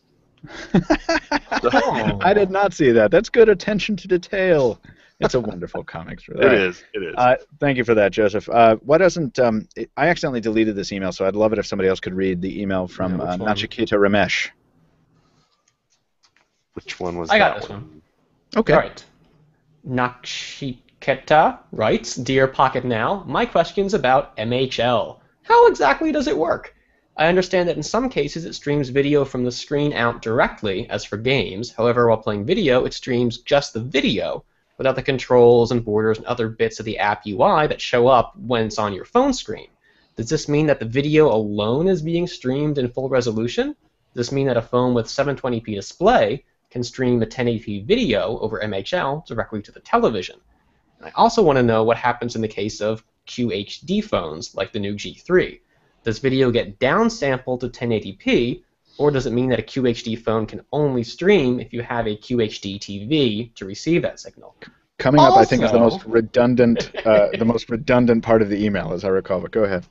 Oh. I did not see that. That's good attention to detail. It's a wonderful comic. It right. is. It is. Uh, thank you for that, Joseph. Uh, why doesn't um, it, I accidentally deleted this email? So I'd love it if somebody else could read the email from yeah, uh, Nachiketa Ramesh. Which one was I that? I got this one. one. Okay. All right. Nachiketa. Keta writes, "Dear Pocketnow, my question's about M H L. How exactly does it work? I understand that in some cases it streams video from the screen out directly, as for games. However, while playing video, it streams just the video, without the controls and borders and other bits of the app U I that show up when it's on your phone screen. Does this mean that the video alone is being streamed in full resolution? Does this mean that a phone with seven twenty p display can stream a ten eighty p video over M H L directly to the television? I also want to know what happens in the case of Q H D phones, like the new G three. Does video get downsampled to ten eighty p, or does it mean that a Q H D phone can only stream if you have a Q H D T V to receive that signal?" Coming also, up, I think, is the most redundant, uh, the most redundant part of the email, as I recall. But go ahead.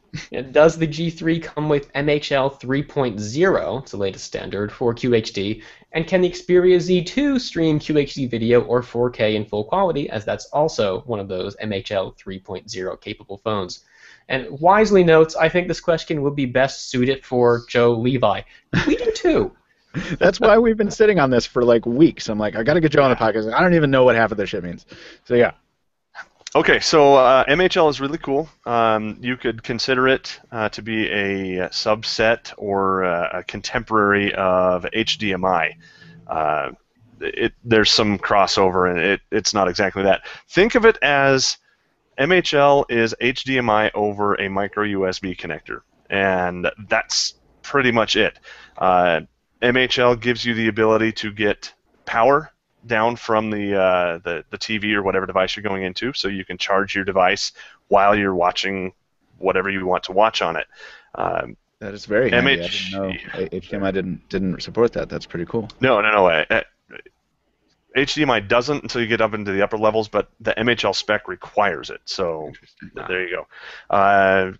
Does the G three come with M H L three point oh, it's the latest standard for Q H D, and can the Xperia Z two stream Q H D video or four K in full quality, as that's also one of those M H L three point oh capable phones? And wisely notes, I think this question would be best suited for Joe Levi. We do too. That's why we've been sitting on this for like weeks. I'm like, I got to get Joe on the podcast. I don't even know what half of this shit means. So yeah. Okay, so uh, M H L is really cool. Um, you could consider it uh, to be a subset or uh, a contemporary of H D M I. Uh, it, there's some crossover, and it, it's not exactly that. Think of it as M H L is H D M I over a micro U S B connector, and that's pretty much it. Uh, M H L gives you the ability to get power down from the, uh, the the T V or whatever device you're going into, so you can charge your device while you're watching whatever you want to watch on it. Um, that is very handy. H D M I didn't didn't support that. That's pretty cool. No, no, no. Uh, H D M I doesn't until you get up into the upper levels, but the M H L spec requires it. So there you go. Uh,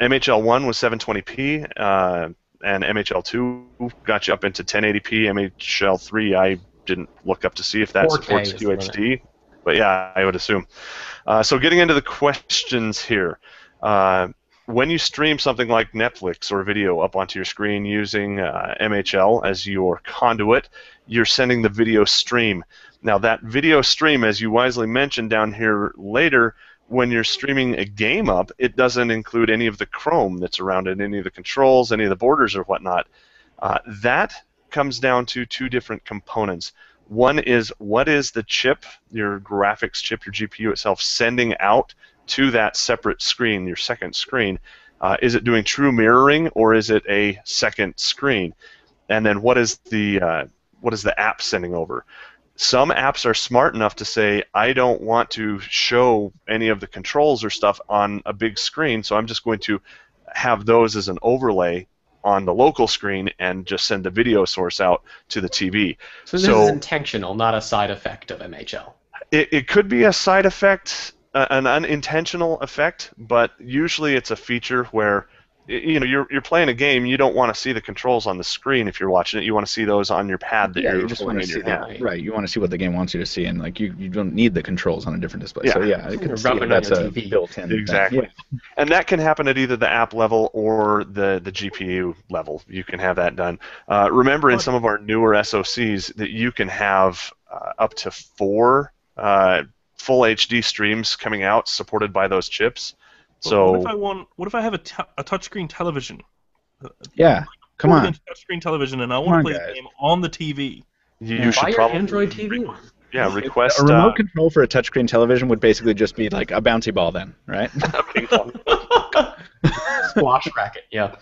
M H L one was seven twenty p. Uh, And M H L two got you up into ten eighty p. M H L three, I didn't look up to see if that supports Q H D. But yeah, I would assume. Uh, so getting into the questions here. Uh, when you stream something like Netflix or video up onto your screen using uh, M H L as your conduit, you're sending the video stream. Now that video stream, as you wisely mentioned down here later, when you're streaming a game up, it doesn't include any of the chrome that's around it, any of the controls, any of the borders or whatnot. Uh, that comes down to two different components. One is, what is the chip, your graphics chip, your G P U itself, sending out to that separate screen, your second screen? Uh, is it doing true mirroring, or is it a second screen? And then what is the uh, what is the app sending over? Some apps are smart enough to say, I don't want to show any of the controls or stuff on a big screen, so I'm just going to have those as an overlay on the local screen and just send the video source out to the T V. So this so, is intentional, not a side effect of M H L. It, it could be a side effect, uh, an unintentional effect, but usually it's a feature where, you know, you're you're playing a game. You don't want to see the controls on the screen if you're watching it. You want to see those on your pad that yeah, you're you just want to see that, right. right. You want to see what the game wants you to see, and like you, you don't need the controls on a different display. Yeah. So yeah, I could see it. That's a built-in exactly, yeah. And that can happen at either the app level or the the G P U level. You can have that done. Uh, remember, in some of our newer S O Cs, that you can have uh, up to four uh, full H D streams coming out supported by those chips. So what if I want? What if I have a, t a touchscreen television? Yeah, come on. Touchscreen television, and I want to play the game on the T V. You, you should buy probably an Android T V. Yeah, request a remote uh, control for a touchscreen television would basically just be like a bouncy ball, then, right? Squash racket. Yeah.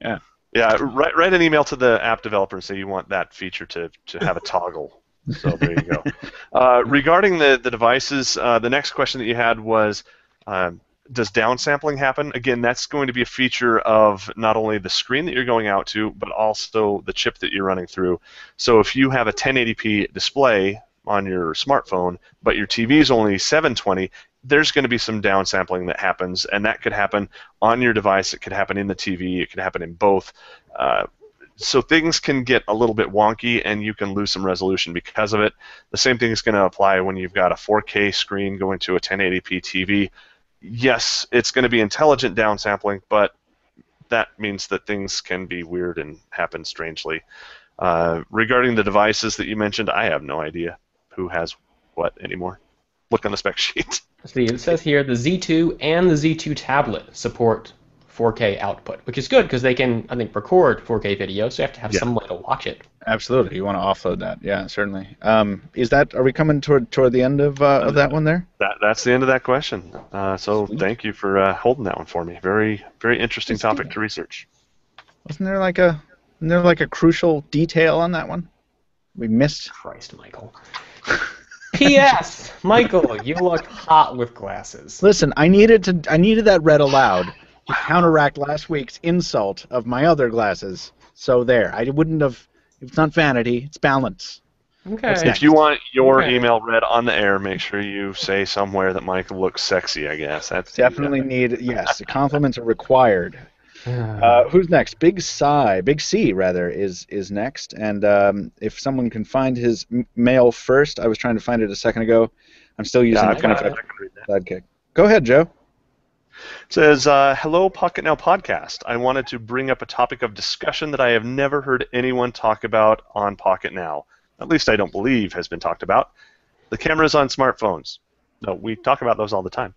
Yeah. Yeah. Write write an email to the app developer and say you want that feature to to have a toggle. So there you go. Uh, regarding the the devices, uh, the next question that you had was. Um, Does downsampling happen? Again, that's going to be a feature of not only the screen that you're going out to, but also the chip that you're running through. So if you have a ten eighty p display on your smartphone, but your T V is only seven twenty, there's going to be some downsampling that happens, and that could happen on your device. It could happen in the T V. It could happen in both. Uh, so things can get a little bit wonky, and you can lose some resolution because of it. The same thing is going to apply when you've got a four K screen going to a ten eighty p T V. Yes, it's going to be intelligent downsampling, but that means that things can be weird and happen strangely. Uh, regarding the devices that you mentioned, I have no idea who has what anymore. Look on the spec sheet. See, it says here the Z two and the Z two tablet support four K output, which is good because they can, I think, record four K video, so you have to have yeah. some way to watch it. Absolutely, you want to offload that, yeah, certainly. Um, is that? Are we coming toward toward the end of uh, of that one there? That that's the end of that question. Uh, so Sweet. Thank you for uh, holding that one for me. Very very interesting Let's topic to research. Wasn't there like a wasn't there like a crucial detail on that one? We missed. Christ, Michael. P S Michael, you look hot with glasses. Listen, I needed to I needed that read aloud. To counteract last week's insult of my other glasses, so there. I wouldn't have. It's not vanity. It's balance. Okay. If you want your okay. email read on the air, make sure you say somewhere that Michael looks sexy. I guess that's definitely need. Yes, compliments are required. Uh, who's next? Big Psy, Big C rather, is is next. And um, if someone can find his mail first, I was trying to find it a second ago. I'm still using yeah, I've Sidekick. Go ahead, Joe. It says, uh, hello, Pocketnow Podcast. I wanted to bring up a topic of discussion that I have never heard anyone talk about on Pocketnow. At least I don't believe has been talked about. The cameras on smartphones. No, we talk about those all the time.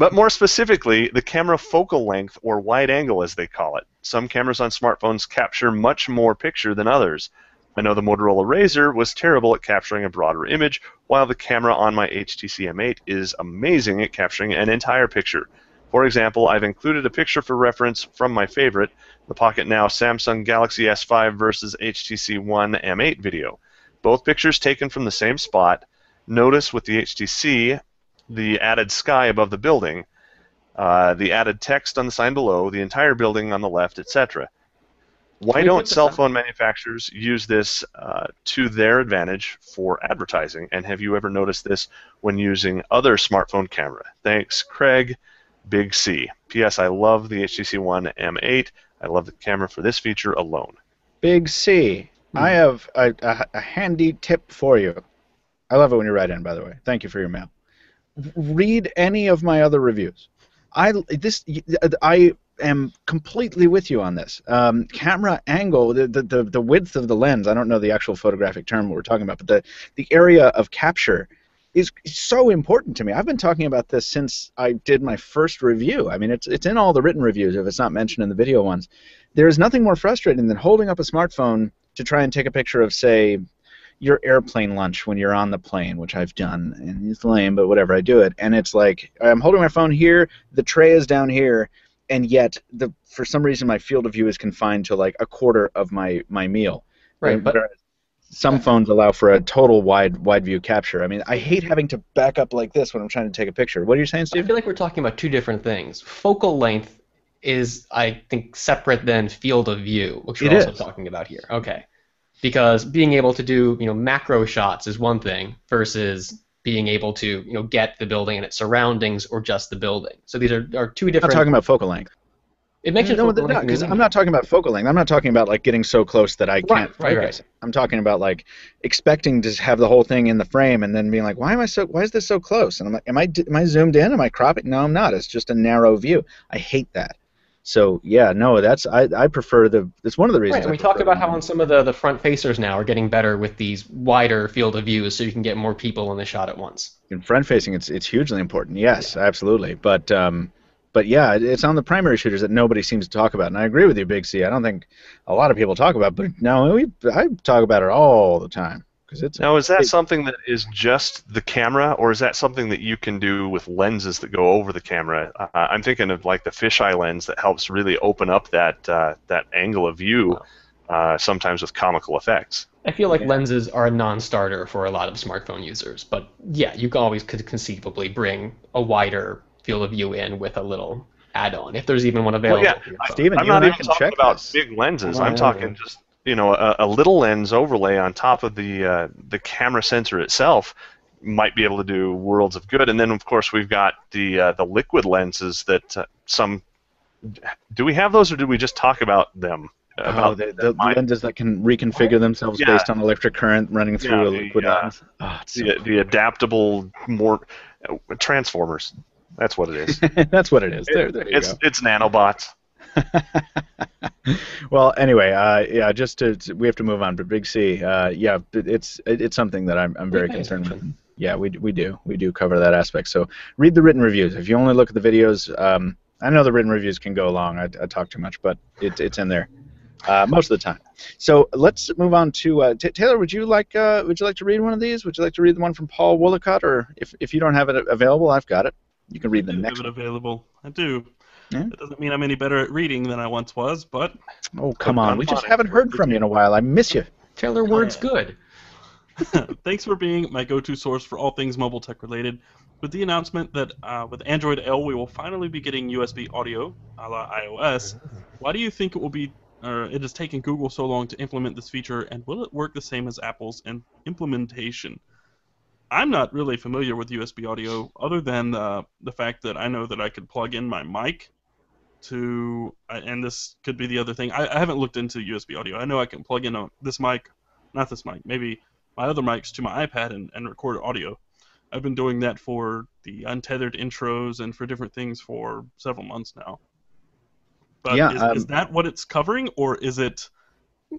But more specifically, the camera focal length, or wide angle as they call it. Some cameras on smartphones capture much more picture than others. I know the Motorola Razr was terrible at capturing a broader image, while the camera on my H T C M eight is amazing at capturing an entire picture. For example, I've included a picture for reference from my favorite, the Pocketnow Samsung Galaxy S five versus H T C One M eight video. Both pictures taken from the same spot. Notice with the H T C, the added sky above the building, uh, the added text on the sign below, the entire building on the left, et cetera. Why don't cell phone manufacturers use this uh, to their advantage for advertising? And have you ever noticed this when using other smartphone camera? Thanks, Craig. Big C. P S. I love the H T C One M eight. I love the camera for this feature alone. Big C. Hmm. I have a, a, a handy tip for you. I love it when you write in, by the way. Thank you for your mail. Read any of my other reviews. I this I am completely with you on this. Um, camera angle, the, the the width of the lens. I don't know the actual photographic term we're talking about, but the the area of capture is so important to me. I've been talking about this since I did my first review. I mean, it's, it's in all the written reviews if it's not mentioned in the video ones. There is nothing more frustrating than holding up a smartphone to try and take a picture of, say, your airplane lunch when you're on the plane, which I've done. And it's lame, but whatever, I do it. And it's like, I'm holding my phone here, the tray is down here, and yet the for some reason my field of view is confined to like a quarter of my my meal. Right, right? But some phones allow for a total wide wide view capture. I mean, I hate having to back up like this when I'm trying to take a picture. What are you saying, Steve? I feel like we're talking about two different things. Focal length is, I think, separate than field of view, which we're also talking about here. Okay. Because being able to do, you know, macro shots is one thing versus being able to, you know, get the building and its surroundings or just the building. So these are, are two different... I'm not talking about focal length. It makes it no, no, because I'm not talking about focal length. I'm not talking about like getting so close that I can't focus. Right, right. I'm talking about like expecting to have the whole thing in the frame and then being like, why am I so? Why is this so close? And I'm like, am I am I zoomed in? Am I cropping? No, I'm not. It's just a narrow view. I hate that. So yeah, no, that's I, I prefer the. That's one of the reasons. Right, and we talk about how on some of the the front facers now are getting better with these wider field of views, so you can get more people in the shot at once. In front facing, it's it's hugely important. Yes, yeah. Absolutely, but. Um, But yeah, it's on the primary shooters that nobody seems to talk about, and I agree with you, Big C. I don't think a lot of people talk about, it, but no, we I talk about it all the time because it's. Now, is that something that is just the camera, or is that something that you can do with lenses that go over the camera? Uh, I'm thinking of like the fisheye lens that helps really open up that uh, that angle of view, uh, sometimes with comical effects. I feel like yeah. lenses are a non-starter for a lot of smartphone users, but yeah, you can always could conceivably bring a wider. Field of view in with a little add-on, if there's even one available. Well, yeah. I, Steven, I'm not even talking about this. Big lenses. Oh, I'm yeah, talking yeah. just you know a, a little lens overlay on top of the uh, the camera sensor itself might be able to do worlds of good. And then of course we've got the uh, the liquid lenses that uh, some do we have those or do we just talk about them? About oh, the, the lenses that can reconfigure themselves yeah. based on electric current running through yeah, a liquid yeah. lens. Oh, it's so the, the adaptable more uh, transformers. That's what it is. That's what it is. There, there you it's, go. It's nanobots. Well, anyway, uh, yeah. Just to, we have to move on. But Big C, uh, yeah, it's it's something that I'm I'm very concerned with. Yeah, we we do we do cover that aspect. So read the written reviews. If you only look at the videos, um, I know the written reviews can go long. I, I talk too much, but it's it's in there uh, most of the time. So let's move on to uh, Taylor. Would you like uh, would you like to read one of these? Would you like to read the one from Paul Wollicott? Or if if you don't have it available, I've got it. You can read the next one. I do have it available. I do. Yeah? That doesn't mean I'm any better at reading than I once was, but... Oh, come on. We just haven't heard from you in a while. I miss you. Taylor, word's good. Thanks for being my go-to source for all things mobile tech-related. With the announcement that uh, with Android L, we will finally be getting U S B audio, a la iOS, why do you think it will be... or it has taken Google so long to implement this feature, and will it work the same as Apple's implementation? I'm not really familiar with U S B audio other than uh, the fact that I know that I could plug in my mic to, uh, and this could be the other thing. I, I haven't looked into U S B audio. I know I can plug in a, this mic, not this mic, maybe my other mics to my iPad and, and record audio. I've been doing that for the untethered intros and for different things for several months now. But yeah, is, um, is that what it's covering, or is it...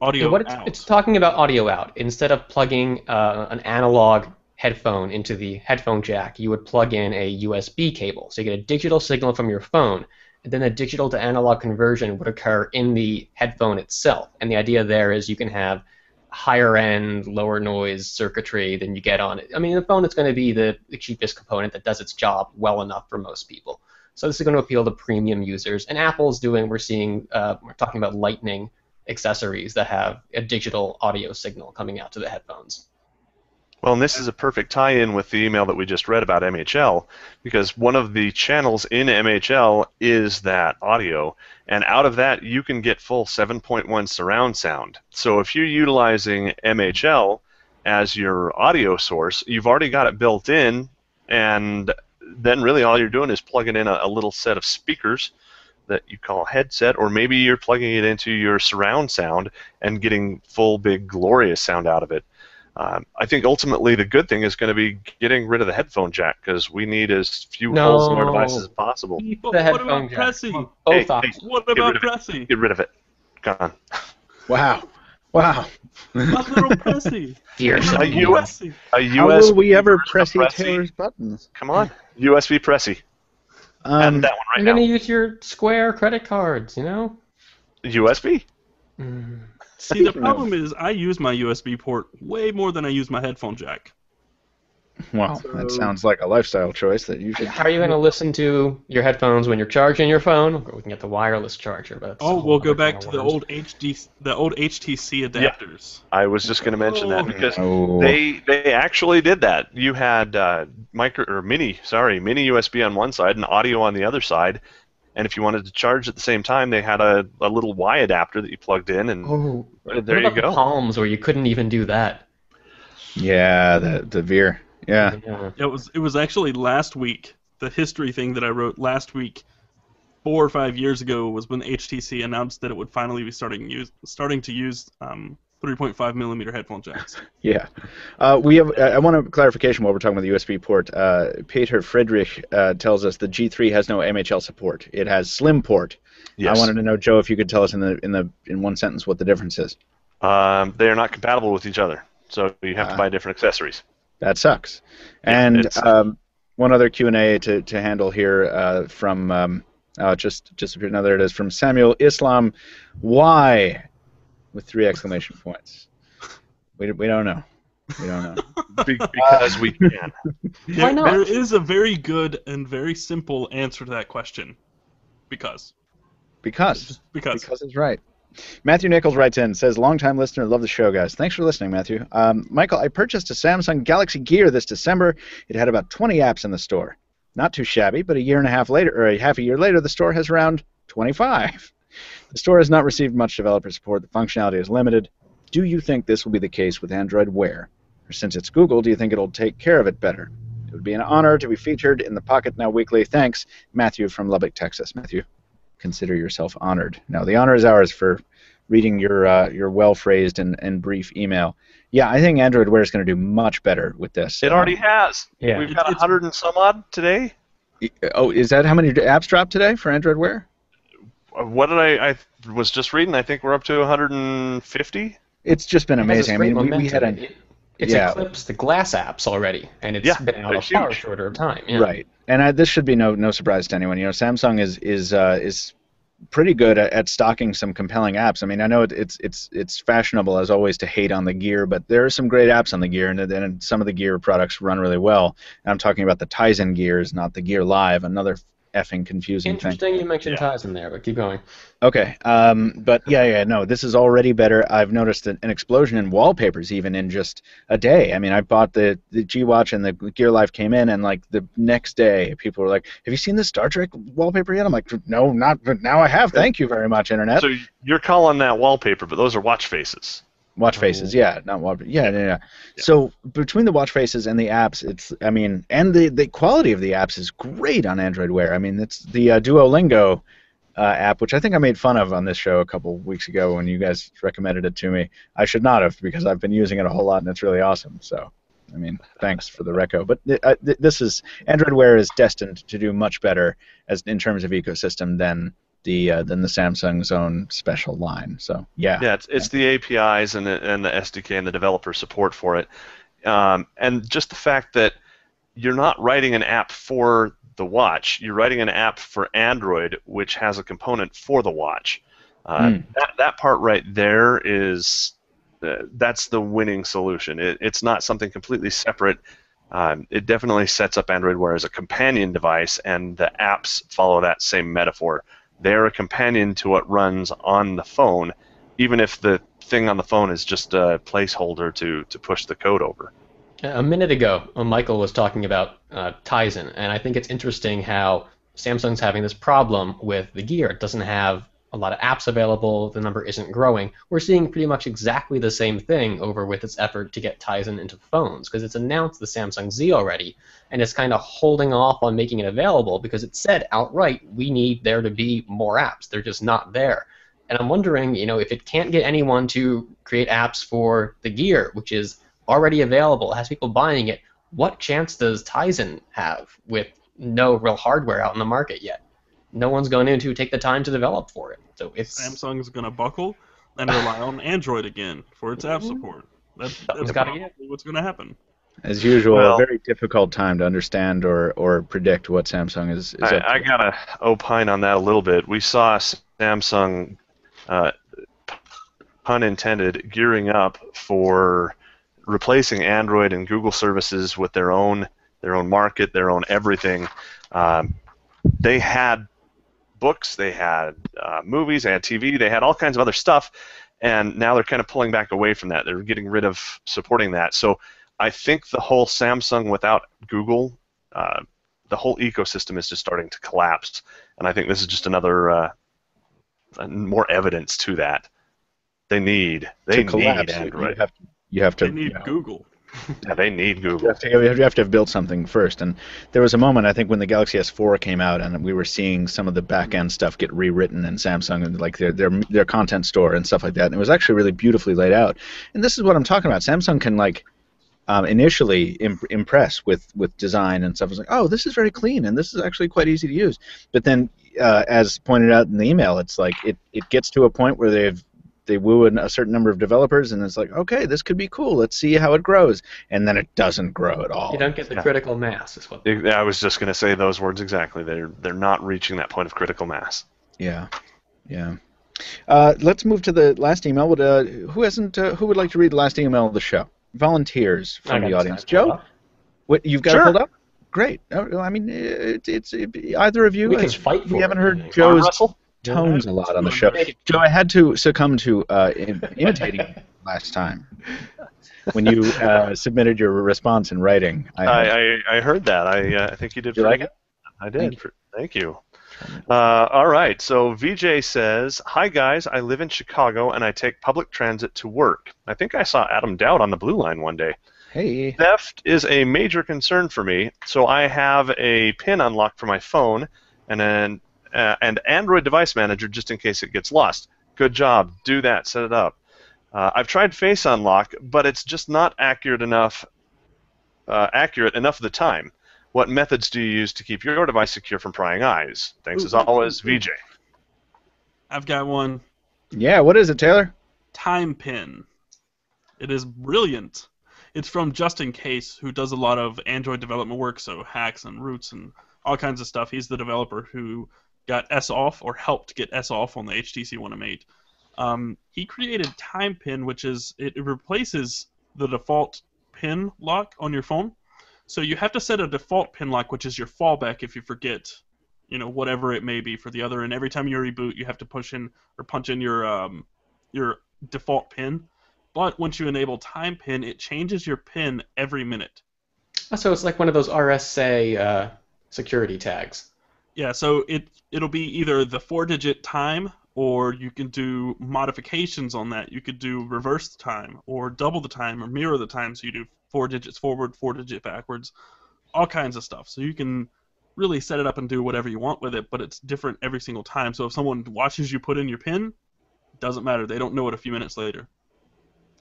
audio yeah, what it's, out? It's talking about audio out. Instead of plugging uh, an analog... headphone into the headphone jack, you would plug in a U S B cable. So you get a digital signal from your phone, and then a digital to analog conversion would occur in the headphone itself. And the idea there is you can have higher end, lower noise circuitry than you get on it. I mean, the phone is going to be the, the cheapest component that does its job well enough for most people. So this is going to appeal to premium users. And Apple's doing, we're seeing, uh, we're talking about Lightning accessories that have a digital audio signal coming out to the headphones. Well, and this is a perfect tie-in with the email that we just read about M H L, because one of the channels in M H L is that audio, and out of that you can get full seven point one surround sound. So if you're utilizing M H L as your audio source, you've already got it built in, and then really all you're doing is plugging in a, a little set of speakers that you call a headset, or maybe you're plugging it into your surround sound and getting full, big, glorious sound out of it. Um, I think ultimately the good thing is going to be getting rid of the headphone jack, because we need as few no. holes in our devices as possible. But the what about Pressy? Oh, hey, hey, what about Pressy? Get rid of it. Gone. Wow. Wow. My little Pressy. Dear a, U Pressy. A U S B. How will we ever Pressy Taylor's buttons? Come on. U S B Pressy. Um, and that one right I'm going to use your Square credit cards, you know? U S B? Mm. See, the problem is I use my U S B port way more than I use my headphone jack. Wow, so, that sounds like a lifestyle choice that you should. How are you going to listen to your headphones when you're charging your phone? We can get the wireless charger, but oh, we'll go back to the old H D, the old H T C adapters. Yeah, I was just going to mention oh. that because oh. they they actually did that. You had uh, micro or mini, sorry, mini U S B on one side and audio on the other side, and if you wanted to charge at the same time, they had a, a little Y adapter that you plugged in, and oh, there what about you go. The Palms, where you couldn't even do that. Yeah, the the Veer. Yeah. It was it was actually last week, the history thing that I wrote last week, four or five years ago, was when H T C announced that it would finally be starting use starting to use um, three point five millimeter headphone jacks. Yeah. Uh, we have. I want a clarification while we're talking about the U S B port. Uh, Peter Friedrich uh, tells us the G three has no M H L support. It has Slim port. Yes. I wanted to know, Joe, if you could tell us in the in the in one sentence what the difference is. Um, they are not compatible with each other, so you have uh, to buy different accessories. That sucks. And yeah, um, one other Q and A to, to handle here uh, from um, oh, just just no, there it is from Samuel Islam. Why? With three exclamation points. We we don't know. We don't know. Be because we can. There, Why not? There is a very good and very simple answer to that question. Because. Because. Because. Because is right. Matthew Nichols writes in, says, long-time listener, love the show, guys. Thanks for listening, Matthew. Um, Michael, I purchased a Samsung Galaxy Gear this December. It had about twenty apps in the store. Not too shabby, but a year and a half later, or a half a year later, the store has around twenty-five. The store has not received much developer support. The functionality is limited. Do you think this will be the case with Android Wear? Or since it's Google, do you think it'll take care of it better? It would be an honor to be featured in the Pocketnow Weekly. Thanks, Matthew from Lubbock, Texas. Matthew, consider yourself honored. Now, the honor is ours for reading your uh, your well-phrased and, and brief email. Yeah, I think Android Wear is going to do much better with this. It um, already has. Yeah. We've got a hundred and some odd today. Oh, is that how many apps dropped today for Android Wear? What did I... I was just reading. I think we're up to a hundred and fifty. It's just been amazing. I mean, we, we had a... It's yeah. eclipsed the Glass apps already, and it's yeah, been out a far shorter of time. Yeah. Right, and I, this should be no no surprise to anyone. You know, Samsung is is uh, is pretty good at, at stocking some compelling apps. I mean, I know it, it's it's it's fashionable as always to hate on the Gear, but there are some great apps on the Gear, and, and some of the Gear products run really well. And I'm talking about the Tizen Gears, not the Gear Live. Another effing confusing Interesting thing. Interesting you mentioned yeah. Tizen there, but keep going. Okay, um, but yeah, yeah, no, this is already better. I've noticed an, an explosion in wallpapers even in just a day. I mean, I bought the, the G Watch and the Gear Live came in, and like the next day people were like, have you seen the Star Trek wallpaper yet? I'm like, no, not, but now I have. Thank you very much, Internet. So you're calling that wallpaper, but those are watch faces. Watch faces, yeah, not watch, yeah, yeah, yeah, yeah. So between the watch faces and the apps, it's, I mean, and the, the quality of the apps is great on Android Wear. I mean, it's the uh, Duolingo uh, app, which I think I made fun of on this show a couple weeks ago when you guys recommended it to me. I should not have, because I've been using it a whole lot, and it's really awesome. So, I mean, thanks for the reco. But th uh, th this is, Android Wear is destined to do much better as in terms of ecosystem than the uh, than the Samsung's own special line. So yeah, yeah, it's it's the A P Is and the, and the S D K and the developer support for it, um, and just the fact that you're not writing an app for the watch, you're writing an app for Android, which has a component for the watch. Uh, mm. That that part right there is uh, that's the winning solution. It, it's not something completely separate. Um, it definitely sets up Android Wear as a companion device, and the apps follow that same metaphor. They're a companion to what runs on the phone, even if the thing on the phone is just a placeholder to, to push the code over. A minute ago, Michael was talking about uh, Tizen, and I think it's interesting how Samsung's having this problem with the Gear. It doesn't have a lot of apps available. The number isn't growing. We're seeing pretty much exactly the same thing over with its effort to get Tizen into phones, because it's announced the Samsung Z already, and it's kind of holding off on making it available because it said outright, we need there to be more apps. They're just not there. And I'm wondering, you know, if it can't get anyone to create apps for the Gear, which is already available, has people buying it, what chance does Tizen have with no real hardware out in the market yet? No one's going in to take the time to develop for it. So it's Samsung's going to buckle and rely on Android again for its app support. That's, that's probably what's going to happen. As usual, well, a very difficult time to understand or, or predict what Samsung is. is I, up to. I gotta opine on that a little bit. We saw Samsung, uh, pun intended, gearing up for replacing Android and Google services with their own their own market, their own everything. Um, they had books, they had uh, movies, they had T V, they had all kinds of other stuff, and now they're kind of pulling back away from that. They're getting rid of supporting that. So I think the whole Samsung without Google, uh, the whole ecosystem is just starting to collapse, and I think this is just another uh, more evidence to that. They need they to need Android. You have to, you have to they need you know, Google. Yeah, they need Google. You have, to, you have to have built something first. And there was a moment, I think, when the Galaxy S four came out and we were seeing some of the back-end stuff get rewritten in Samsung and like their, their their content store and stuff like that. And it was actually really beautifully laid out. And this is what I'm talking about. Samsung can, like, um, initially imp impress with, with design and stuff. It's like, oh, this is very clean and this is actually quite easy to use. But then, uh, as pointed out in the email, it's like it, it gets to a point where they've They woo in a certain number of developers, and it's like, okay, this could be cool. Let's see how it grows. And then it doesn't grow at all. You don't get the yeah. critical mass, is what. I was just going to say those words exactly. They're they're not reaching that point of critical mass. Yeah, yeah. Uh, let's move to the last email. Would uh, who hasn't? Uh, who would like to read the last email of the show? Volunteers from the audience. Joe, what you've got sure. it pulled up? Great. I mean, it, it's it, either of you. We can fight for. We haven't it, heard Joe's. Russell? Tones a lot on the show. Joe, I had to succumb to uh, imitating you last time when you uh, submitted your response in writing. I I, I, I heard that. I uh, I think you did. Did you like it? I did. Thank you. Thank you. Uh, all right. So V J says, "Hi guys, I live in Chicago and I take public transit to work. I think I saw Adam Dowd on the Blue Line one day. Hey. Theft is a major concern for me, so I have a PIN unlocked for my phone and then." Uh, and Android Device Manager just in case it gets lost. Good job. Do that. Set it up. Uh, I've tried Face Unlock, but it's just not accurate enough uh, accurate enough of the time. What methods do you use to keep your device secure from prying eyes? Thanks, ooh, as always, V J. I've got one. Yeah, what is it, Taylor? Time Pin. It is brilliant. It's from Just In Case, who does a lot of Android development work, so hacks and roots and all kinds of stuff. He's the developer who got S off, or helped get S off on the H T C One M eight. Um, he created Time Pin, which is, it, it replaces the default pin lock on your phone. So you have to set a default pin lock, which is your fallback if you forget, you know, whatever it may be for the other. And every time you reboot, you have to push in or punch in your um, your default pin. But once you enable Time Pin, it changes your pin every minute. So it's like one of those R S A uh, security tags. Yeah, so it it'll be either the four digit time, or you can do modifications on that. You could do reverse time, or double the time, or mirror the time. So you do four digits forward, four digit backwards, all kinds of stuff. So you can really set it up and do whatever you want with it, but it's different every single time. So if someone watches you put in your pin, it doesn't matter. They don't know it a few minutes later,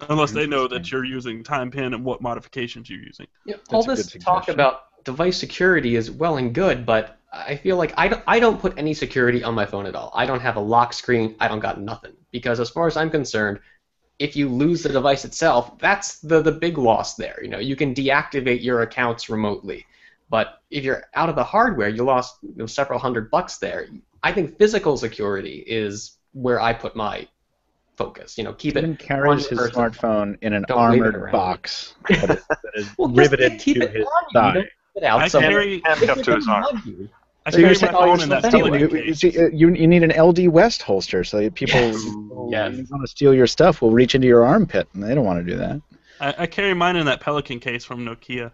unless they know that you're using Time Pin and what modifications you're using. Yeah, all this talk about device security is well and good, but I feel like I don't, I don't put any security on my phone at all. I don't have a lock screen. I don't got nothing. Because as far as I'm concerned, if you lose the device itself, that's the, the big loss there. You know, you can deactivate your accounts remotely. But if you're out of the hardware, you lost, you know, several hundred bucks there. I think physical security is where I put my focus. You know, keep Even it carries his smartphone in an don't armored box that is, that is well, riveted keep to it his on thigh. You. It out I carry handcuffed to his arm. So you're saying, oh, anyway. you, you, you need an L D West holster so that people yes. who yes. want to steal your stuff will reach into your armpit, and they don't want to do that. I, I carry mine in that Pelican case from Nokia.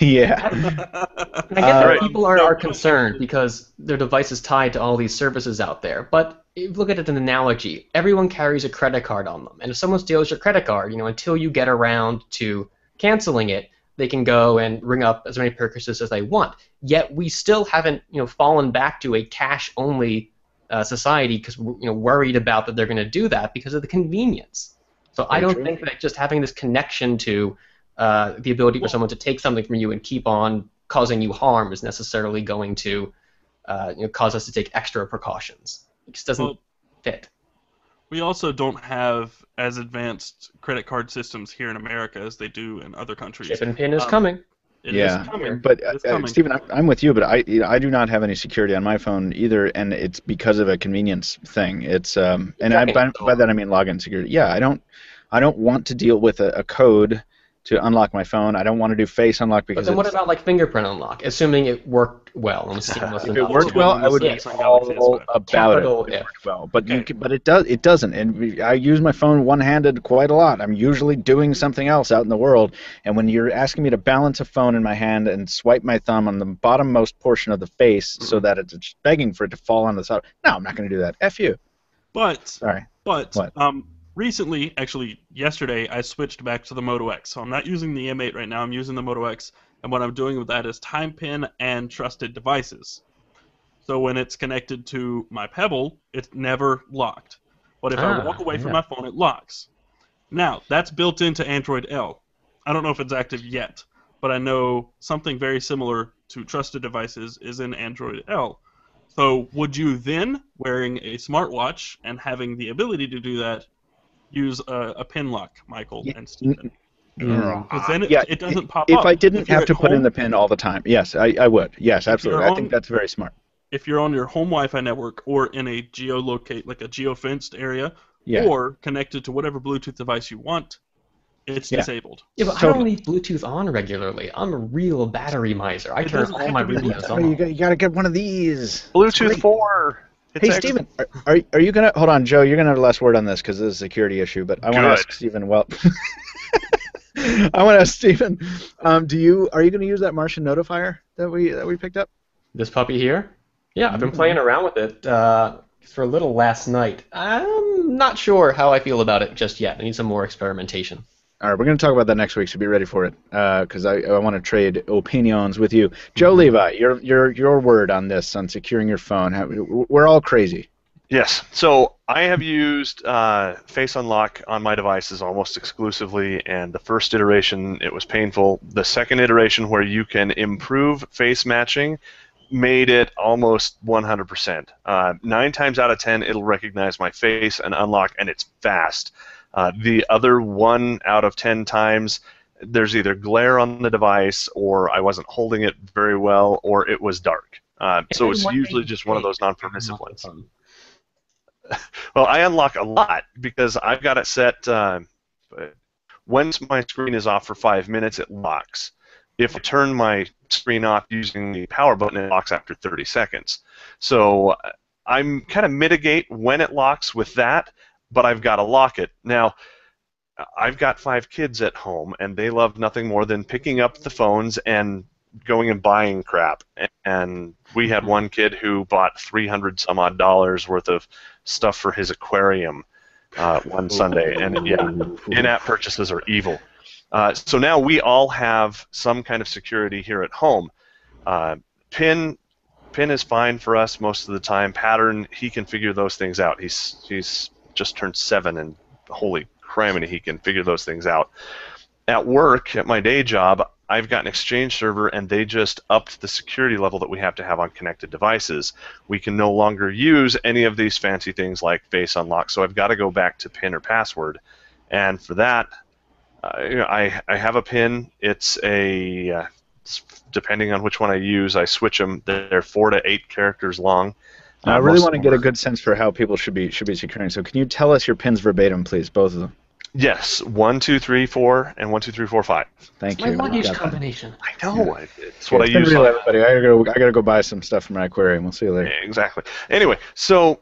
Yeah. I get that uh, people are, are concerned because their device is tied to all these services out there, but if you look at it as an analogy, everyone carries a credit card on them, and if someone steals your credit card, you know, until you get around to canceling it, they can go and ring up as many purchases as they want. Yet we still haven't, you know, fallen back to a cash-only uh, society because we're, you know, worried about that they're going to do that because of the convenience. So Very I don't true. think that just having this connection to uh, the ability for well, someone to take something from you and keep on causing you harm is necessarily going to uh, you know, cause us to take extra precautions. It just doesn't well, fit. We also don't have as advanced credit card systems here in America as they do in other countries. Chip and PIN is um, coming. It yeah, is coming. But uh, coming. Stephen, I'm with you, but I I do not have any security on my phone either, and it's because of a convenience thing. It's um, and I, by, by that I mean login security. Yeah, I don't I don't want to deal with a, a code to unlock my phone. I don't want to do face unlock because. But then what about like fingerprint unlock? Assuming it worked well. I'm if it worked well, I would be all about it. It worked well, but okay. you can, but it does it doesn't. And I use my phone one-handed quite a lot. I'm usually doing something else out in the world. And when you're asking me to balance a phone in my hand and swipe my thumb on the bottommost portion of the face mm-hmm. so that it's begging for it to fall on the side, no, I'm not going to do that. F you. But sorry. But what? um. Recently, actually yesterday, I switched back to the Moto X. So I'm not using the M eight right now. I'm using the Moto X. And what I'm doing with that is Time Pin and trusted devices. So when it's connected to my Pebble, it's never locked. But if ah, I walk away yeah. from my phone, it locks. Now, that's built into Android L. I don't know if it's active yet, but I know something very similar to trusted devices is in Android L. So would you then, wearing a smartwatch and having the ability to do that, use a, a pin lock, Michael yeah. and Stephen. Because yeah. then it, yeah. it doesn't pop if up. If I didn't if have to home, put in the pin all the time, yes, I, I would. Yes, absolutely. On, I think that's very smart. If you're on your home Wi-Fi network or in a geolocate, like a geo-fenced area, yeah. or connected to whatever Bluetooth device you want, it's yeah. disabled. Yeah, but so, I don't leave Bluetooth on regularly. I'm a real battery miser. I turn all my radios on. You got to get one of these. Bluetooth four. It's hey, Stephen, are, are, are you going to... Hold on, Joe, you're going to have the last word on this because this is a security issue, but I want to ask Stephen... Well, I want to ask Stephen, um, do you, are you going to use that Martian notifier that we that we picked up? This puppy here? Yeah, I've been playing around with it uh, for a little last night. I'm not sure how I feel about it just yet. I need some more experimentation. All right, we're going to talk about that next week, so be ready for it because uh, I, I want to trade opinions with you. Joe Levi, your your your word on this, on securing your phone. How, we're all crazy. Yes. So I have used uh, Face Unlock on my devices almost exclusively, and the first iteration, it was painful. The second iteration, where you can improve face matching, made it almost one hundred percent. Uh, nine times out of ten, it'll recognize my face and unlock, and it's fast. Uh, the other one out of ten times, there's either glare on the device, or I wasn't holding it very well, or it was dark. Uh, so it's usually just one of those non-permissive ones. Well, I unlock a lot because I've got it set. Uh, once my screen is off for five minutes, it locks. If I turn my screen off using the power button, it locks after thirty seconds. So I'm kind of mitigate when it locks with that. But I've got to lock it. Now, I've got five kids at home, and they love nothing more than picking up the phones and going and buying crap. And we had one kid who bought three hundred some odd dollars worth of stuff for his aquarium uh, one Sunday. And yeah, in-app purchases are evil. Uh, so now we all have some kind of security here at home. Uh, pin... Pin is fine for us most of the time. Pattern, he can figure those things out. He's... he's just turned seven, and holy criminy, he can figure those things out. At work, at my day job, I've got an Exchange server, and they just upped the security level that we have to have on connected devices. We can no longer use any of these fancy things like Face Unlock, so I've got to go back to PIN or password. And for that, uh, you know, I, I have a PIN. It's a, uh, depending on which one I use, I switch them. They're four to eight characters long. Now, I really want to get a good sense for how people should be should be securing. So, can you tell us your pins verbatim, please, both of them? Yes, one, two, three, four, and one, two, three, four, five. Thank you. My luggage combination. I know. Yeah. It's what I use. Everybody, I gotta I gotta go buy some stuff for my aquarium. We'll see you later. Exactly. Anyway, so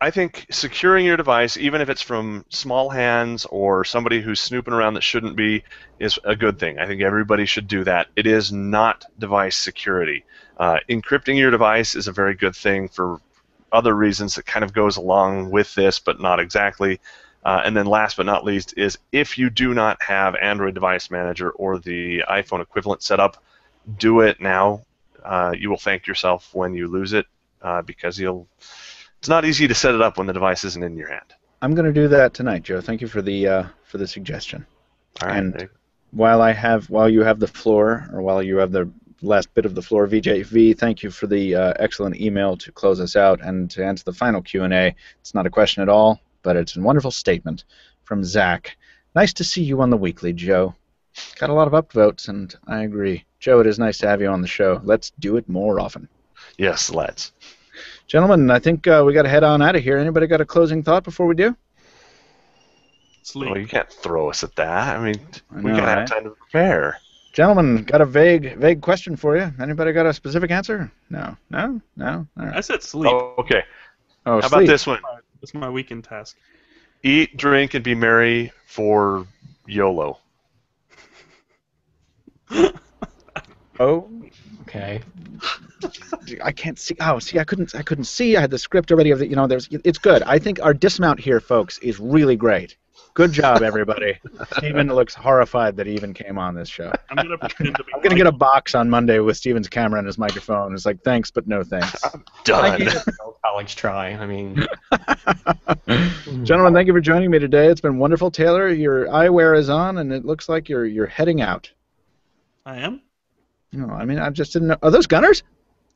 I think securing your device, even if it's from small hands or somebody who's snooping around that shouldn't be, is a good thing. I think everybody should do that. It is not device security. Uh, encrypting your device is a very good thing for other reasons that kind of goes along with this, but not exactly. Uh, and then last but not least is if you do not have Android Device Manager or the iPhone equivalent set up, do it now. Uh, you will thank yourself when you lose it uh, because you'll... It's not easy to set it up when the device isn't in your hand. I'm going to do that tonight, Joe. Thank you for the uh, for the suggestion. All right. And while I have while you have the floor, or while you have the last bit of the floor, V J V, thank you for the uh, excellent email to close us out and to answer the final Q and A. It's not a question at all, but it's a wonderful statement from Zach. Nice to see you on the weekly, Joe. Got a lot of upvotes, and I agree. Joe, it is nice to have you on the show. Let's do it more often. Yes, let's. Gentlemen, I think uh, we got to head on out of here. Anybody got a closing thought before we do? sleep. Well, you can't throw us at that. I mean, I know, we gotta right? have time to prepare. Gentlemen, got a vague, vague question for you. Anybody got a specific answer? No, no, no. All right. I said sleep. Oh, okay. Oh, How sleep. about this one? That's my weekend task. Eat, drink, and be merry for YOLO. Oh, okay. I can't see. Oh, see, I couldn't. I couldn't see. I had the script already. Of the, you know, there's. It's good. I think our dismount here, folks, is really great. Good job, everybody. Stephen looks horrified that he even came on this show. I'm gonna pretend to be I'm gonna get a box on Monday with Stephen's camera and his microphone. It's like, thanks, but no thanks. I'm done. College try. I mean, gentlemen, thank you for joining me today. It's been wonderful, Taylor. Your eyewear is on, and it looks like you're you're heading out. I am. No, I mean, I just didn't know. Are those gunners?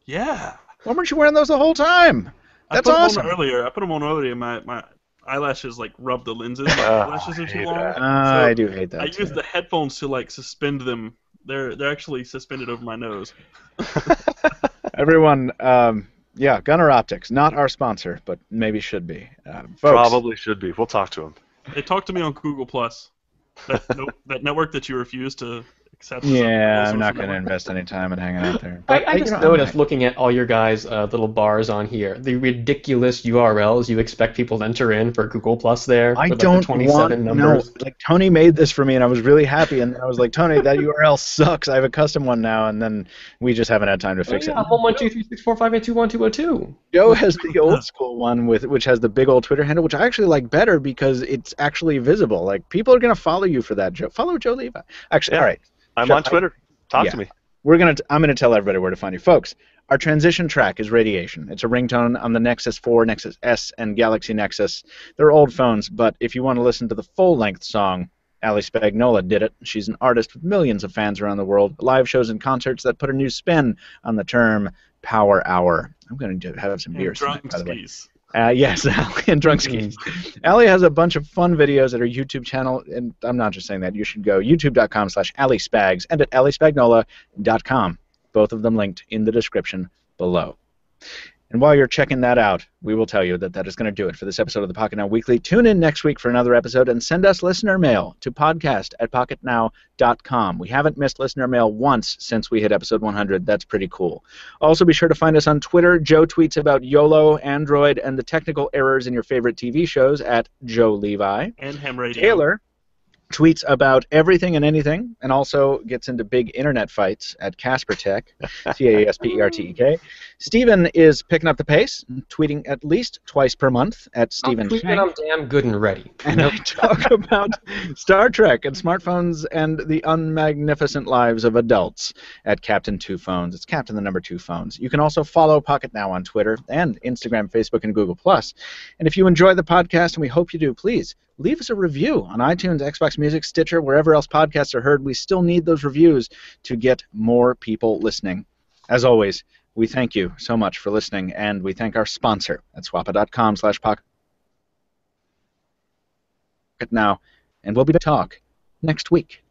Yeah. Why weren't you wearing those the whole time? That's awesome. I put them on earlier. I put them on earlier. My my eyelashes like rub the lenses. My oh, eyelashes are too long. Uh, so I do hate that. I too. use the headphones to like suspend them. They're they're actually suspended over my nose. Everyone, um, yeah, Gunner Optics, not our sponsor, but maybe should be. Uh, folks, probably should be. We'll talk to them. They talked to me on Google Plus. That, no, that network that you refuse to. Yeah, I'm not going to invest any time in hanging out there. But I, I just you know, noticed right. looking at all your guys' uh, little bars on here, the ridiculous U R Ls you expect people to enter in for Google Plus there. I don't like twenty-seven want numbers. No. Like Tony made this for me, and I was really happy, and I was like, Tony, that U R L sucks. I have a custom one now, and then we just haven't had time to fix oh, yeah, it. A whole one, two, three, six, four, five, eight, two, one, two, oh, two. Joe has the old school one with which has the big old Twitter handle, which I actually like better because it's actually visible. Like people are going to follow you for that. Joe, follow Joe Levi. Actually, yeah. all right. I'm Shall on Twitter. I, Talk yeah. to me. We're gonna. T I'm gonna tell everybody where to find you, folks. Our transition track is Radiation. It's a ringtone on the Nexus four, Nexus S, and Galaxy Nexus. They're old phones, but if you want to listen to the full-length song, Ali Spagnola did it. She's an artist with millions of fans around the world. Live shows and concerts that put a new spin on the term Power Hour. I'm going to have some beers. Drunk by the way. Uh, yes, Ali and Drunk Skis. Ali has a bunch of fun videos at her YouTube channel, and I'm not just saying that. You should go youtube.com slash AliSpags and at ali spagnola dot com. Both of them linked in the description below. And while you're checking that out, we will tell you that that is going to do it for this episode of the Pocketnow Weekly. Tune in next week for another episode and send us listener mail to podcast at pocketnow dot com. We haven't missed listener mail once since we hit episode one hundred. That's pretty cool. Also, be sure to find us on Twitter. Joe tweets about YOLO, Android, and the technical errors in your favorite T V shows at Joe Levi. And Ham Radio. Taylor tweets about everything and anything, and also gets into big internet fights at Casper Tech, C A S P E R T E K. Stephen is picking up the pace, tweeting at least twice per month at Stephen Schenck. I'm damn good and ready. And I talk about Star Trek and smartphones and the unmagnificent lives of adults at Captain Two Phones. It's Captain the Number Two Phones. You can also follow Pocketnow on Twitter and Instagram, Facebook, and Google+. And if you enjoy the podcast, and we hope you do, please leave us a review on iTunes, Xbox Music, Stitcher, wherever else podcasts are heard. We still need those reviews to get more people listening. As always, we thank you so much for listening, and we thank our sponsor at swappa.com slash pocketnow. And we'll be back to talk next week.